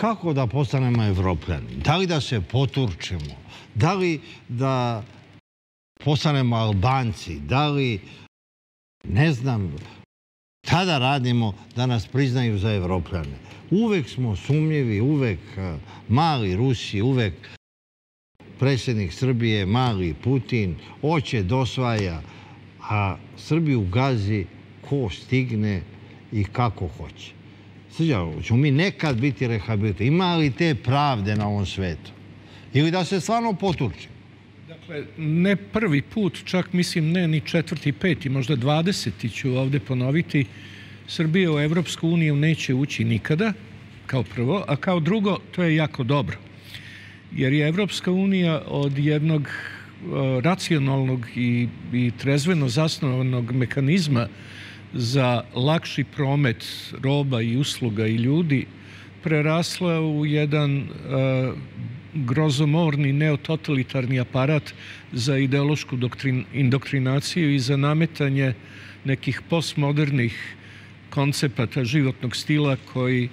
kako da postanemo Evropljani, da li da se poturčimo, da li da postanemo Albanci, da li, ne znam, tada radimo da nas priznaju za Evropljane. Uvek smo sumnjivi, uvek mali Rusi, uvek predsjednik Srbije, mali Putin, oće dosvaja, a Srbiju gazi ko stigne i kako hoće. Srđan, ćemo mi nekad biti rehabilitati. Ima li te pravde na ovom svetu? Ili da se stvarno poturči? Dakle, ne prvi put, čak mislim ne ni četvrti, peti, možda 20. ću ovdje ponoviti. Srbija u Evropsku uniju neće ući nikada, kao prvo, a kao drugo, to je jako dobro. Jer je Evropska unija od jednog racionalnog i trezveno zasnovanog mehanizma za lakši promet roba i usluga i ljudi prerasla u jedan grozomorni neototalitarni aparat za ideološku indoktrinaciju i za nametanje nekih postmodernih koncepata životnog stila koji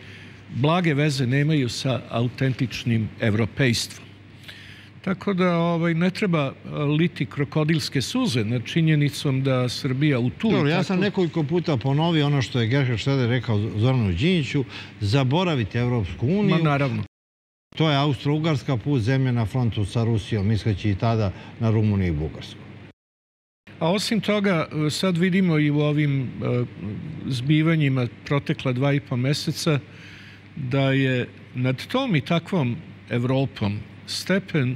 blage veze nemaju sa autentičnim evropejstvom. Tako da ne treba liti krokodilske suze nad činjenicom da Srbija u tu... Ja sam nekoliko puta ponovio ono što je Gerhard Schröder rekao Zoranu Đinđiću, zaboraviti Evropsku uniju. Ma naravno. To je Austro-Ugarska put zemlje na frontu sa Rusijom, misleći i tada na Rumuniju i Bugarsku. A osim toga, sad vidimo i u ovim zbivanjima protekla 2,5 meseca da je nad tom i takvom Evropom stepen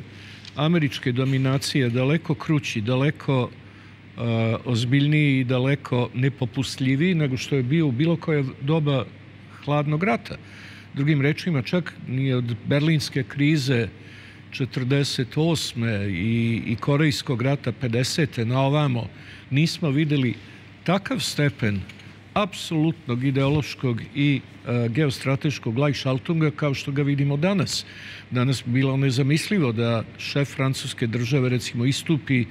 američke dominacije daleko krući, daleko ozbiljniji i daleko nepopustljiviji nego što je bio u bilo koje doba hladnog rata. Drugim rečima, čak ni od Berlinske krize 1948. i Korejskog rata 1950. na ovamo nismo vidjeli takav stepen apsolutnog ideološkog i geostrateškog gleichschaltunga kao što ga vidimo danas. Danas bi bilo nezamislivo da šef Francuske države recimo istupi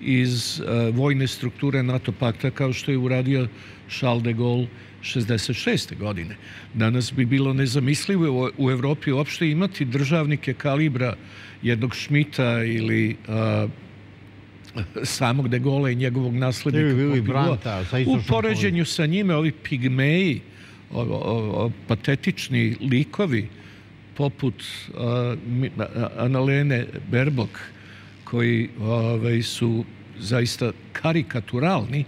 iz vojne strukture NATO pakta kao što je uradio Charles de Gaulle 1966. godine. Danas bi bilo nezamislivo u Evropi uopšte imati državnike kalibra jednog Schmidta ili samog de Gaulea i njegovog naslednika. U poređenju sa njime ovi pigmeji, patetični likovi poput Annalene Baerbock, koji su zaista karikaturalni,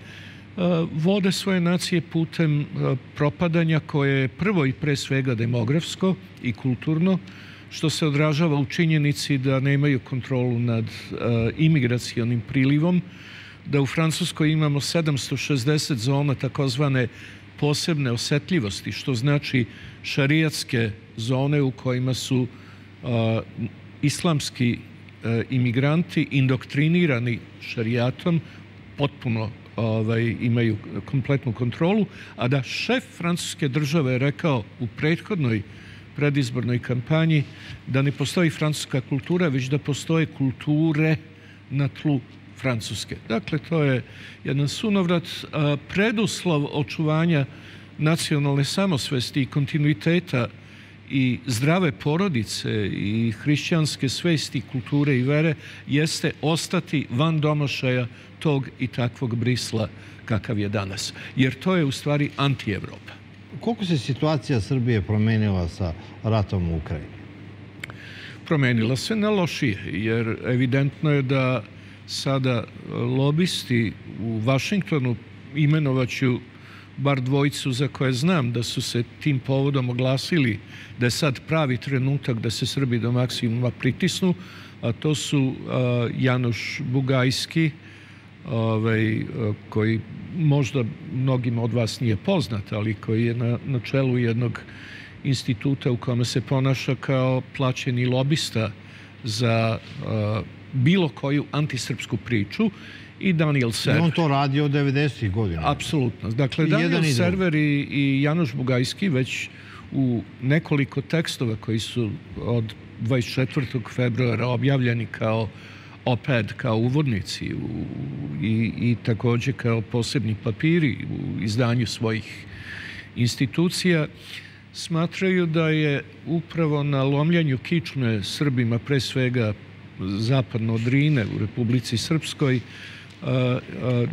vode svoje nacije putem propadanja koje je prvo i pre svega demografsko i kulturno, što se odražava u činjenici da nemaju kontrolu nad imigracionim prilivom, da u Francuskoj imamo 760 zona takozvane posebne osetljivosti, što znači šarijatske zone u kojima su islamski imigranti indoktrinirani šarijatom, potpuno imaju kompletnu kontrolu, a da šef Francuske države je rekao u prethodnoj predizbornoj kampanji da ne postoji francuska kultura, već da postoje kulture na tlu Francuske. Dakle, to je jedan sunovrat, preduslov očuvanja nacionalne samosvesti i kontinuiteta i zdrave porodice i hrišćanske svesti, kulture i vere jeste ostati van domašaja tog i takvog Brisla kakav je danas. Jer to je u stvari anti-Evropa. Koliko se situacija Srbije promenila sa ratom u Ukrajini? Promenila se na lošije, jer evidentno je da sada lobisti u Vašingtonu, imenovaću bar dvojicu za koje znam da su se tim povodom oglasili da je sad pravi trenutak da se Srbi do maksimuma pritisnu, a to su Janoš Bugajski, koji možda mnogima od vas nije poznat, ali koji je na čelu jednog instituta u kome se ponaša kao plaćeni lobista za bilo koju antisrpsku priču, i Daniel Server. On to radi od 90. godina. Apsolutno. Dakle, Daniel Server i Janoš Bugajski već u nekoliko tekstova koji su od 24. februara objavljeni kao op-ed, kao uvodnici i također kao posebni papiri u izdanju svojih institucija, smatraju da je upravo na lomljanju kičme Srbima, pre svega zapadno od Drine u Republici Srpskoj,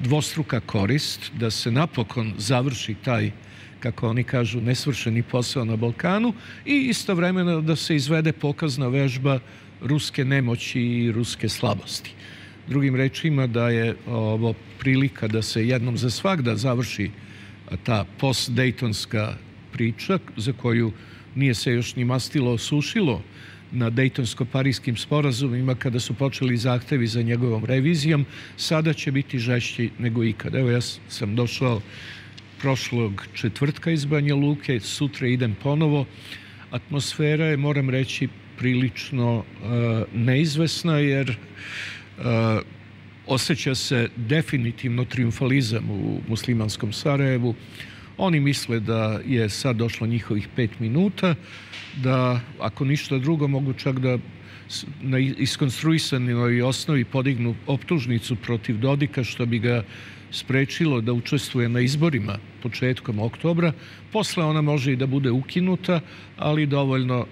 dvostruka korist, da se napokon završi taj, kako oni kažu, nesvršeni posao na Balkanu i istovremeno da se izvede pokazna vežba ruske nemoći i ruske slabosti. Drugim rečima, da je ovo prilika da se jednom za svagda završi ta post-dejtonska priča za koju nije se još ni mastilo osušilo na dejtonsko-parijskim sporazumima kada su počeli zahtevi za njegovom revizijom, sada će biti žešći nego ikad. Evo, ja sam došao prošlog četvrtka iz Banja Luke, sutra idem ponovo. Atmosfera je, moram reći, prilično neizvesna jer osjeća se definitivno trijumfalizam u muslimanskom Sarajevu. Oni misle da je sad došlo njihovih 5 minuta, da ako ništa drugo mogu čak da na iskonstruisanoj osnovi podignu optužnicu protiv Dodika, što bi ga sprečilo da učestvuje na izborima početkom oktobra. Posle ona može i da bude ukinuta, ali dovoljno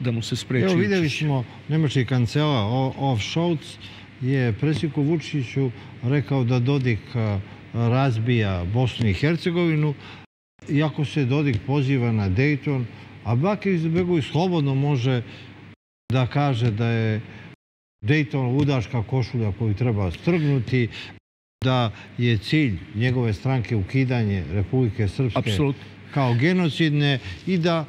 da mu se spreči. Evo, videli smo nemački kancelar Olaf Scholz je predsjedniku Vučiću rekao da Dodik razbija Bosnu i Hercegovinu, iako se Dodik poziva na Dejton, a Bakir Izetbegović slobodno može da kaže da je Dejton ludačka košulja koju treba strgnuti, da je cilj njegove stranke ukidanje Republike Srpske kao genocidne i da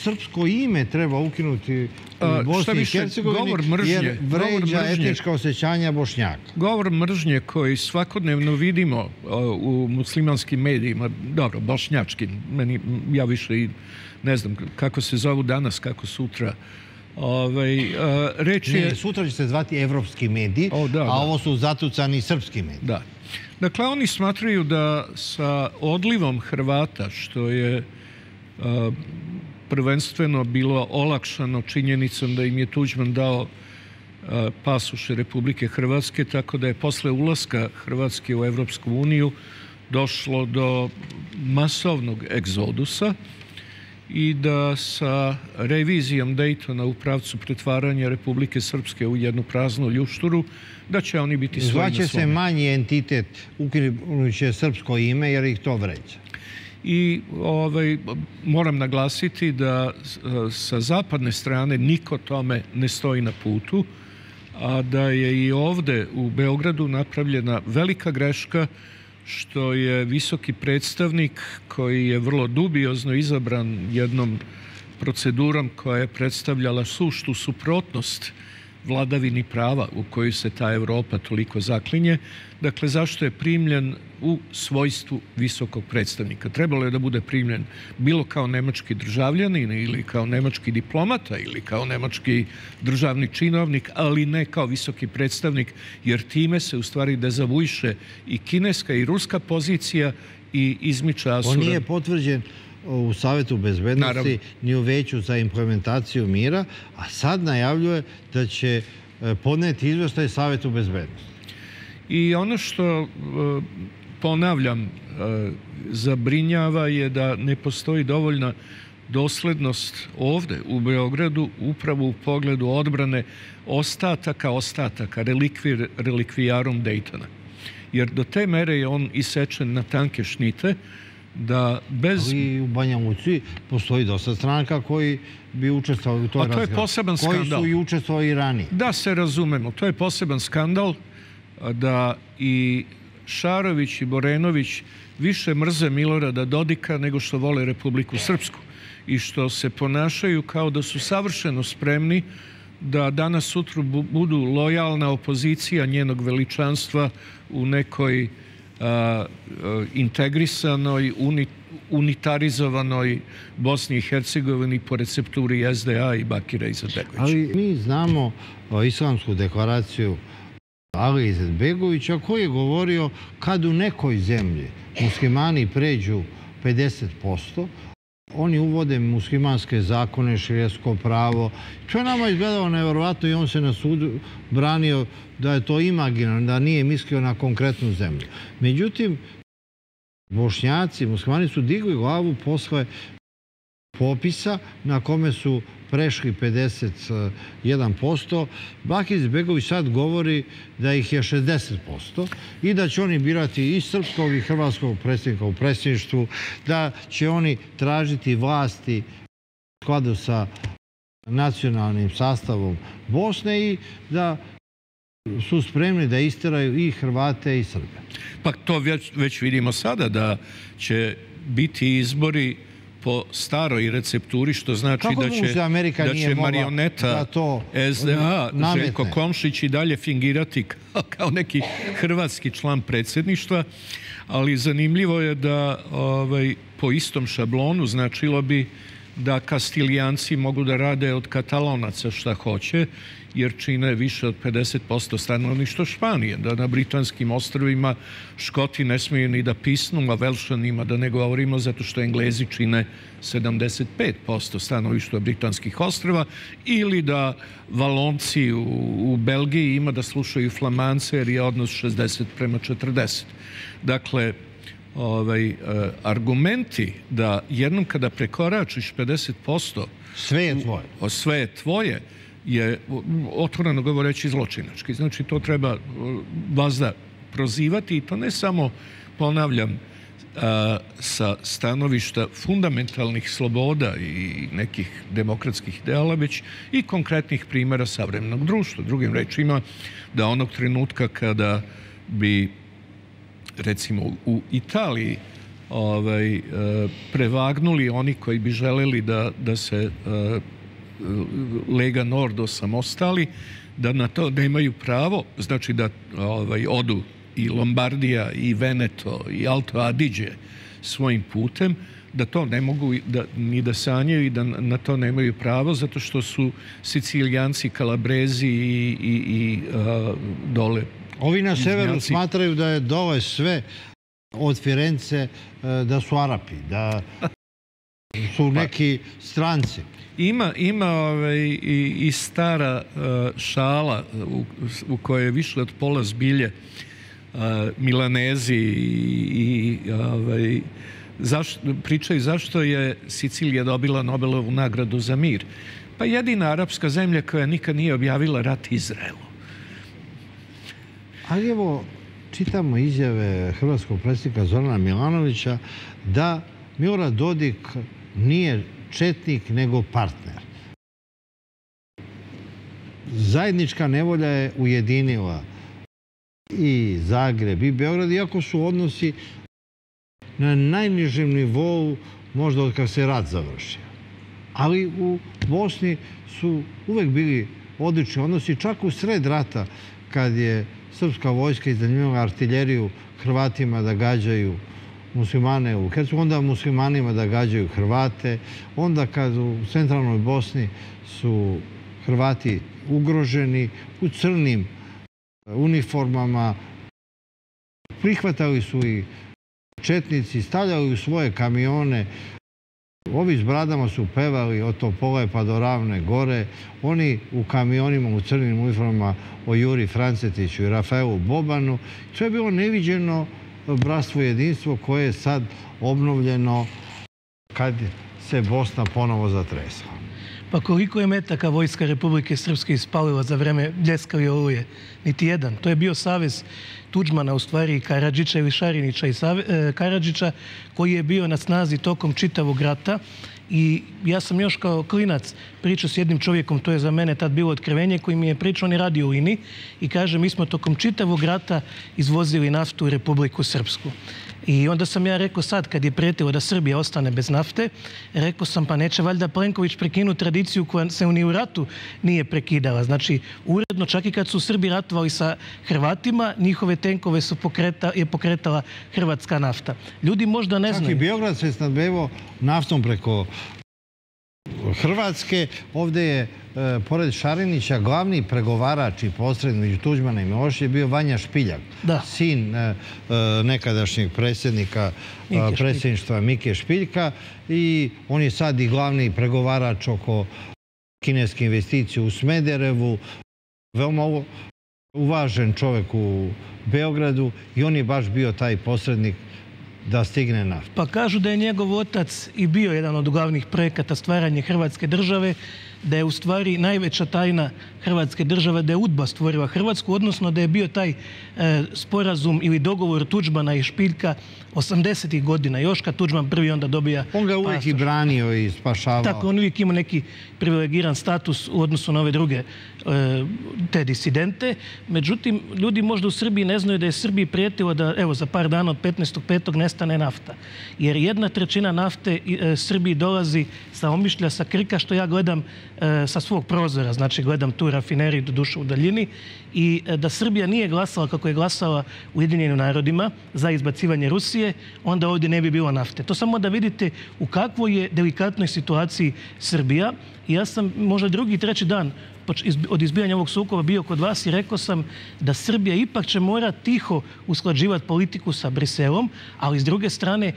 srpsko ime treba ukinuti u Bosni i Hercegovini jer vređa etnička osjećanja Bošnjaka. Govor mržnje koji svakodnevno vidimo u muslimanskim medijima, dobro, bošnjačkim, ja više i ne znam kako se zovu danas, kako sutra. Sutra će se zvati evropski mediji, a ovo su zatucani srpski mediji. Dakle, oni smatraju da sa odlivom Hrvata, što je prvenstveno bilo olakšano činjenicom da im je Tuđman dao pasoše Republike Hrvatske, tako da je posle ulaska Hrvatske u Evropsku uniju došlo do masovnog egzodusa i da sa revizijom Dejtona u pravcu pretvaranja Republike Srpske u jednu praznu ljušturu, da će oni biti svoj na svome. Zvaće se manji entitet, ukinuće srpsko ime jer ih to vređa. I moram naglasiti da sa zapadne strane niko tome ne stoji na putu, a da je i ovde u Beogradu napravljena velika greška što je visoki predstavnik koji je vrlo dubiozno izabran jednom procedurom koja je predstavljala suštu suprotnost vladavini prava u kojoj se ta Evropa toliko zaklinje. Dakle, zašto je primljen u svojstvu visokog predstavnika? Trebalo je da bude primljen bilo kao nemački državljanin ili kao nemački diplomata ili kao nemački državni činovnik, ali ne kao visoki predstavnik, jer time se u stvari dezavuiše i kineska i ruska pozicija i izmiče Asura. On nije potvrđen u Savetu bezbednosti ni u Veću za implementaciju mira, a sad najavljuje da će podneti izveštaj Savetu bezbednosti. I ono što, ponavljam, zabrinjava je da ne postoji dovoljna doslednost ovde u Beogradu upravo u pogledu odbrane ostataka, relikvijarum Dejtona. Jer do te mere je on isečen na tanke šnite. Ali u Banja Luci postoji dosta stranaka koji bi učestvovali u toj razgovoru. A to je poseban skandal. Koji su i učestvovali ranije. Da se razumemo, to je poseban skandal da i Šarović i Borenović više mrze Milorada Dodika nego što vole Republiku Srpsku i što se ponašaju kao da su savršeno spremni da danas sutra budu lojalna opozicija njenog veličanstva u nekoj integrisanoj, unitarizovanoj Bosni i Hercegovini po recepturi SDA i Bakira Izetbegovića. Ali mi znamo islamsku deklaraciju Ali Izetbegovića koji je govorio kad u nekoj zemlji muslimani pređu 50%, oni uvode muslimanske zakone, šerijatsko pravo. To je nama izgledalo nevjerovatno i on se na sudu branio da je to imaginarno, da nije mislio na konkretnu zemlju. Međutim, Bošnjaci, muslimani su digli glavu posle popisa na kome su prešli 51%. Bakir Izetbegović sad govori da ih je 60% i da će oni birati i srpskog i hrvatskog predsjednika u predsjedništvu, da će oni tražiti vlasti u skladu sa nacionalnim sastavom Bosne i da su spremni da isteraju i Hrvate i Srbe. Pa to već vidimo sada da će biti izbori po staroj recepturi, što znači da će marioneta SDA Željko Komšić i dalje fingirati kao neki hrvatski član predsjedništva, ali zanimljivo je da po istom šablonu značilo bi da Kastilijanci mogu da rade od Katalonaca šta hoće, jer čine više od 50% stanovništva Španije, da na Britanskim ostrvima Škoti ne smiju ni da pisnu, a Velšanima da ne govorimo, zato što Englezi čine 75% stanovništva Britanskih ostrva, ili da Valonci u Belgiji ima da slušaju Flamance, jer je odnos 60:40. Dakle, argumenti da jednom kada prekoračiš 50%, sve je tvoje, je otvoreno govoreći zločinački. Znači, to treba vazda prozivati i to ne samo, ponavljam, sa stanovišta fundamentalnih sloboda i nekih demokratskih ideala, već i konkretnih primjera savremenog društva. Drugim rečima, da onog trenutka kada bi recimo u Italiji prevagnuli oni koji bi želeli da se Lega Nord osamostali, da na to nemaju pravo, znači da odu i Lombardija i Veneto i Alto Adige svojim putem, da to ne mogu ni da sanjaju i da na to nemaju pravo, zato što su Sicilijanci, Kalabrezi i dole. Ovi na severu smatraju da je dole sve od Firence da su Arapi, da su neki stranci. Ima i stara šala u kojoj je više od pola zbilje Milanezi i pričaju zašto je Sicilija dobila Nobelovu nagradu za mir. Pa jedina arapska zemlja koja nikad nije objavila rat Izraelu. Ali evo, čitamo izjave hrvatskog predsjednika Zorana Milanovića da Milorad Dodik nije četnik, nego partner. Zajednička nevolja je ujedinila i Zagreb i Beograd, iako su odnosi na najnižem nivou možda od kada se rat završio. Ali u Bosni su uvek bili odlični odnosi, čak u sred rata, kad je srpska vojska iznajmljivala artiljeriju Hrvatima da gađaju muslimane u Hercegovini, onda muslimanima da gađaju Hrvate, onda kad u centralnoj Bosni su Hrvati ugroženi u crnim uniformama, prihvatali su i četnici, stavljali u svoje kamione. Ovi s bradama su pevali od Topole pa do Ravne gore, oni u kamionima u crnim uniformama o Juri Francetiću i Rafaelu Bobanu. To je bilo neviđeno bratstvo i jedinstvo koje je sad obnovljeno kad se Bosna ponovo zatresla. Pa koliko je metaka Vojska Republike Srpske ispalila za vreme Bljeska i Oluje? Niti jedan. To je bio savez Tuđmana, u stvari Karadžića ili Šarinića i Karadžića, koji je bio na snazi tokom čitavog rata. I ja sam još kao klinac pričao s jednim čovjekom, to je za mene tad bilo otkrivenje, koji mi je pričao, on je radio u INI i kaže, mi smo tokom čitavog rata izvozili naftu u Republiku Srpsku. I onda sam ja rekao sad, kad je pretilo da Srbija ostane bez nafte, rekao sam pa neće valjda Plenković prekinu tradiciju koja se ni u ratu nije prekidala. Znači, uredno, čak i kad su Srbi ratovali sa Hrvatima, njihove tenkove je pokretala hrvatska nafta. Ljudi možda ne znaju. Čak i Beograd se snabdevao naftom preko Hrvatske. Ovdje je, pored Šarinića, glavni pregovarač i posrednik među Tuđmana i Miloševića je bio Vanja Špiljak, sin nekadašnjeg predsjednika predsjedništva Mike Špiljka, i on je sad i glavni pregovarač oko kineske investicije u Smederevu. Veoma uvažen čovjek u Beogradu i on je baš bio taj posrednik da stigne naftu. Pa kažu da je njegov otac i bio jedan od glavnih projekata stvaranja Hrvatske države, da je u stvari najveća tajna Hrvatske države, da je UDBA stvorila Hrvatsku, odnosno da je bio taj sporazum ili dogovor Tuđmana i Špiljka 80-ih godina, još kad Tuđman prvi onda dobija pasoš. On ga uvijek i branio i spašavao. Tako, on uvijek imao neki privilegiran status u odnosu na ove druge te disidente. Međutim, ljudi možda u Srbiji ne znaju da je Srbiji prijetilo da, evo, za par dana od 15.5. nestane nafta. Jer 1/3 nafte Srbiji dolazi sa Omišlja, sa Krka, što ja gledam sa svog prozora, znači gledam tu rafineriju do duše u daljini, i da Srbija nije glasala kako je glasala u Ujedinjenim narodima za izbacivanje Rusije, onda ovdje ne bi bilo nafte. To samo da vidite u kakvoj je delikatnoj situaciji Srbija. Ja sam možda drugi, treći dan od izbijanja ovog sukoba bio kod vas i rekao sam da Srbija ipak će morati tiho usklađivati politiku sa Briselom, ali s druge strane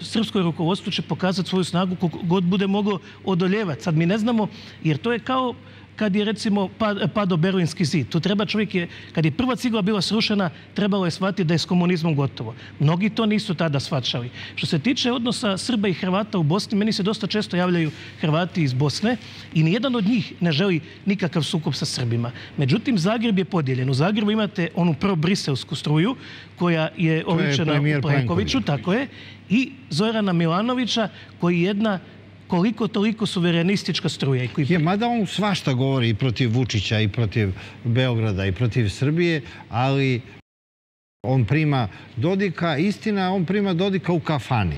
srpsko rukovodstvo će pokazati svoju snagu koliko god bude moglo odoljevati. Sad mi ne znamo, jer to je kao kad je, recimo, padao Berlinski zid. Tu treba čovjek, kad je prva cigla bila srušena, trebalo je shvatiti da je s komunizmom gotovo. Mnogi to nisu tada shvaćali. Što se tiče odnosa Srba i Hrvata u Bosni, meni se dosta često javljaju Hrvati iz Bosne i nijedan od njih ne želi nikakav sukob sa Srbima. Međutim, Zagreb je podijeljen. U Zagrebu imate onu pro-briselsku struju koja je oličena u Plenkoviću, tako je, i Zorana Milanovića, koji je jedna koliko-toliko suverenistička struja. Mada on svašta govori i protiv Vučića, i protiv Beograda, i protiv Srbije, ali on prima Dodika, istina, on prima Dodika u kafani,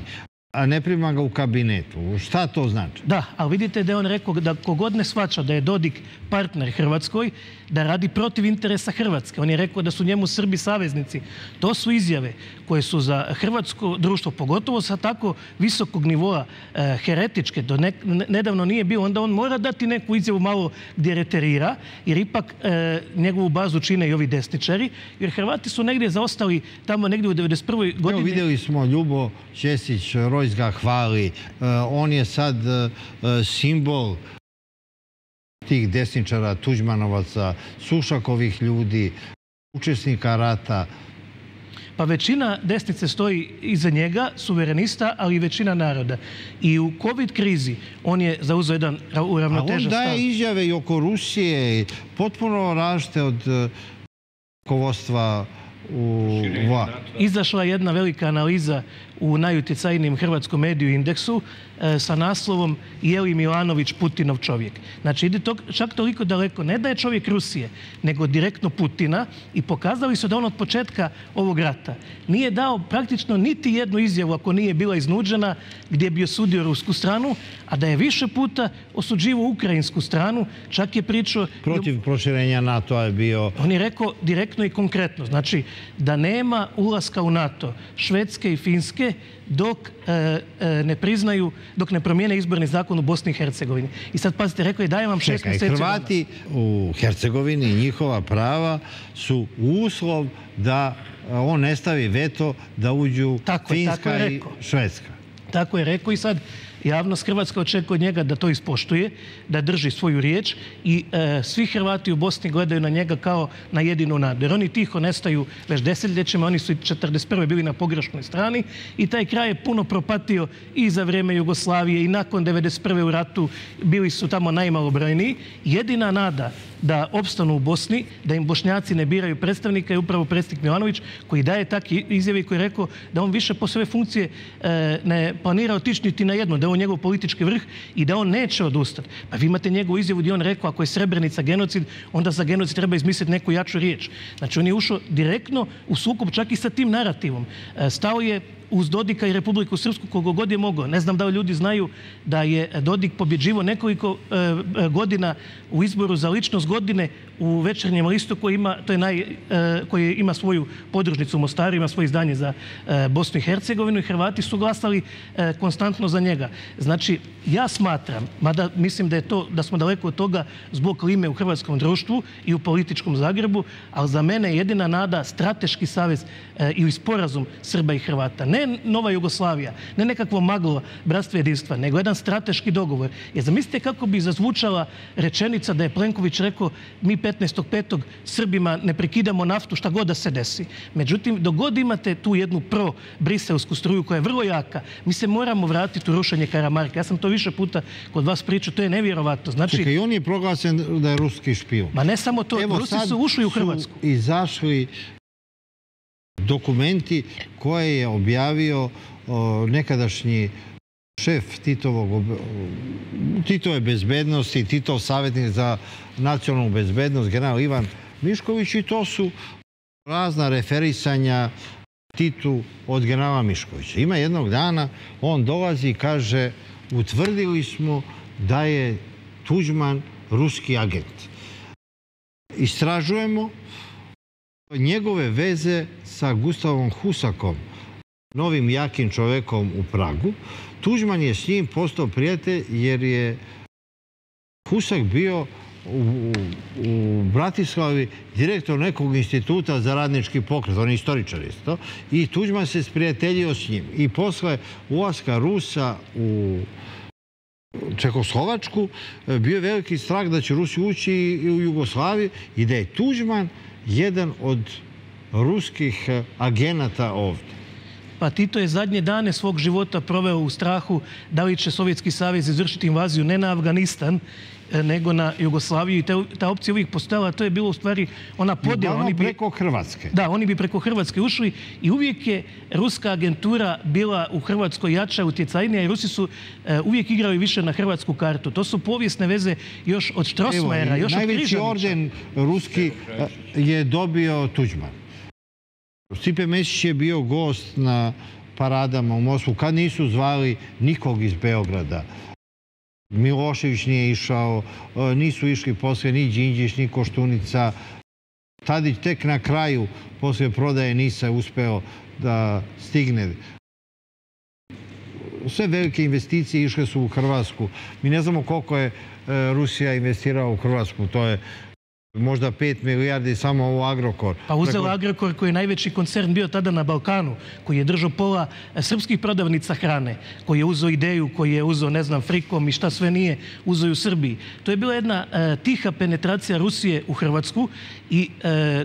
a ne prima ga u kabinetu. Šta to znači? Da, ali vidite da je on rekao da kogod ne shvaća da je Dodik partner Hrvatskoj, da radi protiv interesa Hrvatske. On je rekao da su njemu Srbi saveznici. To su izjave koje su za hrvatsko društvo, pogotovo sa tako visokog nivoa heretičke, do nedavno nije bilo, onda on mora dati neku izjavu malo gdje reterira, jer ipak njegovu bazu čine i ovi desničari, jer Hrvati su negdje zaostali tamo negdje u 1991. godini. Evo, vidjeli smo Ljubo Ćesić, Rojs ga hvali, on je sad simbol tih desničara, Tuđmanovaca, Sušakovih ljudi, učesnika rata. Pa većina desnice stoji iza njega, suverenista, ali i većina naroda. I u COVID krizi on je zauzeo jedan uravnotežan stav. A on daje izjave i oko Rusije, potpuno različite od rukovodstva. Izašla je jedna velika analiza u najutjecajnijim hrvatskom mediju Indeksu sa naslovom "Je li Milanović Putinov čovjek?" Znači, ide čak toliko daleko. Ne da je čovjek Rusije, nego direktno Putina, i pokazali su da on od početka ovog rata nije dao praktično niti jednu izjavu, ako nije bila iznuđena, gdje bi osudio rusku stranu, a da je više puta osuđivo ukrajinsku stranu, čak je pričao... Protiv proširenja NATO-a je bio... On je rekao direktno i konkretno, znači da nema ulaska u NATO Švedske i Finske dok ne promijene izborni zakon u Bosni i Hercegovini. I sad, pazite, rekao je dajem vam 6 mjeseci... Hrvati u Hercegovini, njihova prava su uslov da on ne stavi veto da uđu Finska i Švedska. Tako je rekao, i sad javnost Hrvatska očekuje od njega da to ispoštuje, da drži svoju riječ, i svi Hrvati u Bosni gledaju na njega kao na jedinu nadu. Jer oni tiho nestaju već desetljećima, oni su i 1941. bili na pogrešnoj strani i taj kraj je puno propatio i za vrijeme Jugoslavije i nakon 1991. u ratu bili su tamo najmalobrojniji. Jedina nada da opstanu u Bosni, da im Bošnjaci ne biraju predstavnika, je upravo predsjednik Milanović, koji daje takve izjave i koji je rekao da on više po sve funkcije ne planira otići niti na jednu, da je on njegov politički vrh i da on neće odustati. Pa vi imate njegovu izjavu gdje on rekao ako je Srebrenica genocid, onda za genocid treba izmisliti neku jaču riječ. Znači, on je ušao direktno u sukob čak i sa tim narativom. Stao je uz Dodika i Republiku Srpsku koliko god je mogao. Ne znam da li ljudi znaju da je Dodik pobjeđivo nekoliko godina u izboru za ličnost godine u Večernjem listu koji ima svoju podružnicu u Mostaru, ima svoje izdanje za Bosnu i Hercegovinu, i Hrvati su glasali konstantno za njega. Znači, ja smatram, mada mislim da smo daleko od toga zbog klime u hrvatskom društvu i u političkom Zagrebu, ali za mene je jedina nada strateški savez ili sporazum Srba i Hrvata. ne Nova Jugoslavija, ne nekakvo maglo bratstva jedinstva, nego jedan strateški dogovor. Jer zamislite kako bi zazvučala rečenica da je Plenković rekao mi 15.5. Srbima ne prekidamo naftu šta god da se desi. Međutim, dok god imate tu jednu pro-briselsku struju koja je vrlo jaka, mi se moramo vratiti u rušenje Karamarka. Ja sam to više puta kod vas pričao, to je nevjerovatno. Čekaj, i on je proglasen da je ruski špijun. Ma ne samo to, Rusi su ušli u Hrvatsku. Evo sad su izašli dokumenti koje je objavio nekadašnji šef Titove bezbednosti, Titov savjetnik za nacionalnu bezbednost, general Ivan Mišković, i to su razna referisanja Titu od generala Miškovića. Ima jednog dana, on dolazi i kaže utvrdili smo da je Tuđman ruski agent. Istražujemo njegove veze sa Gustavom Husakom, novim jakim čovekom u Pragu. Tuđman je s njim postao prijatelj jer je Husak bio u Bratislavi direktor nekog instituta za radnički pokret, on je istoričar isto, i Tuđman se sprijateljio s njim. I posle ulaska Rusa u Čekoslovačku bio je veliki strah da će Rusi ući i u Jugoslaviju i da je Tuđman jedan od ruskih agenata ovdje. Pa Tito je zadnje dane svog života proveo u strahu da li će Sovjetski savez izvršiti invaziju ne na Afganistan, nego na Jugoslaviju, i ta opcija uvijek postojala. To je bilo u stvari ona podjela. Oni bi preko Hrvatske. Da, oni bi preko Hrvatske ušli i uvijek je ruska agentura bila u Hrvatskoj jača, utjecajnija, i Rusi su uvijek igrali više na hrvatsku kartu. To su povijesne veze još od Strossmayera, još od Križanića. Najveći orden ruski je dobio Tuđman. Stipe Mesić je bio gost na paradama u Moskvu kad nisu zvali nikog iz Beograda. Milošević nije išao, nisu išli poslije ni Đinđić, ni Koštunica. Tadić tek na kraju, poslije prodaje NIS-a, uspeo da stigne. Sve velike investicije išle su u Hrvatsku. Mi ne znamo koliko je Rusija investirala u Hrvatsku, to je možda 5 milijardi samo u Agrokor. Pa uzela Agrokor koji je najveći koncern bio tada na Balkanu, koji je držao pola srpskih prodavnica hrane, koji je uzeo Ideju, koji je uzeo, ne znam, Frikom i šta sve nije uzeo u Srbiji. To je bila jedna tiha penetracija Rusije u Hrvatsku i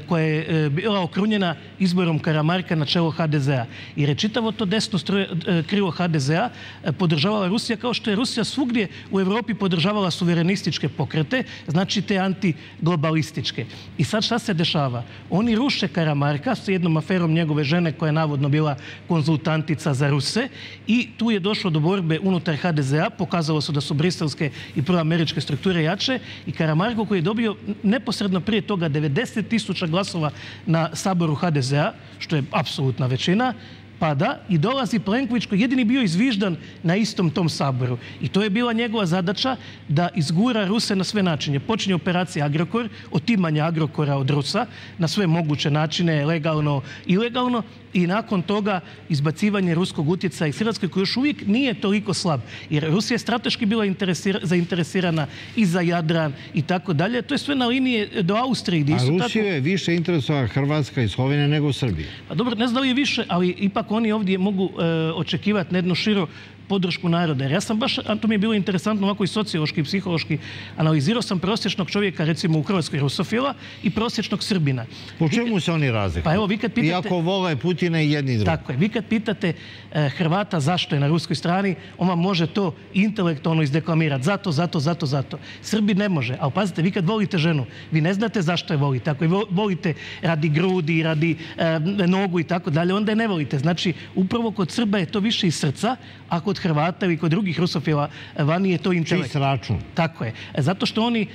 koja je bila okrunjena izborom Karamarka na čelo HDZ-a. Jer je čitavo to desno krilo HDZ-a podržavala Rusija, kao što je Rusija svugdje u Evropi podržavala suverenističke pokrete, znači te antiglobalističke. I sad šta se dešava? Oni ruše Karamarka s jednom aferom njegove žene koja je navodno bila konzultantica za Ruse, i tu je došlo do borbe unutar HDZ-a. Pokazalo se da su briselske i proameričke strukture jače, i Karamarko, koji je dobio neposredno prije toga 90.000 glasova na saboru HDZ-a, što je apsolutna većina, pada i dolazi Plenković koji je jedini bio izviždan na istom tom saboru. I to je bila njegova zadaća da izgura Ruse na sve načine. Počinje operacija Agrokor, otimanje Agrokora od Rusa na sve moguće načine, legalno i ilegalno, i nakon toga izbacivanje ruskog utjecaja iz Hrvatske, koji još uvijek nije toliko slab. Jer Rusija je strateški bila zainteresirana i za Jadran i tako dalje. To je sve na liniji do Austrije. A Rusiju je više interesovala Hrvatska i Slovenija nego Srbija. Pa dobro, ne znam li je više, ali ipak oni ovdje mogu očekivati na jednu širu podršku naroda. Jer ja sam baš, to mi je bilo interesantno ovako i sociološki i psihološki, analizirao sam prosječnog čovjeka, recimo u Hrvatskoj rusofila, i prosječnog Srbina. Po čemu se oni razlikuju? Iako vole Putina i jedni i drugi. Tako je. Vi kad pitate Hrvata zašto je na ruskoj strani, on vam može to intelektualno izdeklamirati. Zato. Srbi ne može. Ali pazite, vi kad volite ženu, vi ne znate zašto je volite. Ako je volite radi grudi, radi nogu i tako dalje, onda je ne volite. Znači, upravo kod Srba je to više iz srca, a kod Hrvata ili kod drugih rusofila vani je to intelekt. Čist račun. Tako je. Zato što oni,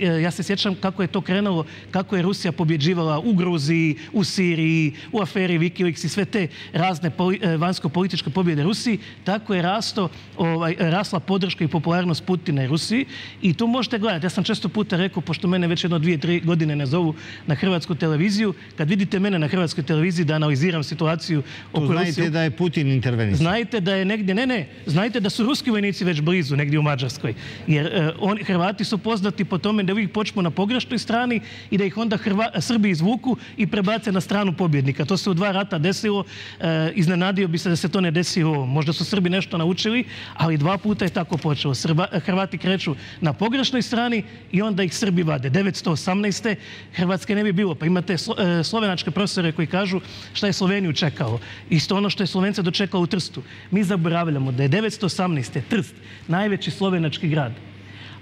ja se sjećam kako je to krenulo, kako je Rusija pobjeđivala u Gruziji, u Siriji, u aferi Wikileaks i sve te razne vanjsko-političke pobjede Rusiji, tako je rasla podrška i popularnost Putina i Rusiji, i to možete gledati. Ja sam često puta rekao, pošto mene već jedno 2-3 godine ne zovu na hrvatsku televiziju, kad vidite mene na hrvatskoj televiziji da analiziram situaciju oko Rusije, znajte da je Putin intervenista. Znajte da je negdje, ne, znajte da su ruski vojnici već blizu, negdje u Mađarskoj. Jer Hrvati su poznati po tome da uvijek počnu na pogrešnoj strani i da ih onda Srbi izvuku i prebace na stranu pobjednika. To se u dva rata desilo, iznenadio bi se da se to ne desi ovo. Možda su Srbi nešto naučili, ali dva puta je tako počelo. Hrvati kreću na pogrešnoj strani i onda ih Srbi vade. 1918. Hrvatske ne bi bilo. Pa imate slovenačke profesore koji kažu šta je Sloveniju čekalo. Isto ono što je Slovence dočekalo u Trstu. Mi zaboravljamo da je 1918. Trst najveći slovenački grad,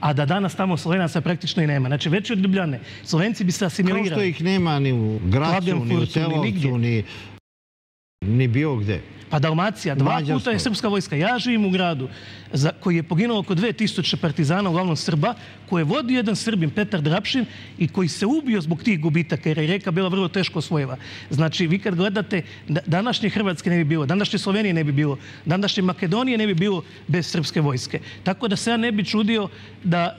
a da danas tamo Slovenaca praktično i nema. Znači, veći od Ljubljane. Slovenci bi se asimilirali. Kao što ih nema ni u Gracu, ni u Celovcu, ni bio gde. Pa Dalmacija, dva puta je srpska vojska. Ja živim u gradu koji je poginulo oko 2000 partizana, uglavnom Srba, koje je vodio jedan Srbin, Petar Drapšin, i koji se ubio zbog tih gubitaka, jer je Rijeka bila vrlo teško osvojiva. Znači, vi kad gledate, današnje Hrvatske ne bi bilo, današnje Slovenije ne bi bilo, današnje Makedonije ne bi bilo bez srpske vojske. Tako da se ja ne bi čudio da...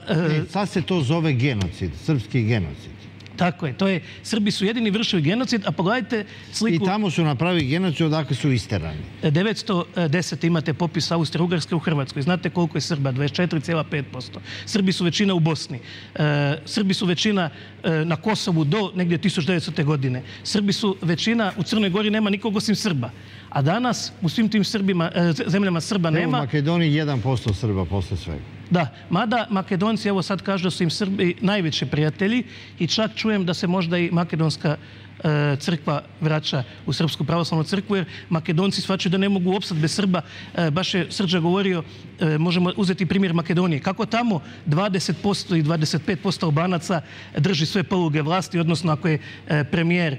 Sad se to zove genocid, srpski genocid. Tako je, to je, Srbi su jedini vršili genocid, a pogledajte sliku... I tamo su napravili genocid, odakle su isterani. 1910. imate popis Austro-Ugarske u Hrvatskoj. Znate koliko je Srba? 24,5%. Srbi su većina u Bosni. Srbi su većina na Kosovu do negdje 1900. godine. Srbi su većina, u Crnoj Gori nema nikog osim Srba. A danas u svim tim zemljama Srba nema... Evo, u Makedoniji 1% Srba posle svega. Da, mada Makedonci, evo sad kažu da su im Srbi najveći prijatelji i čak čujem da se možda i makedonska crkva vraća u Srpsku pravoslavnu crkvu, jer Makedonci shvaćaju da ne mogu opstati bez Srba. Baš je Srđa govorio, možemo uzeti primjer Makedonije. Kako tamo 20% i 25% Albanaca drži sve poluge vlasti, odnosno ako je premijer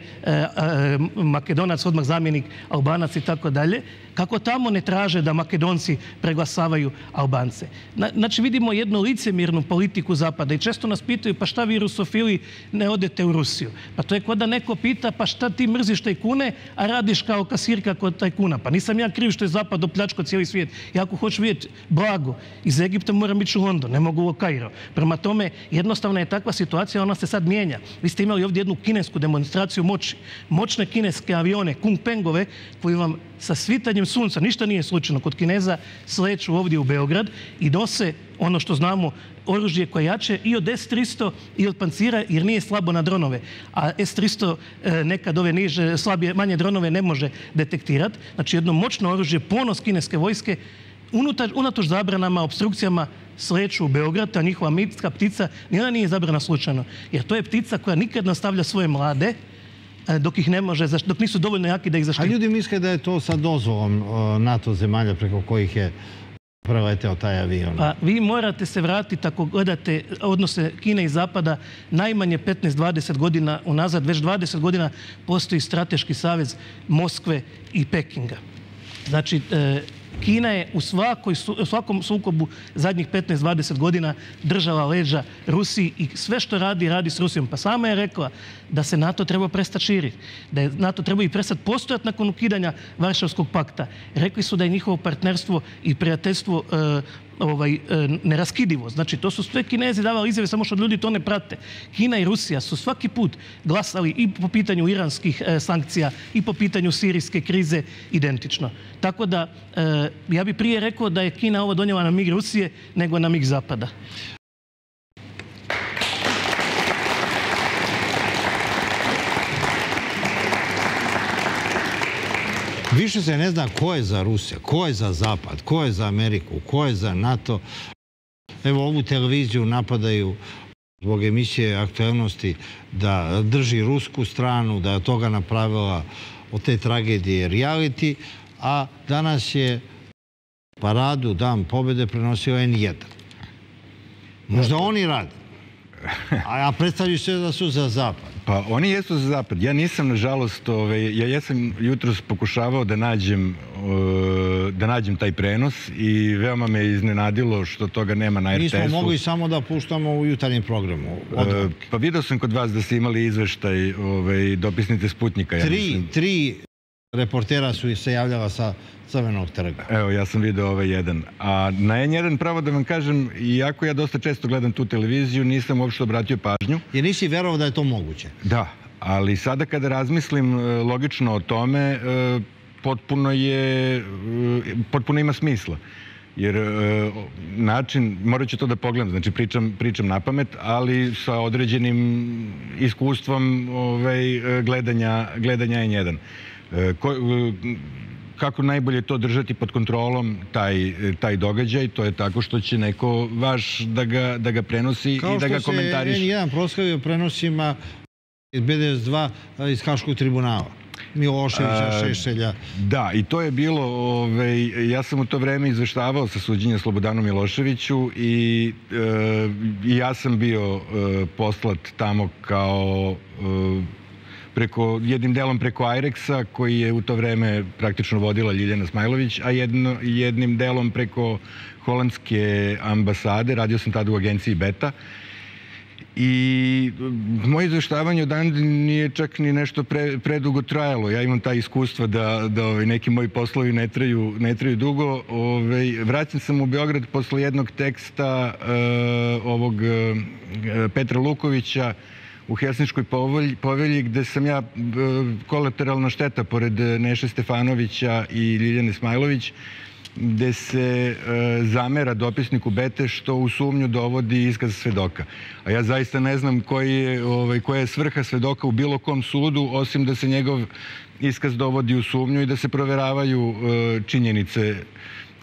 Makedonac, odmah zamjenik Albanac i tako dalje, kako tamo ne traže da Makedonci preglasavaju Albance. Znači, vidimo jednu licemjernu politiku Zapada i često nas pitaju, pa šta vi rusofili ne odete u Rusiju? Pa to je kao da neko pita, pa šta ti mrziš tajkune, a radiš kao kasirka kod tajkuna? Pa nisam ja kriv što je Zapad opljačkao cijeli svijet. Ja ako hoću vidjeti blago iz Egipta moram ići u London, ne mogu u Kairo. Prema tome, jednostavno je takva situacija, ona se sad mijenja. Vi ste imali ovdje jednu kinesku demonstraciju moći. Moćne kineske avione, Kungpengove, koji vam sa svitanjem sunca, ništa nije slučajno, kod Kineza sleću ovdje u Beograd i nose ono što znamo, oružje koje jače i od S-300 i od pancira, jer nije slabo na dronove. A S-300 nekad ove niže, slabije, manje dronove ne može detektirati. Znači, jedno moćno oružje, ponos kineske vojske, unatoč zabranama, obstrukcijama, sleću u Beograd, a njihova mitska ptica, nijedna nije zabrana slučajno. Jer to je ptica koja nikad nastavlja svoje mlade, dok nisu dovoljno jaki da ih zaštiti. A ljudi misle da je to sa dozvolom NATO zemalja preko kojih je preleteo taj avion. Pa vi morate se vratiti, ako gledate odnose Kine i Zapada, najmanje 15-20 godina unazad, već 20 godina postoji strateški savez Moskve i Pekinga. Znači, Kina je u svakom sukobu zadnjih 15-20 godina držala leđa Rusiji i sve što radi, radi s Rusijom. Pa sama je rekla da se NATO treba prestati širiti, da je NATO treba i prestati postojati nakon ukidanja Varšavskog pakta. Rekli su da je njihovo partnerstvo i prijateljstvo neraskidivo. Znači, to su sve Kinezi davali izjave, samo što ljudi to ne prate. Kina i Rusija su svaki put glasali i po pitanju iranskih sankcija i po pitanju sirijske krize identično. Tako da, ja bi prije rekao da je Kina ovo donijela na mig Rusije nego na mig Zapada. Više se ne zna ko je za Rusiju, ko je za Zapad, ko je za Ameriku, ko je za NATO. Evo, ovu televiziju napadaju zbog emisije aktualnosti da drži rusku stranu, da je od toga napravila, od te tragedije, reality, a danas je paradu Dan pobjede prenosio N1. Možda oni rade, a predstavljaju se da su za Zapad. Pa oni jesu za Zapad. Ja nisam, nažalost, ja jesam jutros pokušavao da nađem taj prenos i veoma me iznenadilo što toga nema na RTS-u. Nismo mogli samo da puštamo u jutarnjem programu. Pa vidio sam kod vas da ste imali izveštaj dopisnice Sputnika. Tri reportera su se javljala sa Crvenog trga. Evo, ja sam vidio ovaj jedan. A na N1, pravo da vam kažem, iako ja dosta često gledam tu televiziju, nisam uopšte obratio pažnju. Jer nisi verovao da je to moguće. Da, ali sada kada razmislim logično o tome, potpuno ima smisla. Jer način, morat ću to da pogledam, znači pričam na pamet, ali sa određenim iskustvom gledanja N1. Kako najbolje to držati pod kontrolom, taj događaj, to je tako što će neko vaš da ga prenosi i da ga komentariš. Kao što se N1 proslavio prenosima iz BDS2 iz Haškog tribunala. Miloševića, Šešelja. Da, i to je bilo, ja sam u to vreme izveštavao sa suđenja Slobodanu Miloševiću i ja sam bio poslat tamo kao jednim delom preko Ajreksa, koji je u to vreme praktično vodila Ljiljana Smajlović, a jednim delom preko holandske ambasade. Radio sam tada u agenciji Beta. I moje izveštavanje odande nije čak ni nešto predugo trajalo. Ja imam ta iskustva da neki moji poslovi ne traju dugo. Vraćam sam u Beograd posle jednog teksta ovog Petra Lukovića u Helsinškoj povelji, gde sam ja kolateralna šteta pored Neše Stefanovića i Ljiljane Smajlović, gde se zamera dopisniku Bete što u sumnju dovodi iskaz svedoka. A ja zaista ne znam koja je svrha svedoka u bilo kom sudu, osim da se njegov iskaz dovodi u sumnju i da se proveravaju činjenice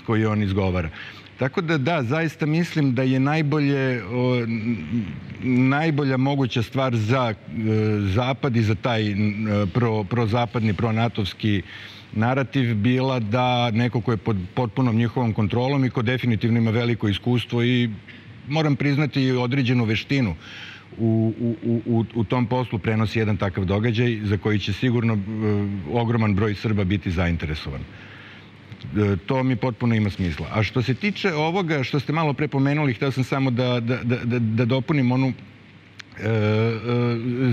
koje on izgovara. Tako da da, zaista mislim da je najbolja moguća stvar za Zapad i za taj prozapadni, pronatovski narativ bila da neko ko je pod potpunom njihovom kontrolom i ko definitivno ima veliko iskustvo i moram priznati određenu veštinu u tom poslu prenosi jedan takav događaj za koji će sigurno ogroman broj Srba biti zainteresovan. To mi potpuno ima smisla. A što se tiče ovoga što ste malo pre pomenuli, hteo sam samo da dopunim onu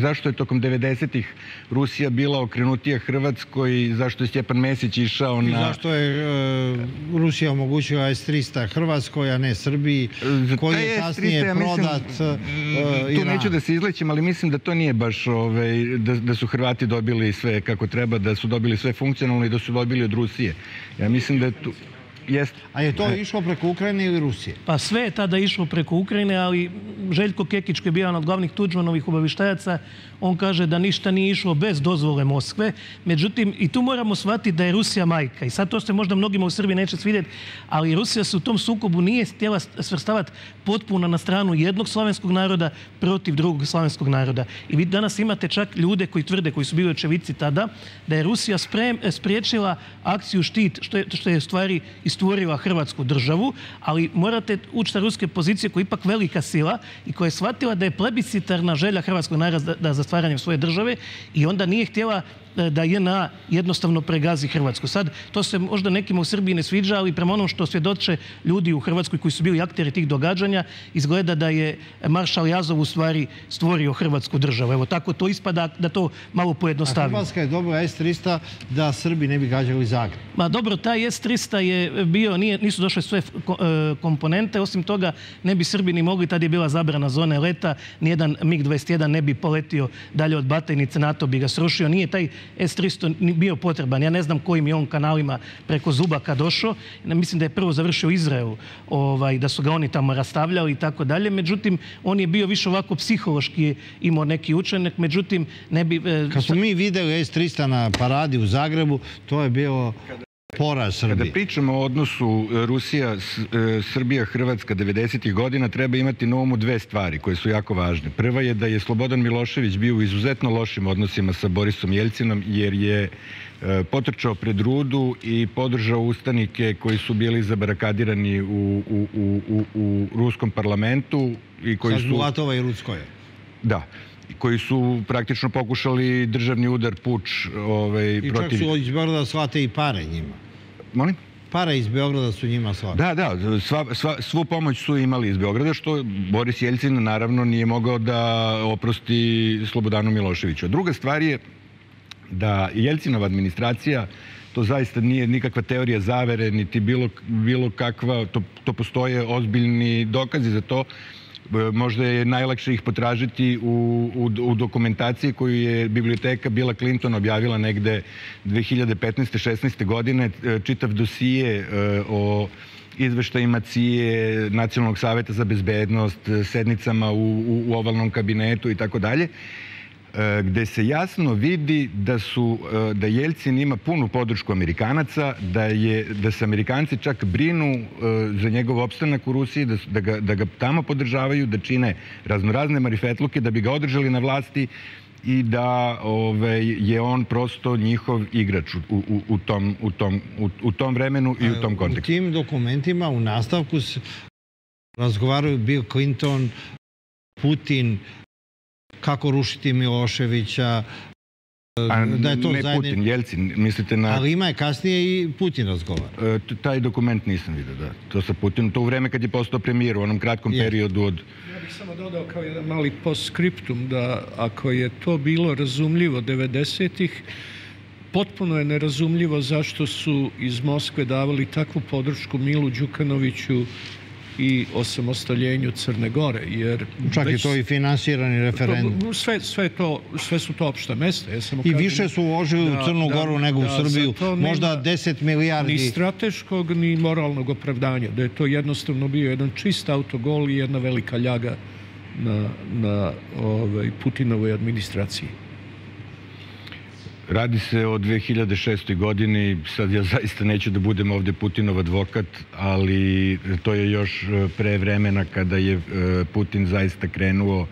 zašto je tokom 90-ih Rusija bila okrenutija Hrvatskoj, zašto je Stjepan Mesić išao na... I zašto je Rusija omogućila S-300 Hrvatskoj, a ne Srbiji, koji je kasnije prodat Iranu. Tu neću da se izlećem, ali mislim da to nije baš da su Hrvati dobili sve kako treba, da su dobili sve funkcionalno i da su dobili od Rusije. Ja mislim da je tu... A je to išlo preko Ukrajine ili Rusije? Pa sve je tada išlo preko Ukrajine, ali Željko Kekić, koji je bio jedan od glavnih Tuđmanovih obavještajaca, on kaže da ništa nije išlo bez dozvole Moskve. Međutim, i tu moramo shvatiti da je Rusija majka. I sad to se možda mnogima u Srbiji neće svidjeti, ali Rusija se u tom sukobu nije htjela svrstavati potpuno na stranu jednog slavenskog naroda protiv drugog slavenskog naroda. I vi danas imate čak ljude koji tvrde, koji su bili očevici tada, da je Rusija spriječila akciju Štit, što je u stvari stvorila Hrvatsku državu, ali morate ući sa ruske pozicije koja je ipak velika sila i koja je shvatila da je plebiscitarna želja hrvatskog naroda za stvaranjem svoje države i onda nije htjela da JNA jednostavno pregazi Hrvatsku. Sad, to se možda nekima u Srbiji ne sviđa, ali prema onom što svjedoče ljudi u Hrvatskoj koji su bili akteri tih događanja, izgleda da je maršal Jazov u stvari stvorio Hrvatsku državu. Evo, tako to ispada da to malo pojednostavimo. A Hrvatska je dobila S-300 da Srbi ne bi gađali Zagreb. Ma dobro, taj S-300 je bio, nisu došle sve komponente, osim toga ne bi Srbi ni mogli, tad je bila zabrana zone leta, nijedan MiG-21 ne bi poletio dalje od Batajnice, NATO bi ga srušio, nije taj S-300 bio potreban. Ja ne znam kojim je on kanalima preko Zubaka došao. Mislim da je prvo završio Izrael, da su ga oni tamo rastavljali i tako dalje. Međutim, on je bio više ovako psihološki imao neki učinak. Međutim, ne bi... Kad smo mi videli S-300 na paradi u Zagrebu, to je bilo... Kada pričamo o odnosu Rusija, Srbija, Hrvatska 90-ih godina, treba imati na umu dve stvari koje su jako važne. Prva je da je Slobodan Milošević bio u izuzetno lošim odnosima sa Borisom Jelcinom, jer je potrčao pred rudu i podržao ustanike koji su bili zabarakadirani u ruskom parlamentu. Sa Zlatova i Rudskoje. Da. Koji su praktično pokušali državni udar, puč protiv... I čak su iz Beograda slate i pare njima. Molim? Pare iz Beograda su njima slate. Da, da, svu pomoć su imali iz Beograda, što Boris Jeljcin naravno nije mogao da oprosti Slobodanu Miloševiću. Druga stvar je da Jeljcinova administracija, to zaista nije nikakva teorija zavere, niti bilo kakva, to postoje ozbiljni dokazi za to, Možda je najlakše ih potražiti u dokumentaciji koju je biblioteka Billa Clintona objavila negde 2015-16. godine. Čitav dosije o izveštajima CIA, Nacionalnog saveta za bezbednost, sednicama u ovalnom kabinetu itd., gde se jasno vidi da Jelcin ima punu podršku Amerikanaca, da se Amerikanci čak brinu za njegov opstanak u Rusiji, da ga tamo podržavaju, da čine raznorazne marifetluke, da bi ga održali na vlasti i da je on prosto njihov igrač u tom vremenu i u tom kontekstu. U tim dokumentima u nastavku razgovaraju Bill Clinton, Putin, kako rušiti Miloševića, da je to zajedno... Ne Putin, Jelcin, mislite na... Ali ima je kasnije i Putin razgovara. Taj dokument nisam vidio, da. To sa Putinom, to u vreme kad je postao premijer, u onom kratkom periodu od... Ja bih samo dodao kao jedan mali postskriptum da ako je to bilo razumljivo 90-ih, potpuno je nerazumljivo zašto su iz Moskve davali takvu podršku Milu Đukanoviću i osamostaljenju Crne Gore, jer... Čak je to i finansirani referendum. Sve su to opšta mesta. I više su uložili u Crnu Goru nego u Srbiju. Možda 10 milijardi... Ni strateškog, ni moralnog opravdanja. Da je to jednostavno bio jedan čist autogol i jedna velika ljaga na Putinovoj administraciji. Radi se o 2006. godini, sad ja zaista neću da budem ovde Putinov advokat, ali to je još pre vremena kada je Putin zaista krenuo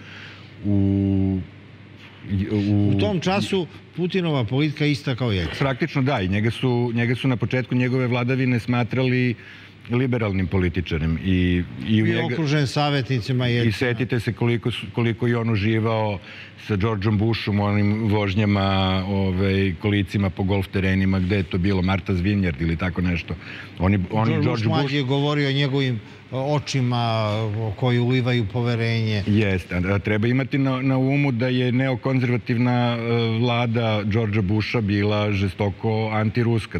u... U tom času Putinova politika ista kao Jelcin. Praktično da, i njega su na početku njegove vladavine smatrali liberalnim političarem. I okružen savjetnicima Jelcina. I setite se koliko je on uživao sa Georgeom Bushom, onim vožnjama, kolicima po golf terenima, gde je to bilo, Martha's Vineyard ili tako nešto. George Bush mlađi je govorio o njegovim očima koji ulivaju poverenje. Jeste, a treba imati na umu da je neokonzervativna vlada Georgea Busha bila žestoko antiruska.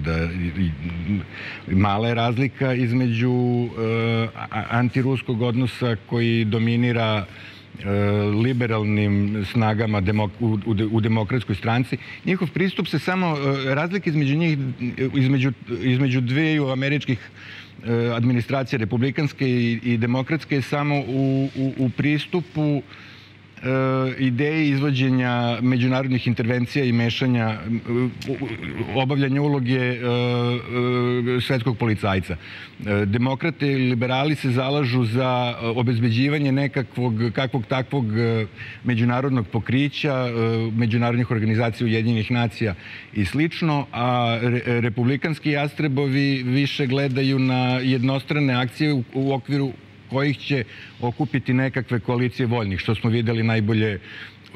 Mala je razlika između antiruskog odnosa koji dominira liberalnim snagama u demokratskoj stranci. Njihov pristup se samo razlika između dveju američkih administracija, republikanske i demokratske, je samo u pristupu ideje izvođenja međunarodnih intervencija i mešanja, obavljanja uloge svetskog policajca. Demokrate i liberali se zalažu za obezbeđivanje nekakvog kakvog takvog međunarodnog pokrića, međunarodnih organizacija Ujedinjenih nacija i slično, a republikanski jastrebovi više gledaju na jednostrane akcije u okviru kojih će okupiti nekakve koalicije voljnih, što smo videli najbolje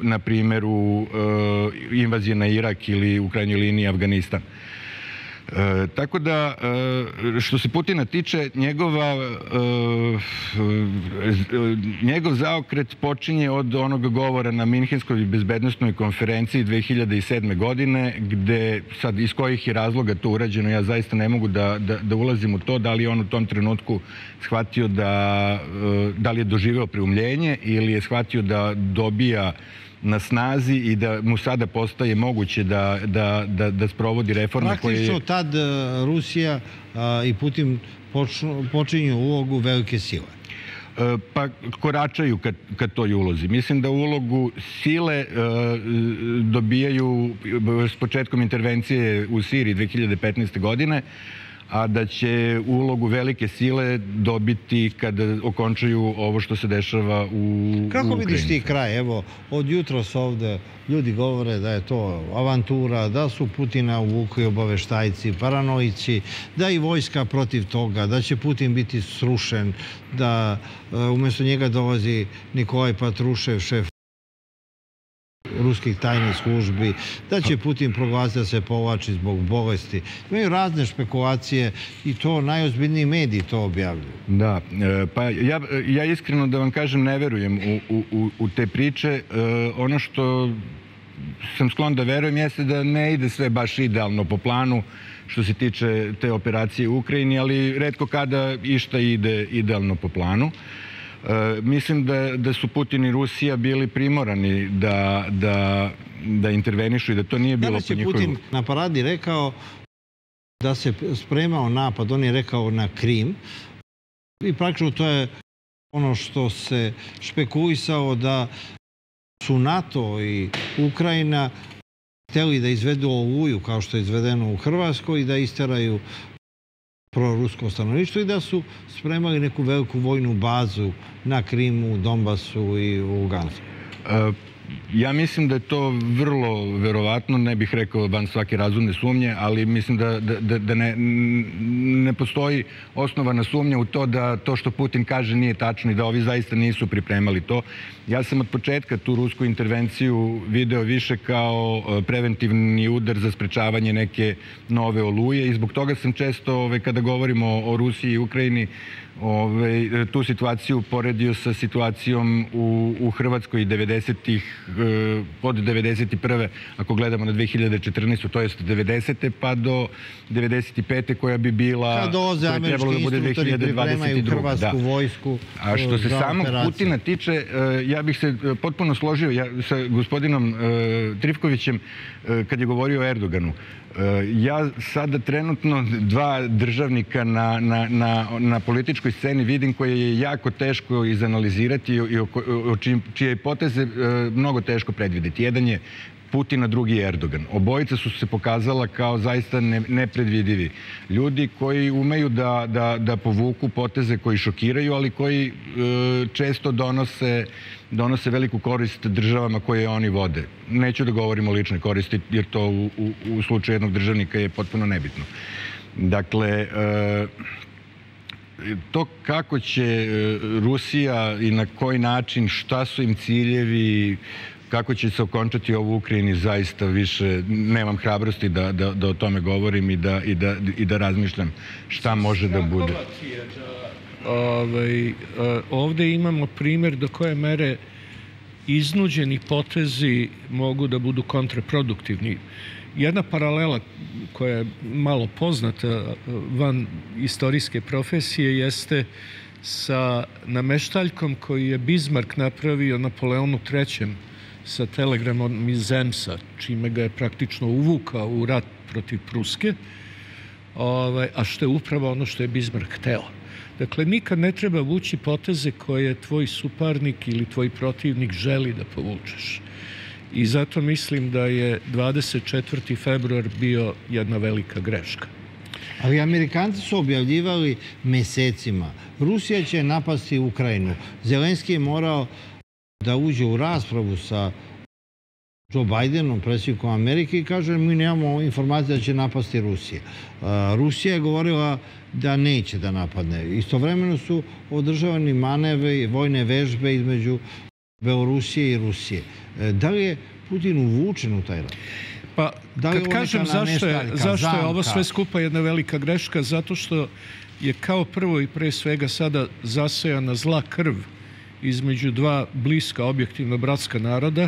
na primjeru invazije na Irak ili u krajnjoj liniji Afganistan. Tako da, što se Putina tiče, njegov zaokret počinje od onog govora na Minhenskoj bezbednostnoj konferenciji 2007. godine, gde, sad iz kojih je razloga to urađeno, ja zaista ne mogu da ulazim u to, da li je on u tom trenutku shvatio da li je doživeo preumljenje ili je shvatio da dobija na snazi i da mu sada postaje moguće da sprovodi reforme koje je... Praktično tad Rusija i Putin počinju ulogu velike sile. Pa koračaju ka toj ulozi. Mislim da ulogu sile dobijaju s početkom intervencije u Siriji 2015. godine, a da će ulogu velike sile dobiti kada okončaju ovo što se dešava u Ukrajini. Kako vidiš ti kraj? Evo, od jutros ovde ljudi govore da je to avantura, da su Putina uvukli obaveštajci, paranoici, da i vojska protiv toga, da će Putin biti srušen, da umesto njega dolazi Nikolaj Patrušev, šef ruskih tajnih službi, da će Putin proglasiti da se povlači zbog bolesti. Imaju razne špekulacije i to najozbiljniji mediji to objavljuju. Da, pa ja iskreno da vam kažem ne verujem u te priče. Ono što sam sklon da verujem jeste da ne ide sve baš idealno po planu što se tiče te operacije u Ukrajini, ali retko kada išta ide idealno po planu. Mislim da su Putin i Rusija bili primorani da intervenišu i da to nije bilo po njihovoj... Putin na paradi rekao da se spremao napad, on je rekao na Krim. I praktično to je ono što se špekulisao da su NATO i Ukrajina hteli da izvedu Oluju kao što je izvedeno u Hrvatskoj i da isteraju prorusko stanovništvo i da su spremali neku veliku vojnu bazu na Krimu, Donbasu i u Lugansku. Ja mislim da je to vrlo verovatno, ne bih rekao van svake razumne sumnje, ali mislim da ne postoji osnovana sumnja u to da to što Putin kaže nije tačno i da ovi zaista nisu pripremali to. Ja sam od početka tu rusku intervenciju video više kao preventivni udar za sprečavanje neke nove oluje i zbog toga sam često, kada govorimo o Rusiji i Ukrajini, tu situaciju poredio sa situacijom u Hrvatskoj 90-ih, od 91. ako gledamo na 2014. to jest 90. pa do 95. koja bi bila... Kad oze američki instruktori pripremaju hrvatsku vojsku. A što se samog Putina tiče, ja bih se potpuno složio sa gospodinom Trifkovićem kad je govorio o Erdoganu. Ja sada trenutno dva državnika na političkoj sceni vidim koje je jako teško izanalizirati i čije poteze mnogo teško predvideti. Jedan je Putin, a drugi je Erdogan. Obojica su se pokazala kao zaista nepredvidivi ljudi koji umeju da povuku poteze koji šokiraju, ali koji često donose veliku korist državama koje oni vode. Neću da govorim o ličnoj koristi, jer to u slučaju jednog državnika je potpuno nebitno. Dakle, to kako će Rusija i na koji način, šta su im ciljevi, kako će se okončati ovo u Ukrajini, zaista više nemam hrabrosti da o tome govorim i da razmišljam šta može da bude. Ovde imamo primjer do koje mere iznuđeni potezi mogu da budu kontraproduktivni. Jedna paralela koja je malo poznata van istorijske profesije jeste sa nameštaljkom koji je Bismarck napravio Napoleonu III. Sa telegramom iz Zemsa, čime ga je praktično uvukao u rat protiv Pruske, a što je upravo ono što je Bismarck hteo. Dakle, nikad ne treba vući poteze koje tvoj suparnik ili tvoj protivnik želi da povučeš. I zato mislim da je 24. februar bio jedna velika greška. Ali Amerikanci su objavljivali mesecima. Rusija će napasti Ukrajinu. Zelenski je morao da uđe u raspravu sa Joe Bidenom, predsjednikom Amerike, i kaže mi nemamo informacije da će napasti Rusija. Rusija je govorila da neće da napadne. Istovremeno su održavani manevri, vojne vežbe između Belorusije i Rusije. Da li je Putin uvučen u taj rat? Pa, kad kažem zašto je ovo sve skupa jedna velika greška, zato što je kao prvo i pre svega sada zasejana zla krv između dva bliska, objektivno bratska naroda,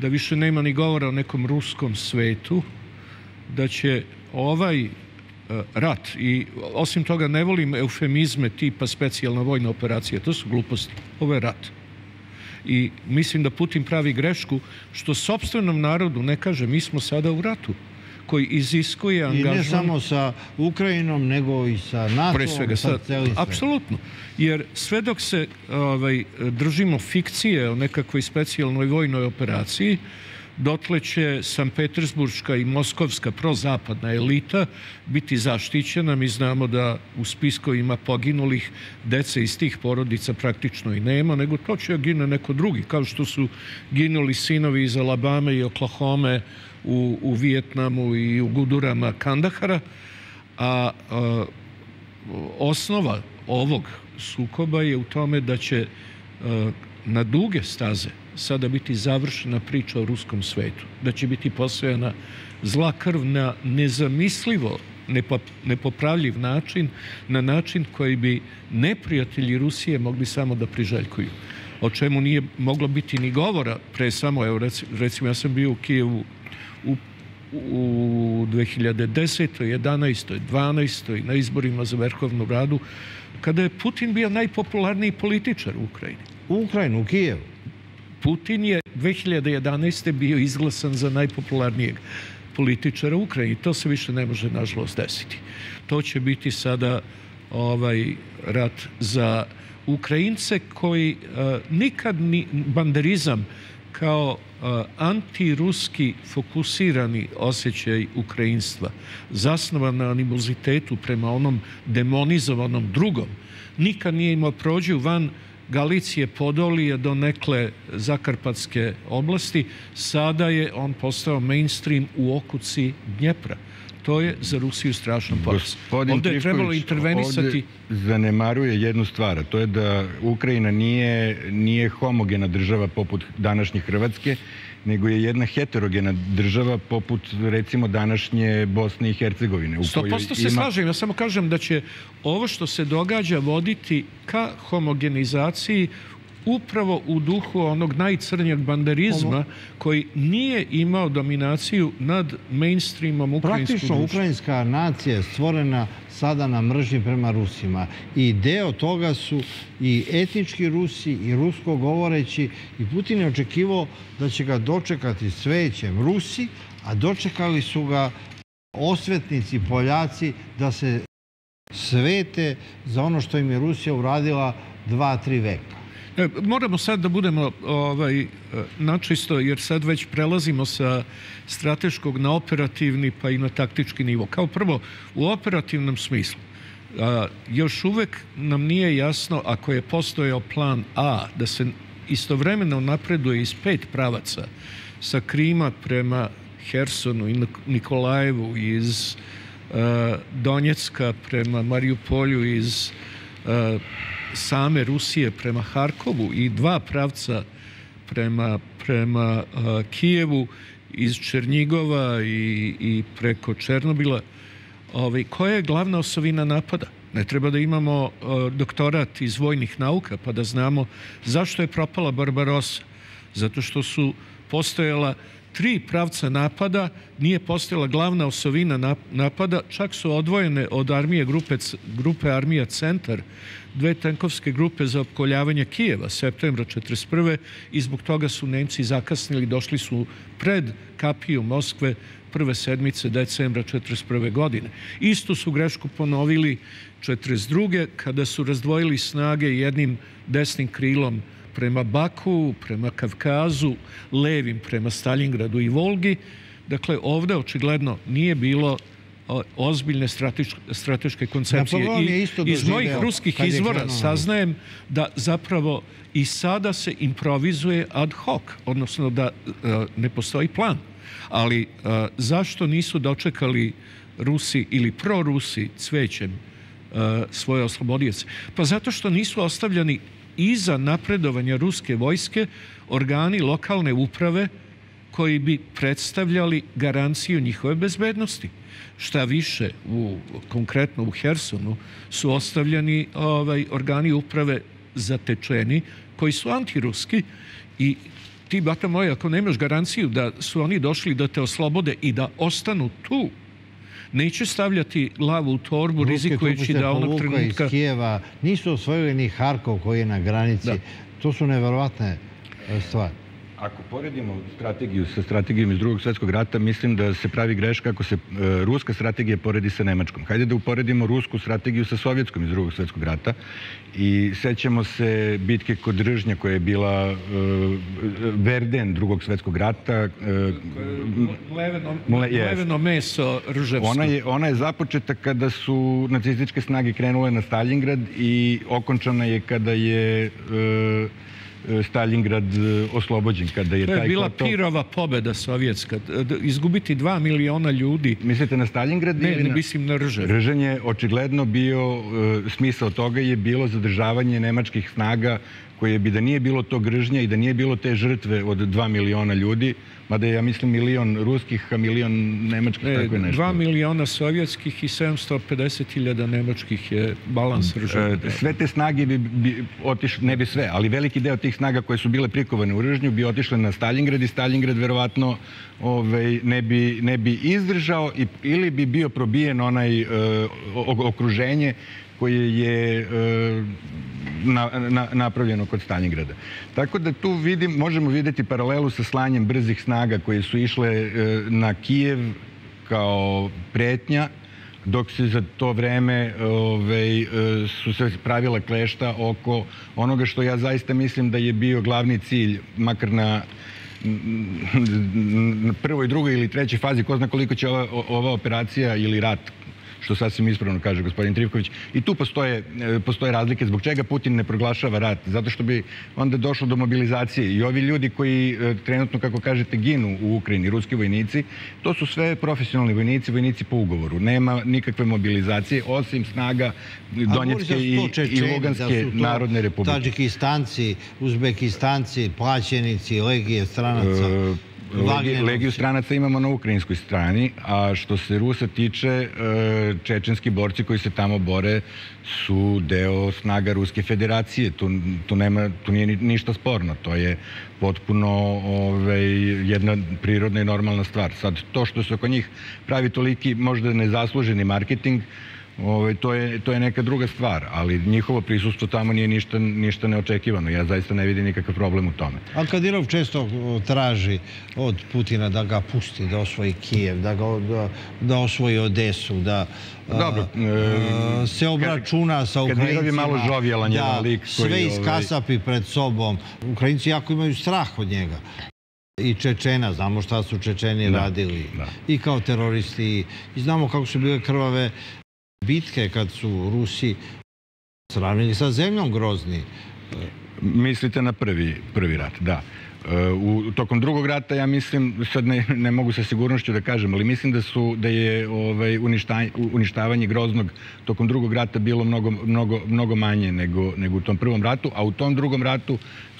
da više nema ni govora o nekom ruskom svetu, da će ovaj rat, i osim toga ne volim eufemizme tipa specijalna vojna operacija, to su gluposti, ovo je rat. I mislim da Putin pravi grešku što sopstvenom narodu ne kaže mi smo sada u ratu, koji iziskuje angažman... I ne samo sa Ukrajinom, nego i sa NATO-om, sa celim svetom. Apsolutno. Jer sve dok se držimo fikcije o nekakvoj specijalnoj vojnoj operaciji, dotle će San Petersburška i moskovska prozapadna elita biti zaštićena. Mi znamo da u spiskovima poginulih dece iz tih porodica praktično i nema, nego to će gine neko drugi, kao što su ginuli sinovi iz Alabame i Oklahome u Vijetnamu i u gudurama Kandahara. A osnova ovog sukoba je u tome da će na duge staze sada biti završena priča o ruskom svetu, da će biti posejana zla krv na nezamislivo, nepopravljiv način, na način koji bi neprijatelji Rusije mogli samo da priželjkuju. O čemu nije moglo biti ni govora pre samo, evo recimo ja sam bio u Kijevu u 2010. 11. 12. na izborima za Verhovnu radu, kada je Putin bio najpopularniji političar u Ukrajini. U Ukrajinu, u Kijevu. Putin je 2011. bio izglasan za najpopularnijeg političara u Ukrajini. To se više ne može, nažalost, desiti. To će biti sada rat za Ukrajince koji nikad ni banderizam kao antiruski fokusirani osjećaj Ukrajinstva, zasnovan na animozitetu prema onom demonizovanom drugom, nikad nije imao prođu van Galicije, Podolije do nekle zakarpatske oblasti. Sada je on postao mainstream u okuci Dnjepra. To je za Rusiju strašno poraz. Ovdje je trebalo intervenisati. Ovdje zanemaruje jednu stvar, a to je da Ukrajina nije homogena država poput današnje Hrvatske, nego je jedna heterogena država poput, recimo, današnje Bosne i Hercegovine. 100% se slažem, ja samo kažem da će ovo što se događa voditi ka homogenizaciji upravo u duhu onog najcrnjeg banderizma koji nije imao dominaciju nad mainstreamom ukrajinskog društva. Praktično, ukrajinska nacija je stvorena sada na mržnji prema Rusima. I deo toga su i etnički Rusi i rusko govoreći. I Putin je očekivao da će ga dočekati svećem Rusi, a dočekali su ga osvetnici Poljaci da se svete za ono što im je Rusija uradila 2-3 veka. Moramo sad da budemo načisto, jer sad već prelazimo sa strateškog na operativni pa i na taktički nivo. Kao prvo, u operativnom smislu još uvek nam nije jasno, ako je postojao plan A, da se istovremeno napreduje iz 5 pravaca sa Krima prema Hersonu i Nikolajevu, iz Donjecka prema Mariupolju, iz same Rusije prema Harkovu i 2 pravca prema Kijevu, iz Černjigova i preko Černobila. Koja je glavna osovina napada? Ne treba da imamo doktorat iz vojnih nauka pa da znamo zašto je propala Barbarossa. Zato što su postojala 3 pravca napada, nije postojala glavna osovina napada, čak su odvojene od armije grupe Armija Centar, 2 tenkovske grupe za opkoljavanje Kijeva septembra 1941. i zbog toga su Nemci zakasnili, došli su pred kapiju Moskve prve sedmice decembra 1941. godine. Istu su grešku ponovili 1942. kada su razdvojili snage jednim desnim krilom prema Baku, prema Kavkazu, levim prema Stalingradu i Volgi. Dakle, ovdje očigledno nije bilo ozbiljne strateške koncepcije. I iz mojih ruskih izvora saznajem da zapravo i sada se improvizuje ad hoc, odnosno da ne postoji plan. Ali zašto nisu dočekali Rusi ili prorusi cvećem svoje oslobodioce? Pa zato što nisu ostavljani iza napredovanja ruske vojske organi lokalne uprave koji bi predstavljali garanciju njihove bezbednosti. Šta više, konkretno u Hersonu, su ostavljeni organi uprave zatečeni koji su antiruski i ti, bata moja, ako nemaš garanciju da su oni došli da te oslobode i da ostanu tu, neće stavljati glavu u torbu rizikujući da onog trenutka... Ruske trupe iz Kijeva nisu osvojili ni Harkov koji je na granici. To su neverovatne stvari. Ako poredimo strategiju sa strategijom iz Drugog svjetskog rata, mislim da se pravi greška ako se ruska strategija poredi sa nemačkom. Hajde da uporedimo rusku strategiju sa sovjetskom iz Drugog svjetskog rata i sećamo se bitke kod Držnja koja je bila Verden Drugog svjetskog rata. Mleveno meso Rževsko. Ona je započeta kada su nacističke snage krenule na Stalingrad i okončana je kada je Stalingrad oslobođen. To je bila Pirova pobjeda sovjetska. Izgubiti 2 miliona ljudi. Mislite na Stalingrad? Ne, mislim na Ržanj. Ržanj je očigledno bio, smisao toga je bilo zadržavanje nemačkih snaga koje bi, da nije bilo tog Ržnja i da nije bilo te žrtve od 2 miliona ljudi, mada je, ja mislim, 1 milion ruskih, a 1 milion nemačkih, tako je nešto. 2 miliona sovjetskih i 750.000 nemačkih je balans Ržnja. Sve te snage bi otišle, ne bi sve, ali veliki deo tih snaga koje su bile prikovane u Ržnju bi otišle na Stalingrad i Stalingrad verovatno ne bi izdržao ili bi bio probijen onaj okruženje koje je napravljeno kod Staljingrada. Tako da tu možemo vidjeti paralelu sa slanjem brzih snaga koje su išle na Kijev kao pretnja, dok se za to vreme su se pravila klešta oko onoga što ja zaista mislim da je bio glavni cilj, makar na prvoj, drugoj ili trećoj fazi, ko zna koliko će ova operacija ili rat, što sasvim ispravno kaže gospodin Trivković. I tu postoje razlike zbog čega Putin ne proglašava rat, zato što bi onda došlo do mobilizacije. I ovi ljudi koji trenutno, kako kažete, ginu u Ukrajini, ruski vojnici, to su sve profesionalni vojnici, vojnici po ugovoru. Nema nikakve mobilizacije, osim snaga Donjecke i Luganske Narodne republike. Tadžikistanci, Uzbekistanci, plaćenici, legije stranaca... Legiju stranaca imamo na ukrajinskoj strani, a što se Rusa tiče, čečenski borci koji se tamo bore su deo snaga Ruske federacije. Tu nije ništa sporno. To je potpuno jedna prirodna i normalna stvar. Sad, to što se oko njih pravi toliki, možda nezasluženi marketing, to je neka druga stvar, ali njihovo prisustvo tamo nije ništa neočekivano. Ja zaista ne vidim nikakav problem u tome. Ali Kadirov često traži od Putina da ga pusti, da osvoji Kijev, da osvoji Odesu, da se obračuna sa Ukrajincima. Kadirov je malo žovjelan jedan lik koji... Sve iskasapi pred sobom. Ukrajinci jako imaju strah od njega. I Čečena, znamo šta su Čečeni radili. I kao teroristi. I znamo kako su bile krvave bitke kad su Rusi sravnili sa zemljom grozni. Mislite na prvi rat, da. Tokom drugog rata, ja mislim, sad ne mogu sa sigurnošću da kažem, ali mislim da je uništavanje groznog tokom drugog rata bilo mnogo manje nego u tom prvom ratu, a u tom drugom ratu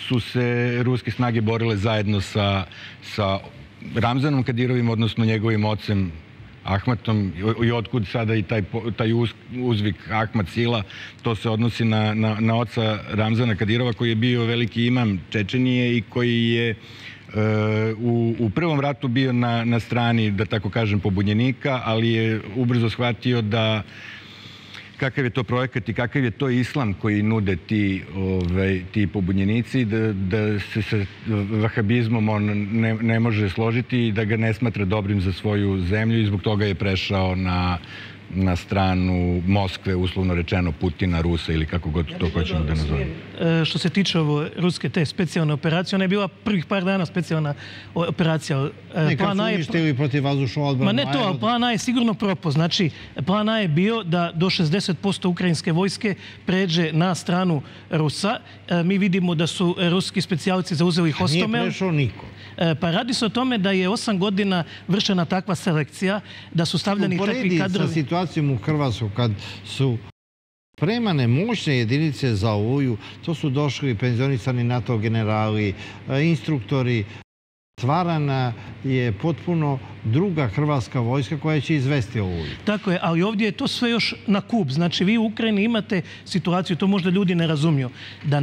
su se ruske snage borile zajedno sa Ramzanom Kadirovim, odnosno njegovim ocem Ahmatom, i otkud sada i taj uzvik Ahmat Sila, to se odnosi na oca Ramzana Kadirova koji je bio veliki imam Čečenije i koji je u prvom ratu bio na strani, da tako kažem, pobunjenika, ali je ubrzo shvatio da kakav je to projekat i kakav je to islam koji nude ti pobunjenici, da se sa vahabizmom on ne može složiti i da ga ne smatra dobrim za svoju zemlju, i zbog toga je prešao na stranu Moskve, uslovno rečeno Putina, Rusa ili kako god to hoćemo da nazovemo. Što se tiče ruske te specijalne operacije, ona je bila prvih par dana specijalna operacija. Nekad su uništili protiv vazdušnog odbrana. Ma ne to, ali plan A je sigurno propao. Znači, plan A je bio da do 60% ukrajinske vojske pređe na stranu Rusa. Mi vidimo da su ruski specijalci zauzeli Hostomel. Nije prešao niko. Pa radi se o tome da je 8 godina vršena takva selekcija, da su stavljani takvi kadrovi. U Hrvatskoj, kad su premane moćne jedinice za Oluju, to su došli penzionisani NATO generali, instruktori. Stvarana je potpuno druga hrvatska vojska koja će izvesti Oluju. Tako je, ali ovdje je to sve još na kup. Znači, vi u Ukrajini imate situaciju, to možda ljudi ne razumiju, da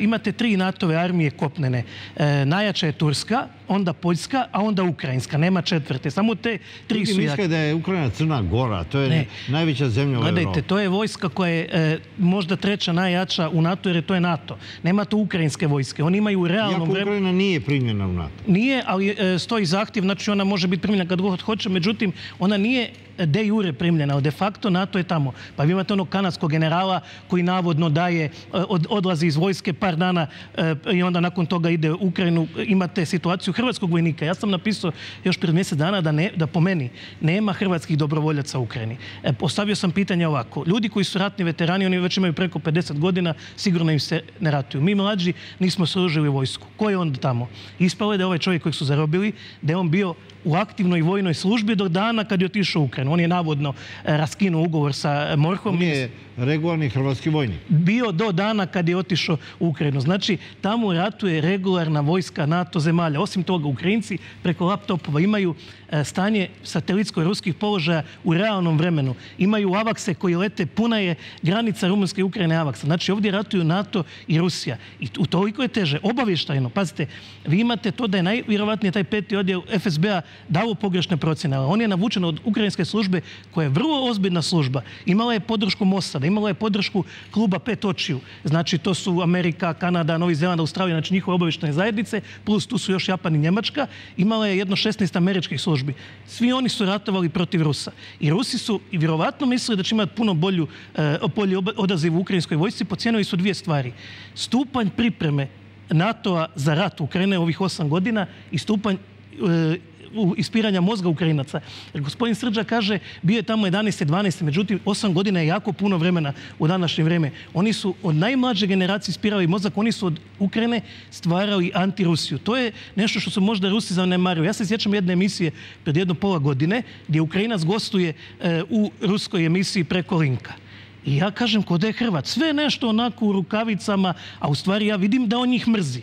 imate 3 NATO-ve armije kopnene. Najjača je Turska, onda Poljska, a onda Ukrajinska. Nema četvrte, samo te 3 su jake. Misle da je Ukrajina Crna Gora, to je najveća zemlja u Evropi. Gledajte, to je vojska koja je možda 3. najjača u NATO, jer to je NATO. Nema to ukrajinske vojske. Oni imaju u realnom vremenu... Iako Ukrajina nije primljena u NATO. Nije, ali stoji zahtjev, znači ona može biti primljena kad god hoće, međutim, ona nije de jure primljena, de facto NATO je tamo. Pa vi imate onog kanadskog generala koji navodno odlazi iz vojske par dana i onda nakon toga ide u Ukrajinu. Imate situaciju hrvatskog vojnika. Ja sam napisao još pred mjesec dana da po meni nema hrvatskih dobrovoljaca u Ukrajini. Postavio sam pitanje ovako. Ljudi koji su ratni veterani, oni već imaju preko 50 godina, sigurno im se ne ratuju. Mi mlađi nismo služili vojsku. Ko je onda tamo? Ispalo je da je ovaj čovjek kojeg su zarobili, da je on bio u aktivnoj vojnoj službi do dana kad je otišao u Ukrajinu. On je navodno raskinuo ugovor sa MORH-om. On je regularni hrvatski vojnik. Bio do dana kad je otišao u Ukrajinu. Znači, tamo ratuje regularna vojska NATO zemalja. Osim toga, Ukrajinci preko laptopova imaju stanje satelitsko-ruskih položaja u realnom vremenu. Imaju avakse koji lete, puna je granica Rumunjske i Ukrajine avaksa. Znači, ovdje ratuju NATO i Rusija. I utoliko je teže. Obavještajno, pazite, vi imate to da je najvjerovatnije taj 5. odjel FSB-a davo pogrešne procjene. On je navučen od ukrajinske službe koja je vrlo ozbiljna služba. Imala je podršku MOS-a. napada. Imalo je podršku kluba Pet očiju. Znači, to su Amerika, Kanada, Novi Zeland, Australija, znači njihove obavještajne zajednice, plus tu su još Japan i Njemačka. Imala je jedno 16 američkih službi. Svi oni su ratovali protiv Rusa. I Rusi su i vjerovatno mislili da će imati puno bolji odaziv u ukrajinskoj vojsci. Podcijenili su dvije stvari. Stupanj pripreme NATO-a za rat Ukrajine ovih 8 godina i stupanj ispiranja mozga Ukrajinaca. Gospodin Srđa kaže, bio je tamo 11. 12. Međutim, 8 godina je jako puno vremena u današnje vreme. Oni su od najmlađe generacije ispirali mozak, oni su od Ukrajine stvarali anti-Rusiju. To je nešto što su možda Rusi zanemario. Ja se sjećam jedne emisije pred jedno pola godine gdje Ukrajinac gostuje u ruskoj emisiji preko linka. I ja kažem, ko da je Hrvat? Sve nešto onako u rukavicama, a u stvari ja vidim da on njih mrzi.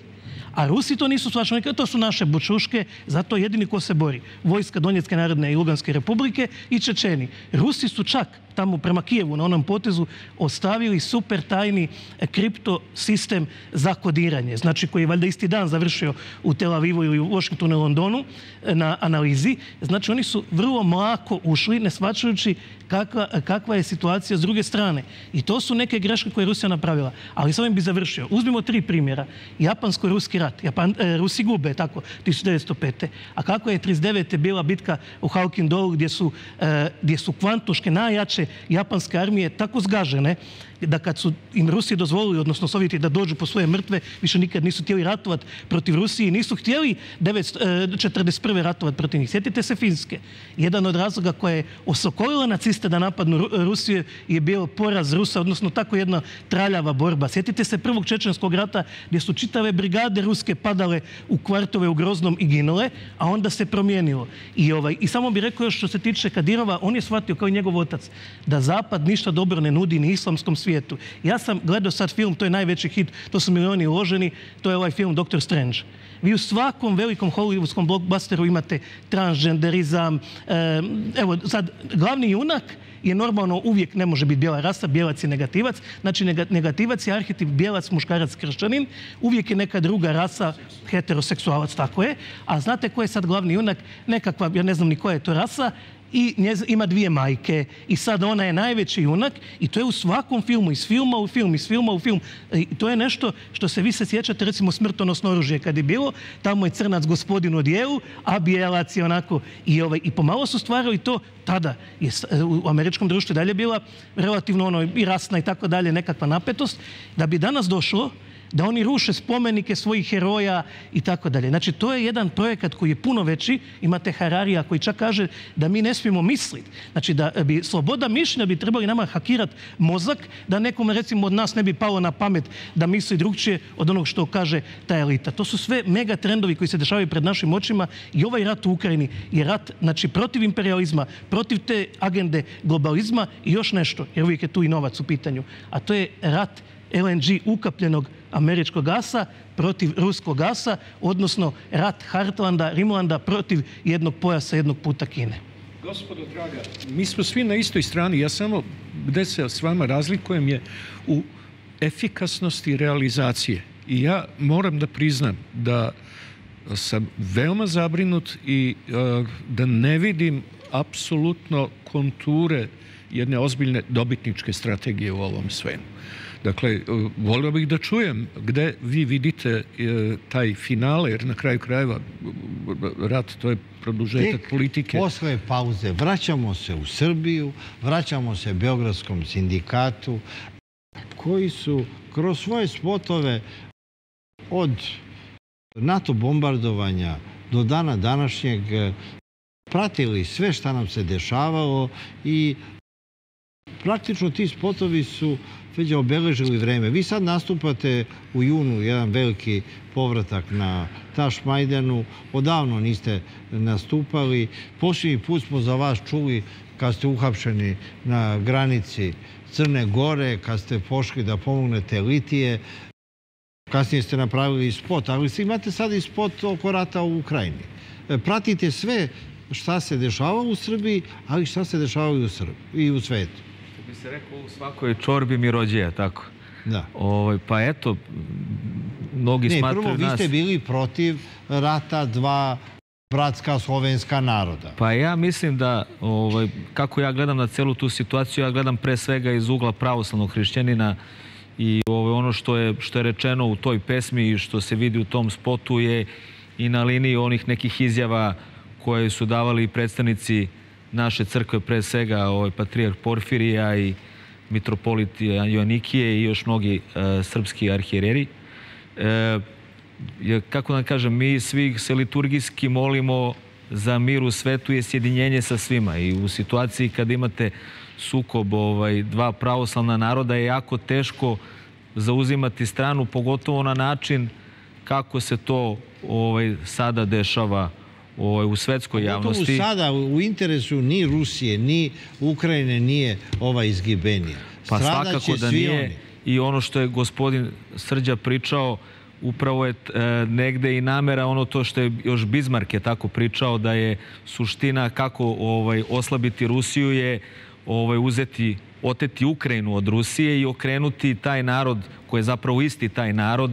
A Rusi to nisu svačali, to su naše bučuške, zato jedini ko se bori. Vojska Donjetske narodne i Luganske republike i Čečeni. Rusi su čak tamo prema Kijevu na onom potezu ostavili super tajni kripto sistem za kodiranje, znači koji je valjda isti dan završio u Tel Avivu ili u Washingtonu i Londonu na analizi. Znači oni su vrlo mlako ušli, ne shvaćajući kakva je situacija s druge strane. I to su neke greške koje je Rusija napravila. Ali s ovim bi završio. Uzmimo 3 primjera. Japansko-ruski rat. Rusi gube, tako, 1905. A kako je 1939. bila bitka u Halkindolu gdje su kvantuške najjače japanske armije tako zgažene da kad su im Rusi dozvolili, odnosno Sovjeti, da dođu po svoje mrtve, više nikad nisu htjeli ratovat protiv Rusije, nisu htjeli 1941. ratovat protiv njih. Sjetite se Finske. Jedan od razloga koja je osokolila naciste da napadnu Rusiju je bio poraz Rusa, odnosno tako jedna traljava borba. Sjetite se prvog čečenskog rata gdje su čitave brigade ruske padale u kvartove u Groznom i ginule, a onda se promijenilo. I samo bih rekao još što se tiče Kadirova, on je shvatio kao i njegov otac da Zapad ništa dobro ne nudi ni islamskom svijetu. Ja sam gledao sad film, to je najveći hit, to su milioni uloženi, to je ovaj film Dr. Strange. Vi u svakom velikom hollywoodskom blockbusteru imate transgenderizam. Evo, sad, glavni junak je normalno uvijek ne može biti bijela rasa, bijelac je negativac. Znači, negativac je arhetip bijelac, muškarac, kršćanin. Uvijek je neka druga rasa, heteroseksualac, tako je. A znate ko je sad glavni junak? Nekakva, ja ne znam ni koja je to rasa, i ima 2 majke i sad ona je najveći junak i to je u svakom filmu, iz filma u film, iz filma u film. I to je nešto što se vi se sjećate, recimo smrtonosno oružje kad je bilo, tamo je crnac gospodin u odijelu, a bijelac je onako i pomalo su stvarali to tada. U američkom društvu dalje bila relativno i rasna i tako dalje nekakva napetost, da bi danas došlo da oni ruše spomenike svojih heroja i tako dalje. Znači, to je jedan projekat koji je puno veći. Imate Hararija koji čak kaže da mi ne smijemo misliti. Znači, da bi sloboda mišljenja bi trebali nama hakirati mozak, da nekom, recimo, od nas ne bi palo na pamet da misli drugčije od onog što kaže ta elita. To su sve mega trendovi koji se dešavaju pred našim očima i ovaj rat u Ukrajini je rat, znači, protiv imperializma, protiv te agende globalizma i još nešto, jer uvijek je tu i novac u pitanju. A to je rat LNG ukapljenog američkog gasa protiv ruskog gasa, odnosno rat Hartlanda, Rimlanda protiv jednog pojasa, jednog puta Kine. Gospodo draga, mi smo svi na istoj strani. Ja samo gde se s vama razlikujem je u efikasnosti realizacije. I ja moram da priznam da sam veoma zabrinut i da ne vidim apsolutno konture jedne ozbiljne dobitničke strategije u ovom svemu. Dakle, volio bih da čujem gde vi vidite taj finale, jer na kraju krajeva rat to je produžetak politike. Tek posle pauze vraćamo se u Srbiju, vraćamo se Beogradskom sindikatu, koji su kroz svoje spotove od NATO bombardovanja do dana današnjeg pratili sve šta nam se dešavalo i praktično ti spotovi su već obeležili vreme. Vi sad nastupate u junu, jedan veliki povratak na Tašmajdanu. Odavno niste nastupali. Posljednji put smo za vas čuli kad ste uhapšeni na granici Crne Gore, kad ste pošli da pomognete Litije. Kasnije ste napravili spot, ali imate sad i spot oko rata u Ukrajini. Pratite sve šta se dešava u Srbiji, ali šta se dešava i u svetu. Bi se rekao, u svakoj čorbi mirođeja, tako? Da. Pa eto, mnogi smatraju nas... Ne, prvo, vi ste bili protiv rata 2 bratska slovenska naroda? Pa ja mislim da, kako ja gledam na celu tu situaciju, ja gledam pre svega iz ugla pravoslavnog hrišćanina i ono što je rečeno u toj pesmi i što se vidi u tom spotu je i na liniji onih nekih izjava koje su davali predstavnici naše crkve, pre svega patrijarh Porfirija i mitropolit Joanikije i još mnogi srpski arhijereri. Kako da kažem, mi svi se liturgijski molimo za mir u svetu i sjedinjenje sa svima. I u situaciji kada imate sukob dva pravoslavna naroda je jako teško zauzimati stranu, pogotovo na način kako se to sada dešava u svetskoj javnosti. Pogotovo sada u interesu ni Rusije, ni Ukrajine nije ova izgibenija. Pa svakako da nije. I ono što je gospodin Srđa pričao, upravo je negde i namera ono to što je još Bizmark je tako pričao, da je suština kako oslabiti Rusiju je oteti Ukrajinu od Rusije i okrenuti taj narod, koji je zapravo isti taj narod,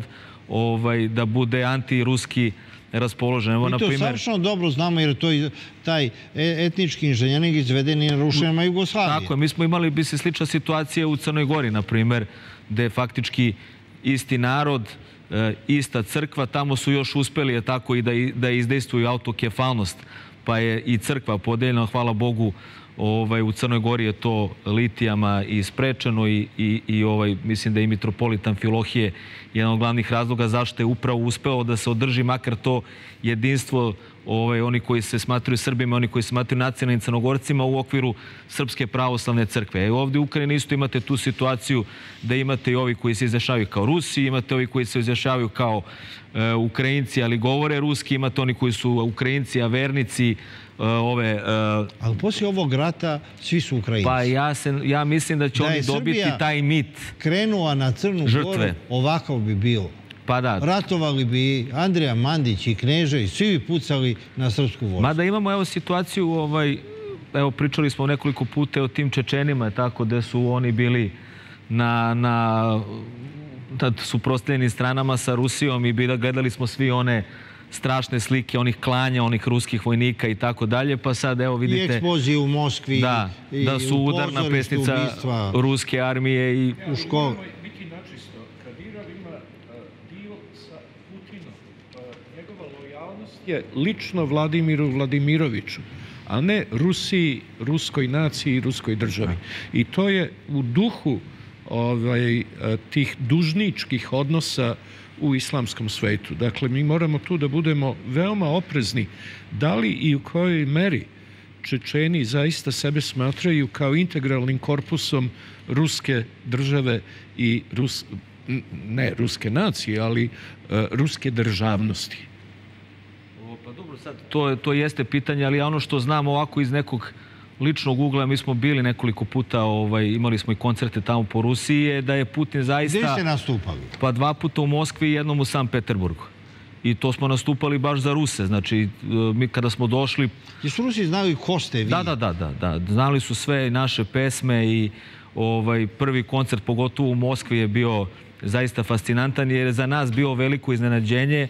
da bude antiruski raspoložen. Mi to savršeno dobro znamo jer to je taj etnički inženjering izveden i na rušenjima Jugoslavije. Tako je, mi smo imali bi se slična situacija u Crnoj Gori, na primer, gde je faktički isti narod, ista crkva, tamo su još uspeli je tako i da izdejstvuju autokefalnost, pa je i crkva podeljena, hvala Bogu, u Crnoj Gori je to litijama i sprečeno i mislim da je i mitropolit Amfilohije jedan od glavnih razloga zašto je upravo uspeo da se održi makar to jedinstvo oni koji se smatruju Srbima, oni koji se smatruju nacionalnim Crnogorcima u okviru Srpske pravoslavne crkve. Ovdje u Ukrajini isto imate tu situaciju da imate i ovi koji se izjašnjavaju kao Rusi, imate ovi koji se izjašnjavaju kao Ukrajinci, ali govore ruski, imate oni koji su Ukrajinci, a vernici ove... Ali poslije ovog rata svi su Ukrajinci. Pa ja mislim da će oni dobiti taj mit. Da je Srbija krenula na Crnu Goru, ovako bi bilo. Ratovali bi Andrija Mandić i Kneža i svi bi pucali na srpsku vojsku. Mada imamo situaciju, pričali smo nekoliko puta o tim Čečenima, tako da su oni bili na suprotstavljenim stranama sa Rusijom i gledali smo svi one strašne slike onih klanja, onih ruskih vojnika i tako dalje, pa sad evo vidite... I eksplozije u Moskvi, i u pozorištu ubistva. Da su udarna pesnica ruske armije i... U školu. Je lično Vladimiru Vladimiroviću, a ne Rusiji, ruskoj naciji i ruskoj državi. I to je u duhu tih dužničkih odnosa u islamskom svetu. Dakle, mi moramo tu da budemo veoma oprezni da li i u kojoj meri Čečeni zaista sebe smatraju kao integralnim korpusom ruske države i ne ruske nacije, ali ruske državnosti. To jeste pitanje, ali ono što znam ovako iz nekog ličnog ugla, mi smo bili nekoliko puta, imali smo i koncerte tamo po Rusiji, je da je Putin zaista... Gde ste nastupali? Pa 2 puta u Moskvi i jednom u Sankt Peterburgu. I to smo nastupali baš za Ruse. Znači, mi kada smo došli... Jesu Rusi znali ko ste vi? Da. Znali su sve naše pesme i prvi koncert, pogotovo u Moskvi, je bio zaista fascinantan jer je za nas bio veliko iznenađenje.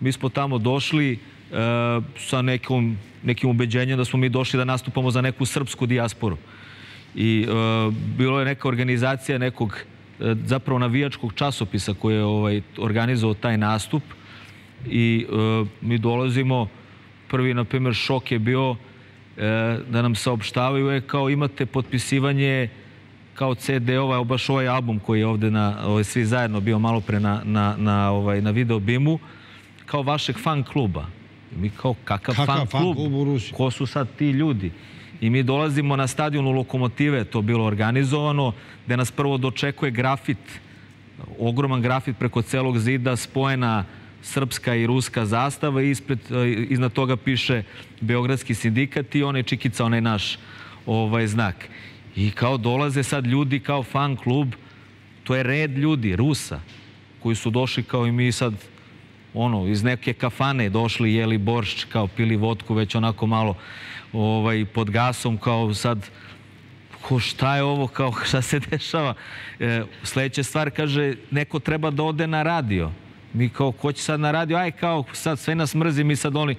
Mi smo tamo došli sa nekim ubeđenjem da smo mi došli da nastupamo za neku srpsku dijasporu. I bilo je neka organizacija nekog zapravo navijačkog časopisa koji je organizovao taj nastup i mi dolazimo, prvi na primjer šok je bio da nam saopštavaju je kao imate potpisivanje kao CD-ova, baš ovaj album koji je ovde svi zajedno bio malo pre na video BIM-u kao vašeg fan kluba. Mi kao, kakav fan klub? Ko su sad ti ljudi? I mi dolazimo na stadionu Lokomotive, to bilo organizovano, gde nas prvo dočekuje grafit, ogroman grafit preko celog zida, spojena srpska i ruska zastava i iznad toga piše Beogradski sindikat i onaj čikica, onaj naš znak. I kao dolaze sad ljudi kao fan klub, to je red ljudi, Rusa, koji su došli kao i mi sad iz neke kafane došli, jeli boršč, kao pili vodku, već onako malo pod gasom, kao sad, šta je ovo, kao šta se dešava? Sljedeća stvar, kaže, neko treba da ode na radio. Mi kao, ko će sad na radio, aj kao, sad sve nas mrzi, mi sad oni,